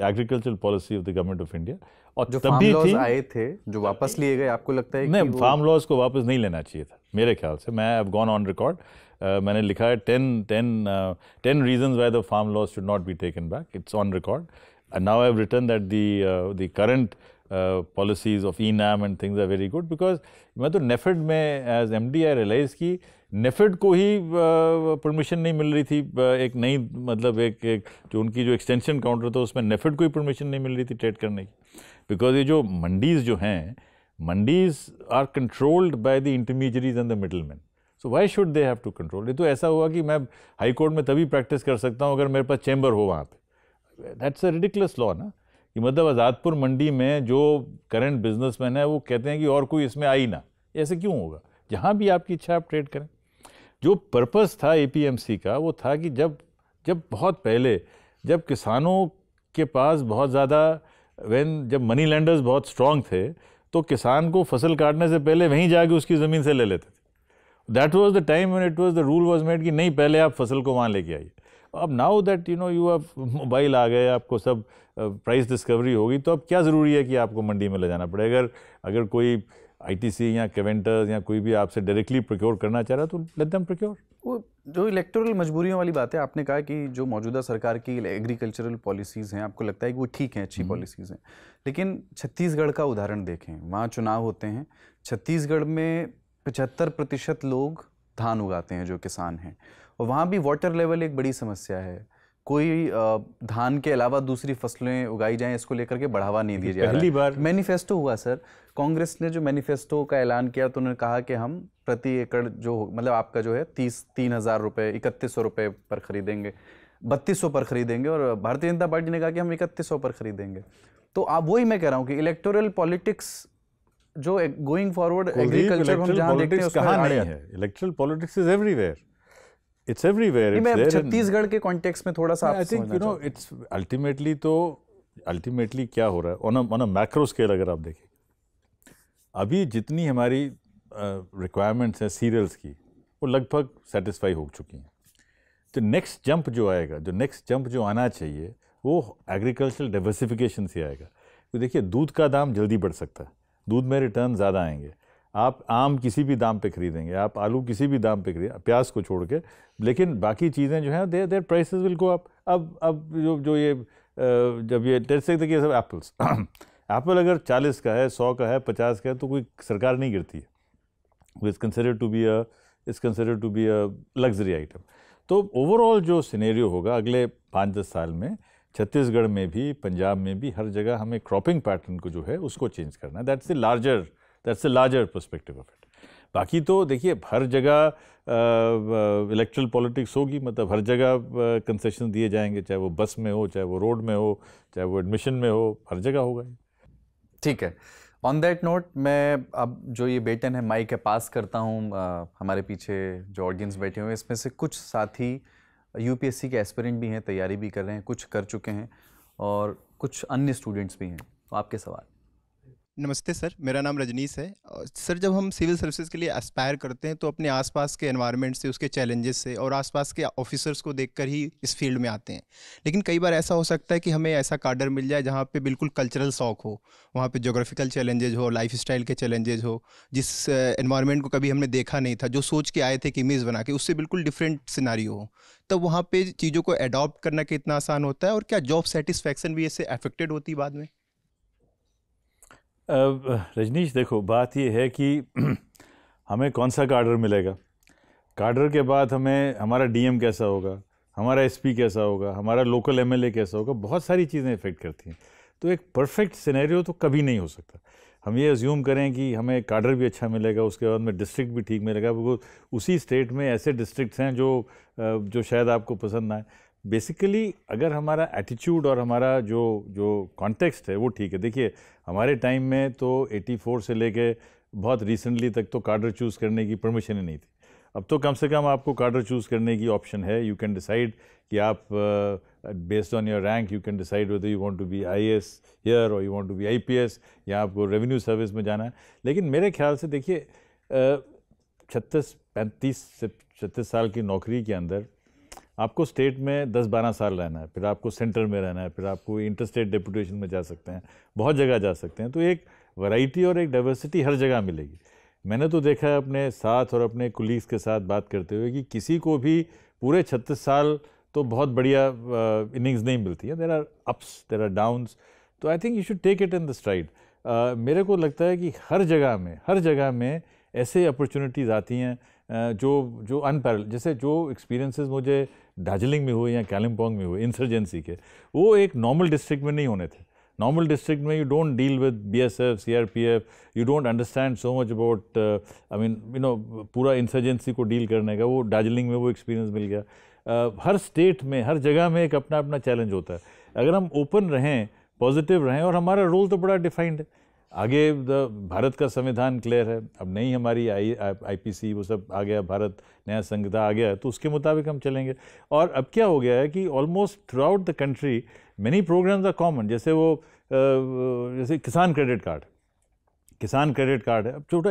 agricultural policy of the government of India. और जो फार्म लॉज आए थे जो वापस लिए गए, आपको लगता है कि नहीं, फार्म लॉज को वापस नहीं लेना चाहिए था मेरे ख्याल से. मैं हैव गॉन ऑन रिकॉर्ड, मैंने लिखा है 10 reasons why the farm laws should not be taken back. It's on record and now I have written that the current policies of eNAM and things are very good. Because मैं तो नेफेड में एज MD आई रियलाइज की नेफेड को ही परमिशन नहीं मिल रही थी. एक नई मतलब एक जो उनकी जो एक्सटेंशन काउंटर था उसमें नेफेड को ही परमिशन नहीं मिल रही थी ट्रेड करने की. बिकॉज ये जो mandis are controlled by the intermediaries and the middle man. So why should they have to control? ये तो ऐसा हुआ कि मैं हाई कोर्ट में तभी प्रैक्टिस कर सकता हूँ अगर मेरे पास चैम्बर हो वहाँ पे. दैट्स अ रिडिकुलस लॉ ना, कि मतलब आज़ादपुर मंडी में जो करंट बिजनेसमैन है वो कहते हैं कि और कोई इसमें आई ना. ऐसे क्यों होगा? जहाँ भी आपकी इच्छा आप ट्रेड करें. जो पर्पस था APMC का वो था कि जब बहुत पहले जब किसानों के पास बहुत ज़्यादा जब मनी लैंडर्स बहुत स्ट्रांग थे तो किसान को फसल काटने से पहले वहीं जाके उसकी ज़मीन से ले लेते थे. That was the time when it was the rule was made कि नहीं, पहले आप फसल को वहाँ लेके आइए. अब now that you have mobile आ गए, आपको सब प्राइस डिस्कवरी होगी, तो अब क्या ज़रूरी है कि आपको मंडी में ले जाना पड़े? अगर कोई ITC या केवेंटर्स या कोई भी आपसे डायरेक्टली प्रोक्योर करना चाह रहा तो लेट देम प्रोक्योर. वो जो इलेक्टोरल मजबूरियों वाली बात है, आपने कहा कि जो मौजूदा सरकार की एग्रीकल्चरल पॉलिसीज़ हैं आपको लगता है कि वो ठीक हैं, अच्छी पॉलिसीज़ हैं. लेकिन छत्तीसगढ़ का उदाहरण देखें, वहाँ चुनाव होते हैं. छत्तीसगढ़ में 75% लोग धान उगाते हैं जो किसान हैं, और वहाँ भी वाटर लेवल एक बड़ी समस्या है. कोई धान के अलावा दूसरी फसलें उगाई जाएं इसको लेकर के बढ़ावा नहीं दिया जा रहा है. पहली बार मैनिफेस्टो हुआ सर, कांग्रेस ने जो मैनिफेस्टो का ऐलान किया तो उन्होंने कहा कि हम प्रति एकड़ जो मतलब आपका जो है 3,000 रुपये 3,100 रुपये पर खरीदेंगे, 3,200 पर खरीदेंगे, और भारतीय जनता पार्टी ने कहा कि हम 3,100 पर खरीदेंगे. तो आप वही मैं कह रहा हूँ कि इलेक्टोरल पॉलिटिक्स जो going forward agriculture it's everywhere. Chhattisgarh के कॉन्टेक्स्ट में थोड़ा सा आई थिंक इट्स अल्टीमेटली क्या हो रहा है ऑन अ मैक्रो स्केल. अगर आप देखें अभी जितनी हमारी रिक्वायरमेंट्स हैं सीरियल्स की वो लगभग सेटिस्फाई हो चुकी हैं. तो नेक्स्ट जंप जो आना चाहिए वो एग्रीकल्चरल डाइवर्सिफिकेशन से आएगा. तो देखिए दूध का दाम जल्दी बढ़ सकता है, दूध में रिटर्न ज़्यादा आएंगे. आप आम किसी भी दाम पे खरीदेंगे, आप आलू किसी भी दाम पे खरीदेंगे, प्याज को छोड़ के, लेकिन बाकी चीज़ें जो हैं their prices will go up. अब जो ये जब ये जैसे देखिए सब एप्पल्स एप्पल अगर 40 का है, 100 का है, 50 का है तो कोई सरकार नहीं गिरती है. It's considered to be a luxury item. तो ओवरऑल जो सिनेरियो होगा अगले 5-10 साल में छत्तीसगढ़ में भी, पंजाब में भी, हर जगह हमें क्रॉपिंग पैटर्न को जो है उसको चेंज करना है. That's the larger perspective of it. बाकी तो देखिए हर जगह इलेक्ट्रल पॉलिटिक्स होगी, मतलब हर जगह कंसेशन दिए जाएंगे, चाहे वो बस में हो, चाहे वो रोड में हो, चाहे वो एडमिशन में हो, हर जगह होगा. ठीक है. ऑन दैट नोट मैं अब जो ये बैटन है माइक के पास करता हूँ हमारे पीछे जो ऑडियंस बैठे हुए हैं, इसमें से कुछ साथी यूपीएससी के एस्पिरेंट भी हैं, तैयारी भी कर रहे हैं, कुछ कर चुके हैं और कुछ अन्य स्टूडेंट्स भी हैं, तो आपके सवाल। नमस्ते सर, मेरा नाम रजनीश है। सर, जब हम सिविल सर्विसेज के लिए एस्पायर करते हैं तो अपने आसपास के एनवायरनमेंट से, उसके चैलेंजेस से और आसपास के ऑफिसर्स को देखकर ही इस फील्ड में आते हैं। लेकिन कई बार ऐसा हो सकता है कि हमें ऐसा काडर मिल जाए जहाँ पे बिल्कुल कल्चरल शॉक हो, वहाँ पे ज्योग्राफिकल चैलेंजेज हो, लाइफ स्टाइल के चैलेंजेज हो, जिस एनवायरनमेंट को कभी हमने देखा नहीं था, जो सोच के आए थे कि इमेज बना के, उससे बिल्कुल डिफरेंट सिनारियो हो। तब वहाँ पर चीज़ों को अडॉप्ट करना कितना आसान होता है और क्या जॉब सेटिस्फैक्शन भी इससे अफेक्टेड होती बाद में? रजनीश, देखो बात यह है कि हमें कौन सा कार्डर मिलेगा, कार्डर के बाद हमें हमारा डीएम कैसा होगा, हमारा एसपी कैसा होगा, हमारा लोकल एमएलए कैसा होगा, बहुत सारी चीज़ें इफ़ेक्ट करती हैं। तो एक परफेक्ट सिनेरियो तो कभी नहीं हो सकता। हम ये अज्यूम करें कि हमें कार्डर भी अच्छा मिलेगा, उसके बाद में डिस्ट्रिक्ट भी ठीक मिलेगा, वो उसी स्टेट में ऐसे डिस्ट्रिक्ट्स हैं जो शायद आपको पसंद ना आए। बेसिकली अगर हमारा एटीट्यूड और हमारा जो कॉन्टेक्स्ट है वो ठीक है। देखिए हमारे टाइम में तो 84 से लेके बहुत रिसेंटली तक तो कार्डर चूज़ करने की परमिशन ही नहीं थी। अब तो कम से कम आपको कार्डर चूज़ करने की ऑप्शन है। यू कैन डिसाइड कि आप based on your rank you can decide whether you want to be IAS here और you want to be IPS या आपको रेवेन्यू सर्विस में जाना है। लेकिन मेरे ख्याल से देखिए 35 से 36 साल की नौकरी के अंदर आपको स्टेट में 10-12 साल रहना है, फिर आपको सेंटर में रहना है, फिर आपको इंटर स्टेट डिप्यूटेशन में जा सकते हैं, बहुत जगह जा सकते हैं। तो एक वैरायटी और एक डाइवर्सिटी हर जगह मिलेगी। मैंने तो देखा है अपने साथ और अपने कुलीग्स के साथ बात करते हुए कि किसी को भी पूरे 36 साल तो बहुत बढ़िया इनिंग्स नहीं मिलती है। There are ups, there are downs. तो I think you should take it in the stride. मेरे को लगता है कि हर जगह में ऐसे अपॉर्चुनिटीज़ आती हैं जो अनपैरल, जैसे जो एक्सपीरियंसेस मुझे दार्जिलिंग में हुए या कैलिम्पोंग में हुए इंसर्जेंसी के, वो एक नॉर्मल डिस्ट्रिक्ट में नहीं होने थे। नॉर्मल डिस्ट्रिक्ट में you don't deal with BSF, CRPF, you don't understand so much about पूरा इंसर्जेंसी को डील करने का, वो दार्जिलिंग में वो एक्सपीरियंस मिल गया। हर स्टेट में हर जगह में एक अपना अपना चैलेंज होता है। अगर हम ओपन रहें, पॉजिटिव रहें, और हमारा रोल तो बड़ा डिफाइंड है। आगे भारत का संविधान क्लियर है। अब नई हमारी आईपीसी वो सब आ गया, भारत नया संविधान आ गया है, तो उसके मुताबिक हम चलेंगे। और अब क्या हो गया है कि almost throughout the country many programmes are common, जैसे किसान क्रेडिट कार्ड है। अब छोटा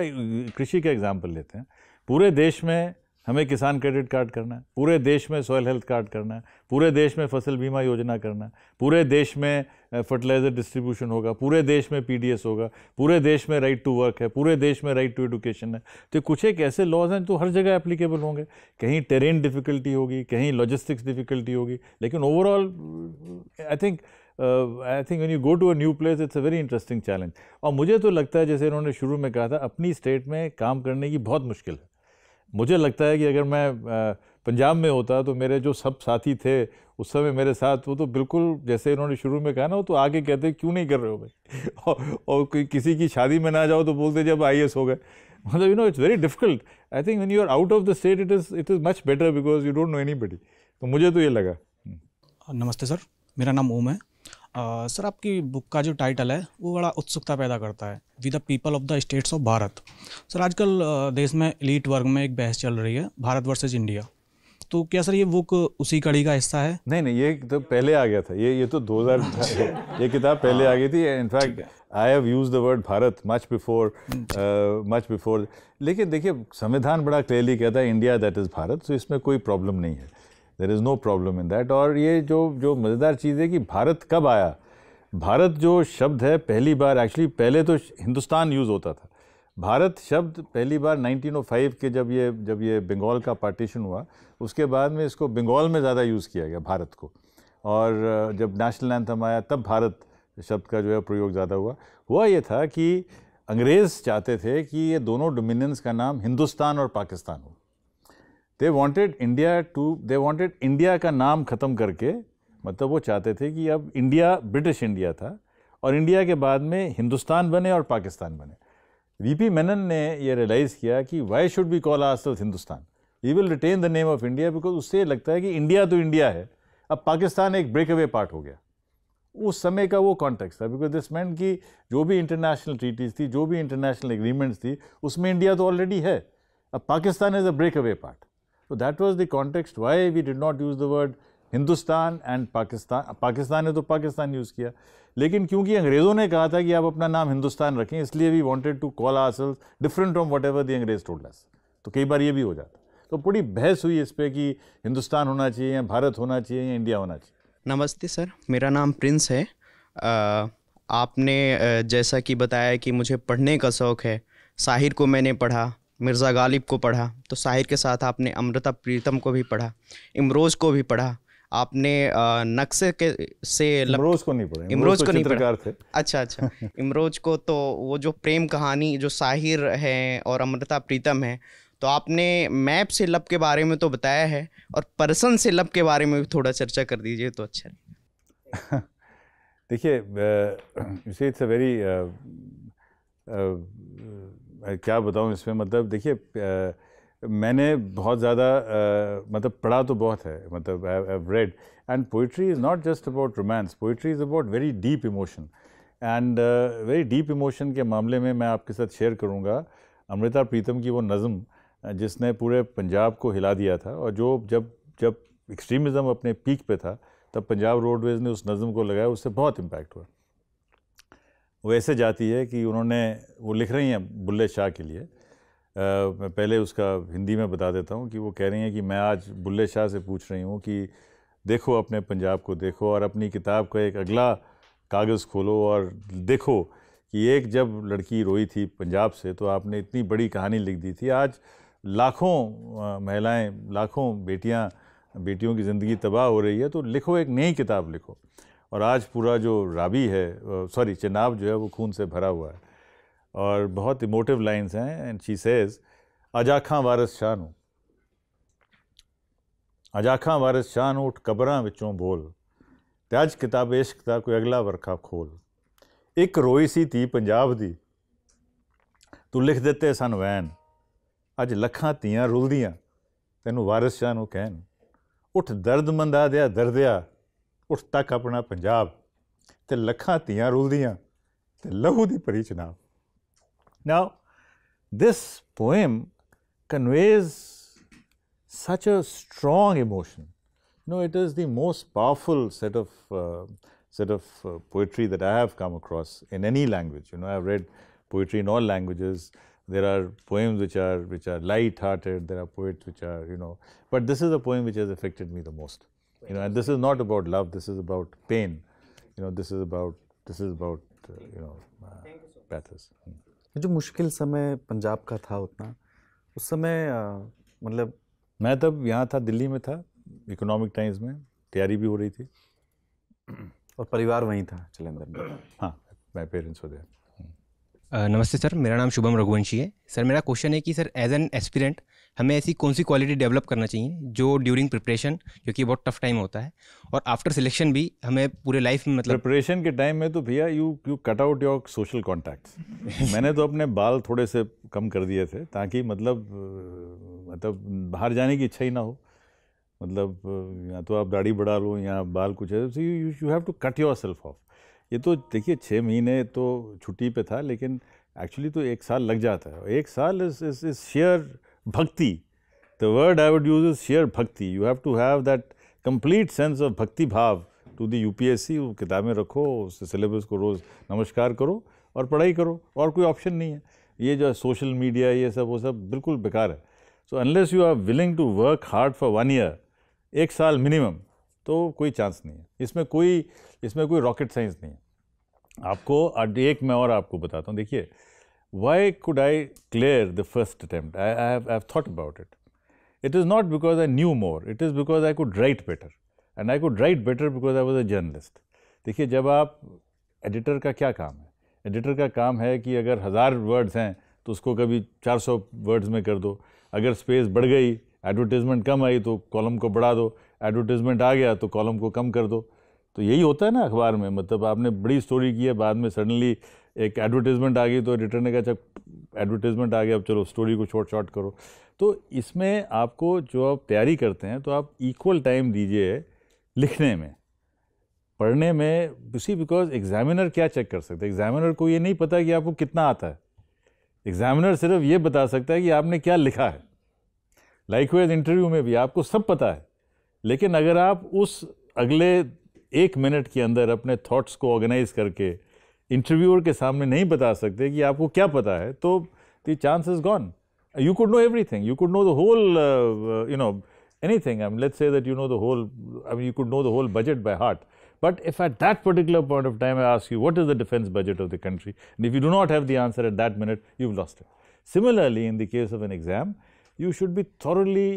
कृषि का एग्जाम्पल लेते हैं, पूरे देश में हमें किसान क्रेडिट कार्ड करना है, पूरे देश में सॉयल हेल्थ कार्ड करना है, पूरे देश में फसल बीमा योजना करना है, पूरे देश में फर्टिलाइज़र डिस्ट्रीब्यूशन होगा, पूरे देश में पीडीएस होगा, पूरे देश में राइट टू वर्क है, पूरे देश में राइट टू एडुकेशन है। तो कुछ एक ऐसे लॉज हैं जो हर जगह एप्लीकेबल होंगे। कहीं टेरेन डिफ़िकल्टी होगी, कहीं लॉजिस्टिक्स डिफ़िकल्टी होगी, लेकिन overall I think when you go to a new place it's a very interesting challenge. और मुझे तो लगता है, जैसे इन्होंने शुरू में कहा था, अपनी स्टेट में काम करने की बहुत मुश्किल है। मुझे लगता है कि अगर मैं पंजाब में होता तो मेरे जो सब साथी थे उस समय मेरे साथ, वो तो बिल्कुल जैसे इन्होंने शुरू में कहा ना, वो तो आगे कहते क्यों नहीं कर रहे हो भाई और किसी की शादी में ना जाओ तो बोलते जब आईएएस हो गए, मतलब it's very difficult. I think when you are out of the state it is much better because you don't know anybody. तो मुझे तो ये लगा। नमस्ते सर, मेरा नाम ओम है। सर, आपकी बुक का जो टाइटल है वो बड़ा उत्सुकता पैदा करता है, with the people of the states of Bharat. Sir, आजकल देश में एलीट वर्ग में एक बहस चल रही है, भारत वर्सेस इंडिया। तो क्या सर ये बुक उसी कड़ी का हिस्सा है? नहीं, ये तो पहले आ गया था। ये तो 2000 ये किताब पहले आ गई थी। In fact I have use the word Bharat much before. लेकिन देखिए संविधान बड़ा क्लियरली कहता है India that is Bharat, so इसमें कोई प्रॉब्लम नहीं है। There is no problem in that. और ये जो मज़ेदार चीज़ है कि भारत कब आया। भारत जो शब्द है पहली बार, एक्चुअली पहले तो हिंदुस्तान यूज़ होता था। भारत शब्द पहली बार 1905 के जब ये बंगाल का पार्टीशन हुआ, उसके बाद में इसको बंगाल में ज़्यादा यूज़ किया गया भारत को। और जब नेशनल एंथम आया तब भारत शब्द का जो है प्रयोग ज़्यादा हुआ। ये था कि अंग्रेज़ चाहते थे कि ये दोनों डोमिनियंस का नाम हिंदुस्तान और पाकिस्तान हो। दे वांटेड इंडिया का नाम ख़त्म करके, मतलब वो चाहते थे कि अब इंडिया ब्रिटिश इंडिया था और इंडिया के बाद में हिंदुस्तान बने और पाकिस्तान बने। वीपी मेनन ने ये रियलाइज़ किया कि why should be call our Hindustan, we will retain the name of India, because उससे लगता है कि इंडिया तो इंडिया है। अब पाकिस्तान एक ब्रेक अवे पार्ट हो गया उस समय का वो कॉन्टेक्स्ट था, बिकॉज दिस मेंट कि जो भी इंटरनेशनल ट्रीटीज़ थी, जो भी इंटरनेशनल एग्रीमेंट्स थी, उसमें इंडिया तो ऑलरेडी है, अब Pakistan is a breakaway part. तो that was the context why we did not use the word Hindustan and Pakistan. Pakistan ने तो पाकिस्तान यूज़ किया, लेकिन क्योंकि अंग्रेज़ों ने कहा था कि आप अपना नाम हिंदुस्तान रखें, इसलिए we wanted to call ourselves different from whatever the अंग्रेज टोल्ड अस. तो कई बार ये भी हो जाता, तो बड़ी बहस हुई इस पर कि हिंदुस्तान होना चाहिए या भारत होना चाहिए या इंडिया होना चाहिए. नमस्ते सर, मेरा नाम प्रिंस है. आपने जैसा कि बताया कि मुझे पढ़ने का शौक़ है, साहिर को मैंने पढ़ा, मिर्ज़ा गालिब को पढ़ा, तो साहिर के साथ आपने अमृता प्रीतम को भी पढ़ा, इमरोज़ को भी पढ़ा, आपने नक्शे के से इमरोज़ को नहीं पढ़ा. इमरोज़ को नहीं पढ़ा, अच्छा. इमरोज़ को तो वो जो प्रेम कहानी जो साहिर है और अमृता प्रीतम है, तो आपने मैप से लब के बारे में तो बताया है, और पर्सन से लब के बारे में भी थोड़ा चर्चा कर दीजिए तो अच्छा रहेगा. देखिए, यू से इट्स अ वेरी, क्या बताऊँ इसमें, मतलब देखिए मैंने बहुत ज़्यादा मतलब पढ़ा तो बहुत है, मतलब I have read, and poetry is not just about romance, poetry is about very deep emotion. And very deep emotion के मामले में मैं आपके साथ शेयर करूँगा अमृता प्रीतम की वो नज़म जिसने पूरे पंजाब को हिला दिया था, और जो जब एक्सट्रीमिज़म अपने पीक पे था तब पंजाब रोडवेज़ ने उस नज़म को लगाया, उससे बहुत इम्पैक्ट हुआ. वो ऐसे जाती है कि उन्होंने, वो लिख रही हैं बुल्ले शाह के लिए, मैं पहले उसका हिंदी में बता देता हूँ कि वो कह रही हैं कि मैं आज बुल्ले शाह से पूछ रही हूँ कि देखो अपने पंजाब को देखो, और अपनी किताब का एक अगला कागज़ खोलो और देखो कि एक जब लड़की रोई थी पंजाब से तो आपने इतनी बड़ी कहानी लिख दी थी, आज लाखों महिलाएं, लाखों बेटियों की ज़िंदगी तबाह हो रही है, तो लिखो, एक नई किताब लिखो. और आज पूरा जो रावी है, सॉरी चेनाब जो है, वो खून से भरा हुआ है, और बहुत इमोटिव लाइंस हैं. एंड शी सेज़ अजाखां वारिस शाह नूं, अजाखां वारिस शाह नूं उठ कबरां विचों बोल, ते अज किताब इश्क दा कोई अगला वर्खा खोल, एक रोई सी धी पंजाब दी तू लिख दिते सन वैन, अज लखां धीआं रुलदियां तैनूं वारिस शाह नूं कहन, उठ दर्द मंदा दिया दर्दिया उठ तक अपना पंजाब, ते लखां धीआं रुलदियां ते लहू दी भरी Chenab. Now this poem conveys such a strong emotion, you know, it is the most powerful set of poetry that I have come across in any language. You know, I have read poetry in all languages. There are poems which are light-hearted. There are poets which are, you know, but this is a poem which has affected me the most. You know, and this is not about love. This is about pain. You know, this is about you know, pathos. जो मुश्किल समय पंजाब का था उतना, उस समय मतलब मैं तब यहाँ था, दिल्ली में था, इकोनॉमिक टाइम्स में तैयारी भी हो रही थी, और परिवार वहीं था जलंधर में. हाँ, माय पेरेंट्स होते हैं. नमस्ते सर, मेरा नाम शुभम रघुवंशी है. सर मेरा क्वेश्चन है कि सर एज एन एस्पिरेंट हमें ऐसी कौन सी क्वालिटी डेवलप करना चाहिए जो ड्यूरिंग प्रिपरेशन, क्योंकि बहुत टफ टाइम होता है, और आफ्टर सिलेक्शन भी हमें पूरे लाइफ में, मतलब प्रिपरेशन के टाइम में तो भैया you cut out your social contacts. मैंने तो अपने बाल थोड़े से कम कर दिए थे ताकि मतलब बाहर जाने की इच्छा ही ना हो, मतलब या तो आप दाढ़ी बढ़ा लो या बाल कुछ है, तो you have to cut yourself off. ये तो देखिए 6 महीने तो छुट्टी पे था, लेकिन एक्चुअली तो 1 साल लग जाता है. 1 साल is sheer bhakti, the word I would use is sheer bhakti. You have to have that complete sense of bhakti bhav to the UPSC. वो किताबें रखो, उससे सिलेबस को रोज़ नमस्कार करो और पढ़ाई करो, और कोई ऑप्शन नहीं है. ये जो सोशल मीडिया ये सब वो सब बिल्कुल बेकार है. So unless you are willing to work hard for 1 year, 1 साल मिनिमम, तो कोई चांस नहीं है. इसमें कोई रॉकेट साइंस नहीं है. आपको एक मैं और आपको बताता हूँ. देखिए, why could I clear the first attempt, I have thought about it. It is not because I knew more, it is because I could write better, and I could write better because I was a journalist. देखिए, जब आप एडिटर का क्या काम है, एडिटर का काम है कि अगर 1000 वर्ड्स हैं तो उसको कभी 400 वर्ड्स में कर दो, अगर स्पेस बढ़ गई, एडवर्टाइजमेंट कम आई तो कॉलम को बढ़ा दो, एडवर्टाइजमेंट आ गया तो कॉलम को कम कर दो. तो यही होता है ना अखबार में, मतलब आपने बड़ी स्टोरी की है, बाद में सडनली एक एडवर्टाइजमेंट आ गई तो एडिटर ने कहा अच्छा एडवर्टाइजमेंट आ गया, अब चलो स्टोरी को शॉर्ट करो. तो इसमें आपको, जो आप तैयारी करते हैं, तो आप इक्वल टाइम दीजिए लिखने में पढ़ने में सी बिकॉज एग्जामिनर क्या चेक कर सकता है, एग्जामिनर को ये नहीं पता कि आपको कितना आता है, एग्जामिनर सिर्फ ये बता सकता है कि आपने क्या लिखा है। लाइकवाइज इंटरव्यू में भी आपको सब पता है, लेकिन अगर आप उस अगले 1 मिनट के अंदर अपने थॉट्स को ऑर्गेनाइज करके इंटरव्यूअर के सामने नहीं बता सकते कि आपको क्या पता है, तो the chance is gone. You could know everything, you could know the whole, you know anything, I mean, let's say that you know the whole, I mean, you could know the whole budget by heart, but if at that particular point of time I ask you what is the defense budget of the country, and if you do not have the answer at that minute, you've lost it. Similarly, in the case of an exam, you should be thoroughly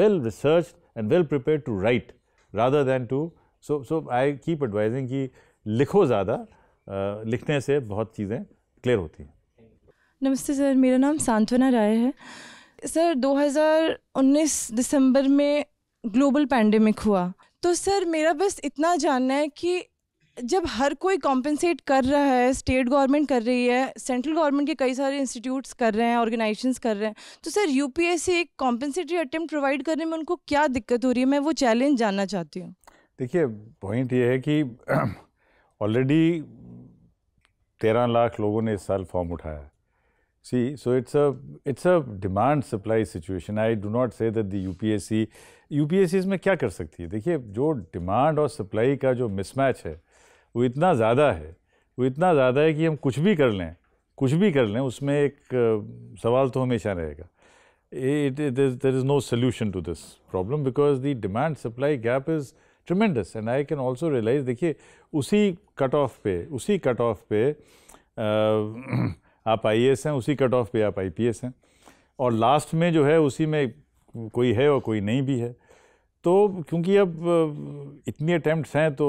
well researched and well prepared to write rather than to so I keep advising ki likho zyada, likhne se bahut cheezein clear hoti hain। Namaste sir, mera naam Santwana Ray hai। Sir 2019 दिसंबर में ग्लोबल पैंडेमिक हुआ, तो सर मेरा बस इतना जानना है कि जब हर कोई कॉम्पनसेट कर रहा है, स्टेट गवर्नमेंट कर रही है, सेंट्रल गवर्नमेंट के कई सारे इंस्टीट्यूट्स कर रहे हैं, ऑर्गेनाइजेशंस कर रहे हैं, तो सर यूपीएससी एक कॉम्पनसेटरी अटेम्प्ट प्रोवाइड करने में उनको क्या दिक्कत हो रही है? मैं वो चैलेंज जानना चाहती हूँ। देखिए, पॉइंट ये है कि ऑलरेडी 13 लाख लोगों ने इस साल फॉर्म उठाया है। See, so it's a demand supply situation. I do not say that the UPSC इसमें क्या कर सकती है। देखिए, जो डिमांड और सप्लाई का जो मिसमैच है वो इतना ज़्यादा है, कि हम कुछ भी कर लें उसमें एक सवाल तो हमेशा रहेगा। There is no solution to this problem because the demand supply gap is tremendous and I can also realize। देखिए, उसी कट ऑफ पे आप आईएएस हैं, उसी कट ऑफ पे आप आईपीएस हैं, और लास्ट में जो है उसी में कोई है और कोई नहीं भी है। तो क्योंकि अब इतनी अटैम्प्ट्स हैं, तो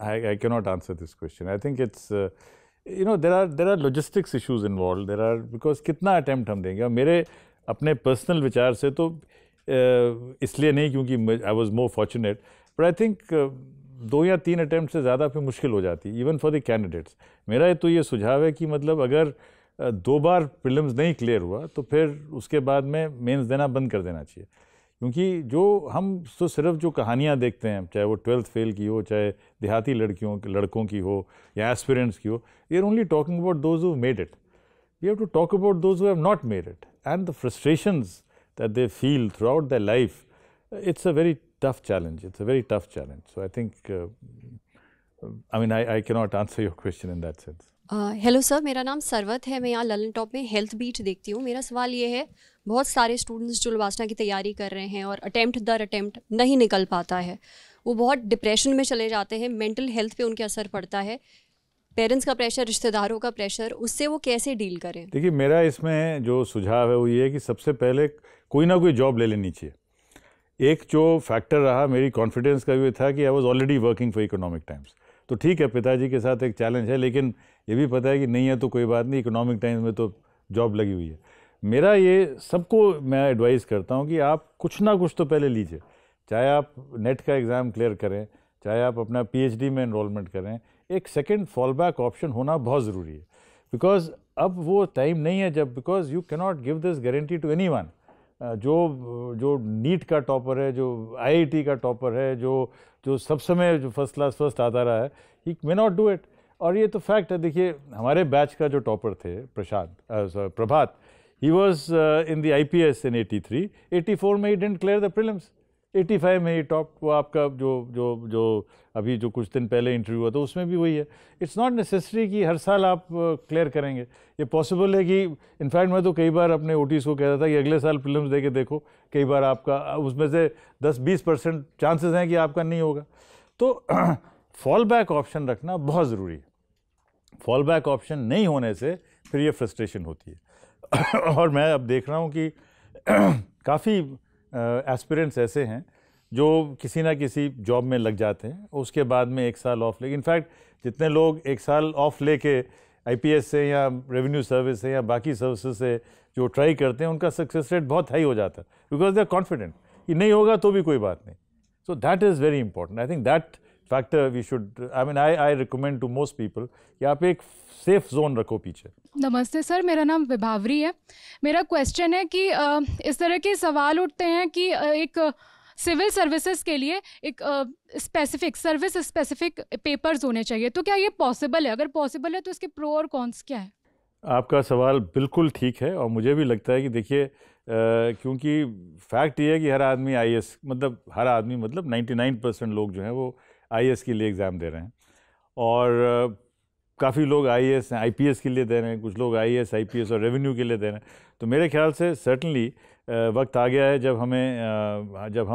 I can not answer this question. I think it's there are logistics issues involve, there are, because कितना अटैम्प्ट हम देंगे। और मेरे अपने पर्सनल विचार से तो इसलिए नहीं क्योंकि I was more fortunate, but I think 2 या 3 अटैम्प्ट से ज़्यादा फिर मुश्किल हो जाती है इवन फॉर द कैंडिडेट्स। मेरा तो ये सुझाव है कि मतलब अगर 2 बार प्रीलिम्स नहीं क्लियर हुआ तो फिर उसके बाद में मेंस देना बंद कर देना चाहिए, क्योंकि जो हम तो सिर्फ जो कहानियाँ देखते हैं, चाहे वो 12th फेल की हो, चाहे देहाती लड़कों की हो या एस्पिरेंट्स की हो, we are only talking about those who made it. We have to talk about those who have not made it and the frustrations that they feel throughout the life. It's a very tough challenge, it's a very tough challenge, so I think I mean I cannot answer your question in that sense। Hello sir, मेरा नाम सर्वत है, मैं यहाँ ललन टॉप में हेल्थ बीट देखती हूँ। मेरा सवाल ये है, बहुत सारे स्टूडेंट्स जो लबासना की तैयारी कर रहे हैं और अटैम्प्ट दर अटैम्प्ट नहीं निकल पाता है, वो बहुत डिप्रेशन में चले जाते हैं, मेंटल हेल्थ पे उनके असर पड़ता है, पेरेंट्स का प्रेशर, रिश्तेदारों का प्रेशर, उससे वो कैसे डील करें? देखिए, मेरा इसमें जो सुझाव है वो ये है कि सबसे पहले कोई ना कोई जॉब ले लेनी चाहिए। एक जो फैक्टर रहा मेरी कॉन्फिडेंस का ये था कि I was already working for Economic Times, तो ठीक है पिताजी के साथ एक चैलेंज है, लेकिन ये भी पता है कि नहीं है तो कोई बात नहीं, इकोनॉमिक टाइम्स में तो जॉब लगी हुई है। मेरा ये सबको मैं एडवाइस करता हूँ कि आप कुछ ना कुछ तो पहले लीजिए, चाहे आप नेट का एग्ज़ाम क्लियर करें, चाहे आप अपना PhD में एनरोलमेंट करें, एक सेकेंड फॉलबैक ऑप्शन होना बहुत ज़रूरी है, बिकॉज अब वो टाइम नहीं है जब, because you can not give this guarantee to any one. जो नीट का टॉपर है, जो IIT का टॉपर है, जो सब समय जो फर्स्ट क्लास फर्स्ट आता रहा है, he may not do it. और ये तो फैक्ट है। देखिए, हमारे बैच का जो टॉपर थे Prabhat, he was in the IPS in 83, 84 में he didn't clear the prelims, 85 में ही टॉप। वो आपका जो अभी जो कुछ दिन पहले इंटरव्यू हुआ था उसमें भी वही है। इट्स नॉट नेसेसरी कि हर साल आप क्लियर करेंगे, ये पॉसिबल है कि इनफैक्ट मैं तो कई बार अपने OTs को कहता था कि अगले साल प्रीलिम्स दे के देखो, कई बार आपका उसमें से 10-20% चांसेस हैं कि आपका नहीं होगा। तो फॉल बैक ऑप्शन रखना बहुत ज़रूरी है। फॉल बैक ऑप्शन नहीं होने से फिर ये फ्रस्ट्रेशन होती है। और मैं अब देख रहा हूँ कि काफ़ी एस्पिरेंट्स ऐसे हैं जो किसी ना किसी जॉब में लग जाते हैं, उसके बाद में 1 साल ऑफ ले। इनफैक्ट जितने लोग 1 साल ऑफ लेके IPS से या रेवेन्यू सर्विस से या बाकी सर्विसेज से जो ट्राई करते हैं, उनका सक्सेस रेट बहुत हाई हो जाता है, बिकॉज दे आर कॉन्फिडेंट कि नहीं होगा तो भी कोई बात नहीं। So that is very important. I think that factor we should, I mean I recommend to most people कि आप एक सेफ जोन रखो पीछे। नमस्ते सर, मेरा नाम विभावरी है। मेरा क्वेश्चन है कि इस तरह के सवाल उठते हैं कि एक सिविल सर्विसेज के लिए एक स्पेसिफिक सर्विस स्पेसिफिक पेपर्स होने चाहिए, तो क्या ये पॉसिबल है? अगर पॉसिबल है तो इसके प्रो और कॉन्स क्या है? आपका सवाल बिल्कुल ठीक है और मुझे भी लगता है कि देखिए क्योंकि फैक्ट ये है कि हर आदमी आईएएस मतलब हर आदमी मतलब 99% लोग जो हैं वो आईएएस के लिए एग्ज़ाम दे रहे हैं और काफ़ी लोग आईएएस आईपीएस के लिए दे रहे हैं, कुछ लोग आईएएस आईपीएस और रेवेन्यू के लिए दे रहे हैं। तो मेरे ख्याल से सर्टनली वक्त आ गया है जब हमें जब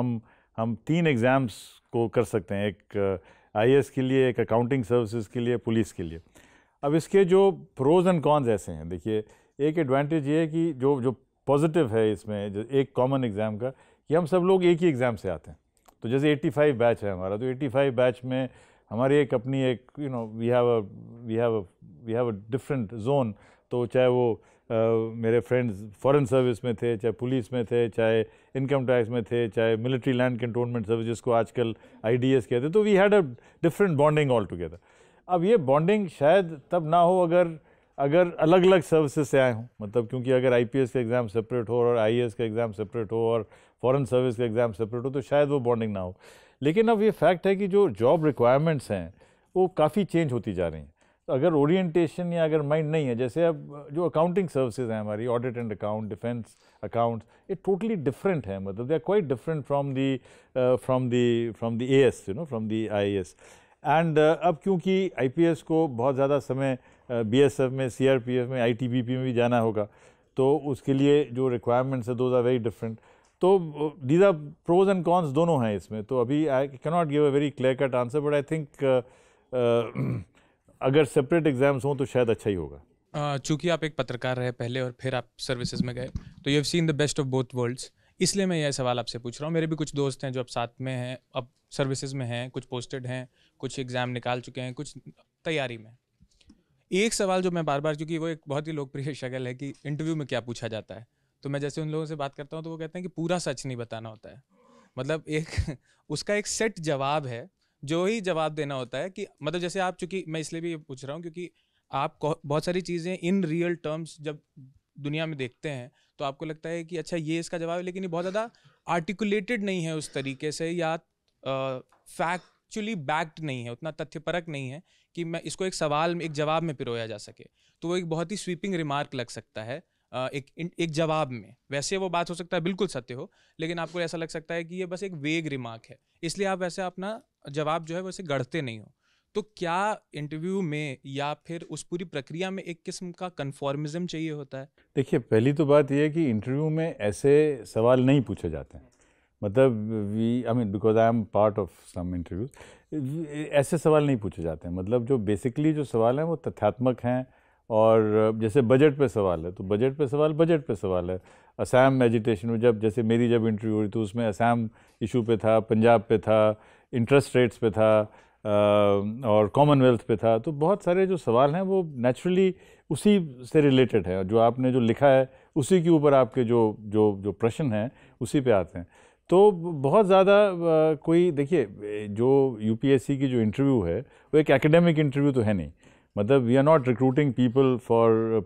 हम 3 एग्ज़ाम्स को कर सकते हैं, एक आईएएस के लिए, एक अकाउंटिंग सर्विसेज के लिए, पुलिस के लिए। अब इसके जो प्रोज़ एंड कॉन्स ऐसे हैं, देखिए एक एडवांटेज ये है कि जो पॉजिटिव है इसमें जो एक कॉमन एग्ज़ाम का कि हम सब लोग एक ही एग्ज़ाम से आते हैं। तो जैसे 85 बैच है हमारा, तो 85 बैच में हमारी एक अपनी एक you know we have a different zone. तो चाहे वो मेरे फ्रेंड्स फॉरेन सर्विस में थे, चाहे पुलिस में थे, चाहे इनकम टैक्स में थे, चाहे मिलिट्री लैंड कंटोनमेंट सर्विस जिसको आजकल आईडीएस कहते हैं, तो we had a different bonding all together. अब ये बॉन्डिंग शायद तब ना हो अगर अलग अलग सर्विसेज से आए हों, मतलब क्योंकि अगर आईपीएस का एग्ज़ाम सेपरेट हो और आईएएस का एग्ज़ाम सेपरेट हो और फॉरेन सर्विस का एग्ज़ाम सेपरेट हो तो शायद वो बॉन्डिंग ना हो। लेकिन अब ये फैक्ट है कि जो जॉब रिक्वायरमेंट्स हैं वो काफ़ी चेंज होती जा रही हैं। तो अगर ओरिएंटेशन या अगर माइंड नहीं है, जैसे अब जो अकाउंटिंग सर्विसेज हैं हमारी, audit and account, defence accounts, ये टोटली डिफरेंट है, मतलब they are quite different from the AS you know from the IAS. And अब क्योंकि आईपीएस को बहुत ज़्यादा समय बीएसएफ में, सीआरपीएफ में, आईटीबीपी में भी जाना होगा, तो उसके लिए जो रिक्वायरमेंट्स है दोज आर वेरी डिफरेंट। तो these are pros and cons दोनों हैं इसमें। तो अभी I can not give a very clear cut answer, but I think अगर सेपरेट एग्जाम्स हों तो शायद अच्छा ही होगा। चूँकि आप एक पत्रकार रहे पहले और फिर आप सर्विसेज में गए, तो you have seen the best of both worlds, इसलिए मैं यह सवाल आपसे पूछ रहा हूँ। मेरे भी कुछ दोस्त हैं जो अब साथ में हैं, अब सर्विसेज में हैं, कुछ पोस्टेड हैं, कुछ एग्ज़ाम निकाल चुके हैं, कुछ तैयारी में। एक सवाल जो मैं बार बार, क्योंकि वो एक बहुत ही लोकप्रिय शगल है कि इंटरव्यू में क्या पूछा जाता है, तो मैं जैसे उन लोगों से बात करता हूँ तो वो कहते हैं कि पूरा सच नहीं बताना होता है, मतलब एक उसका एक सेट जवाब है जो ही जवाब देना होता है। कि मतलब जैसे आप, चूँकि मैं इसलिए भी ये पूछ रहा हूँ क्योंकि आप बहुत सारी चीज़ें इन रियल टर्म्स जब दुनिया में देखते हैं तो आपको लगता है कि अच्छा ये इसका जवाब है, लेकिन ये बहुत ज़्यादा आर्टिकुलेटेड नहीं है उस तरीके से, या फैक्चुअली बैक्ड नहीं है, उतना तथ्यपरक नहीं है कि मैं इसको एक सवाल में, एक जवाब में पिरोया जा सके। तो वो एक बहुत ही स्वीपिंग रिमार्क लग सकता है एक जवाब में। वैसे वो बात हो सकता है बिल्कुल सत्य हो, लेकिन आपको ऐसा लग सकता है कि ये बस एक वेग रिमार्क है, इसलिए आप वैसे अपना जवाब जो है वैसे गढ़ते नहीं हो। तो क्या इंटरव्यू में या फिर उस पूरी प्रक्रिया में एक किस्म का कन्फॉर्मिज्म चाहिए होता है? देखिए पहली तो बात यह है कि इंटरव्यू में ऐसे सवाल नहीं पूछे जाते हैं, मतलब because I am part of some interviews, ऐसे सवाल नहीं पूछे जाते हैं। मतलब जो बेसिकली जो सवाल हैं वो तथ्यात्मक हैं, और जैसे बजट पे सवाल है तो बजट पे सवाल है। असम एजिटेशन में जब मेरी इंटरव्यू हुई तो उसमें असम इशू पे था, पंजाब पे था, इंटरेस्ट रेट्स पे था और कॉमनवेल्थ पे था। तो बहुत सारे जो सवाल हैं वो नेचुरली उसी से रिलेटेड है, जो आपने जो लिखा है उसी के ऊपर आपके जो जो जो प्रश्न हैं उसी पे आते हैं। तो बहुत ज़्यादा कोई, देखिए जो यूपीएससी की जो इंटरव्यू है वो एक एकेडमिक इंटरव्यू तो है नहीं, मतलब we are not recruiting people for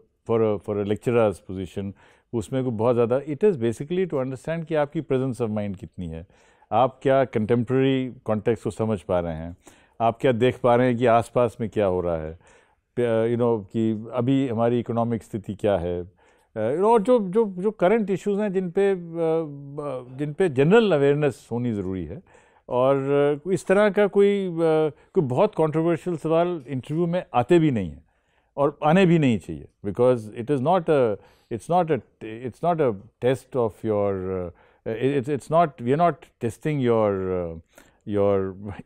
a lecturers position. उसमें को बहुत ज़्यादा it is basically to understand कि आपकी प्रेजेंस ऑफ माइंड कितनी है, आप क्या कंटेम्प्रेरी कॉन्टेक्स्ट को समझ पा रहे हैं, आप क्या देख पा रहे हैं कि आसपास में क्या हो रहा है, कि अभी हमारी इकोनॉमिक स्थिति क्या है, और जो करंट इश्यूज़ हैं जिन पे जनरल अवेयरनेस होनी ज़रूरी है। और इस तरह का कोई बहुत कंट्रोवर्शियल सवाल इंटरव्यू में आते भी नहीं हैं और आने भी नहीं चाहिए, because it's not a test of your, it's not, we are not testing your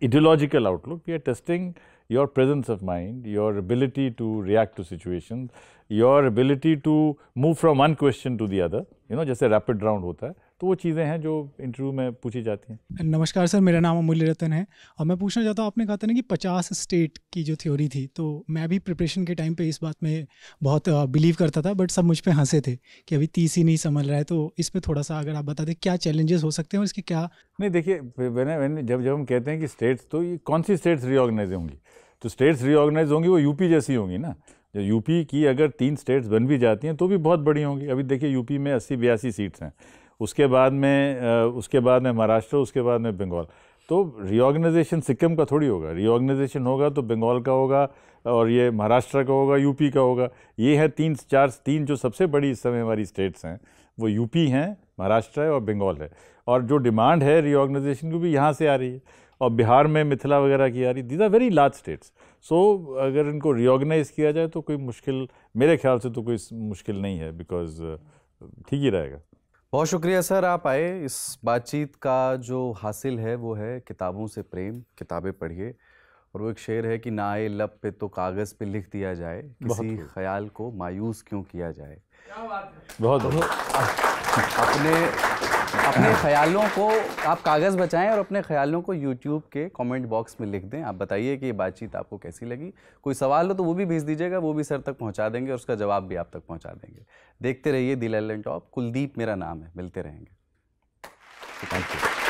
ideological outlook, we are testing your presence of mind, your ability to react to situation, your ability to move from one question to the other, you know, जैसे रैपिड राउंड होता है। तो वो चीज़ें हैं जो इंटरव्यू में पूछी जाती हैं। नमस्कार सर, मेरा नाम अमूल्य रतन है और मैं पूछना चाहता हूँ, आपने कहा था ना कि 50 स्टेट की जो थ्योरी थी, तो मैं भी प्रिपरेशन के टाइम पे इस बात में बहुत बिलीव करता था, बट सब मुझ पे हंसे थे कि अभी 30 ही नहीं संभल रहा है। तो इस पर थोड़ा सा अगर आप बता दें क्या चैलेंजेस हो सकते हैं और इसके क्या? नहीं देखिए, जब हम कहते हैं कि स्टेट्स, तो ये कौन सी स्टेट्स रीऑर्गेनाइज होंगी, तो स्टेट्स रीऑर्गेनाइज होंगी वो यूपी जैसी होंगी ना। जो यूपी की अगर 3 स्टेट्स बन भी जाती हैं तो भी बहुत बड़ी होंगी। अभी देखिए यूपी में 80-82 सीट्स हैं, उसके बाद में महाराष्ट्र, उसके बाद में बंगाल। तो रीऑर्गेनाइजेशन सिक्किम का थोड़ी होगा, रीऑर्गेनाइजेशन होगा तो बंगाल का होगा और ये महाराष्ट्र का होगा, यूपी का होगा। ये है तीन जो सबसे बड़ी इस समय हमारी स्टेट्स हैं, वो यूपी हैं, महाराष्ट्र है और बंगाल है। और जो डिमांड है रीऑर्गेनाइजेशन की भी यहाँ से आ रही है और बिहार में मिथिला वगैरह की आ रही। These are very large states. So अगर इनको रीऑर्गेनाइज़ किया जाए तो कोई मुश्किल, मेरे ख्याल से तो कोई मुश्किल नहीं है, बिकॉज ठीक ही रहेगा। बहुत शुक्रिया सर, आप आए। इस बातचीत का जो हासिल है वो है किताबों से प्रेम, किताबें पढ़िए। और वो एक शेर है कि ना आए लब पे तो कागज़ पे लिख दिया जाए, किसी ख्याल को मायूस क्यों किया जाए। बहुत बहुत अपने ख्यालों को आप कागज़ बचाएं और अपने ख्यालों को YouTube के कमेंट बॉक्स में लिख दें। आप बताइए कि ये बातचीत आपको कैसी लगी। कोई सवाल हो तो वो भी भेज दीजिएगा, वो भी सर तक पहुंचा देंगे और उसका जवाब भी आप तक पहुंचा देंगे। देखते रहिए दिल एल एंड टॉप। कुलदीप मेरा नाम है, मिलते रहेंगे। Thank you.